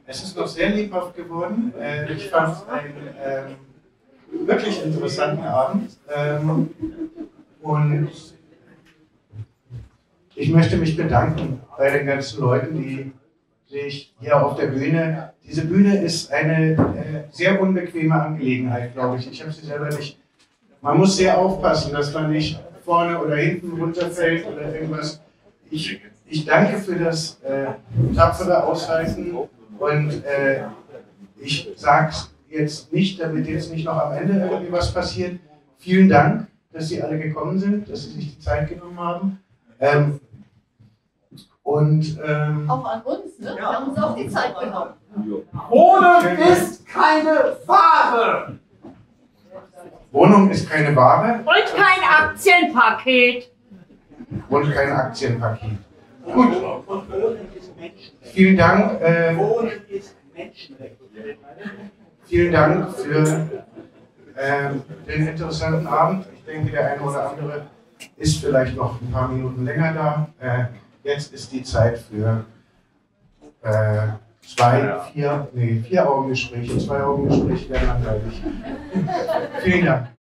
es ist noch sehr lebhaft geworden. Ich fand einen wirklich interessanten Abend. Und ich möchte mich bedanken bei den ganzen Leuten, die sich hier auf der Bühne, diese Bühne ist eine sehr unbequeme Angelegenheit, glaube ich. Ich habe sie selber nicht, man muss sehr aufpassen, dass man nicht vorne oder hinten runterfällt oder irgendwas. Ich danke für das tapfere Aushalten und ich sage jetzt nicht, damit jetzt nicht noch am Ende irgendwie was passiert. Vielen Dank, dass Sie alle gekommen sind, dass Sie sich die Zeit genommen haben. Auch an uns, ne? Ja. Wir haben uns auch die Zeit genommen. Wohnung ist keine Ware! Wohnung ist keine Ware? Und kein Aktienpaket! Und kein Aktienpaket. Gut. Vielen Dank. Wohnen ist Menschenrecht. Vielen Dank für den interessanten Abend. Ich denke, der eine oder andere ist vielleicht noch ein paar Minuten länger da. Jetzt ist die Zeit für vier Augengespräche. 2 Augengespräche werden langweilig. Vielen Dank.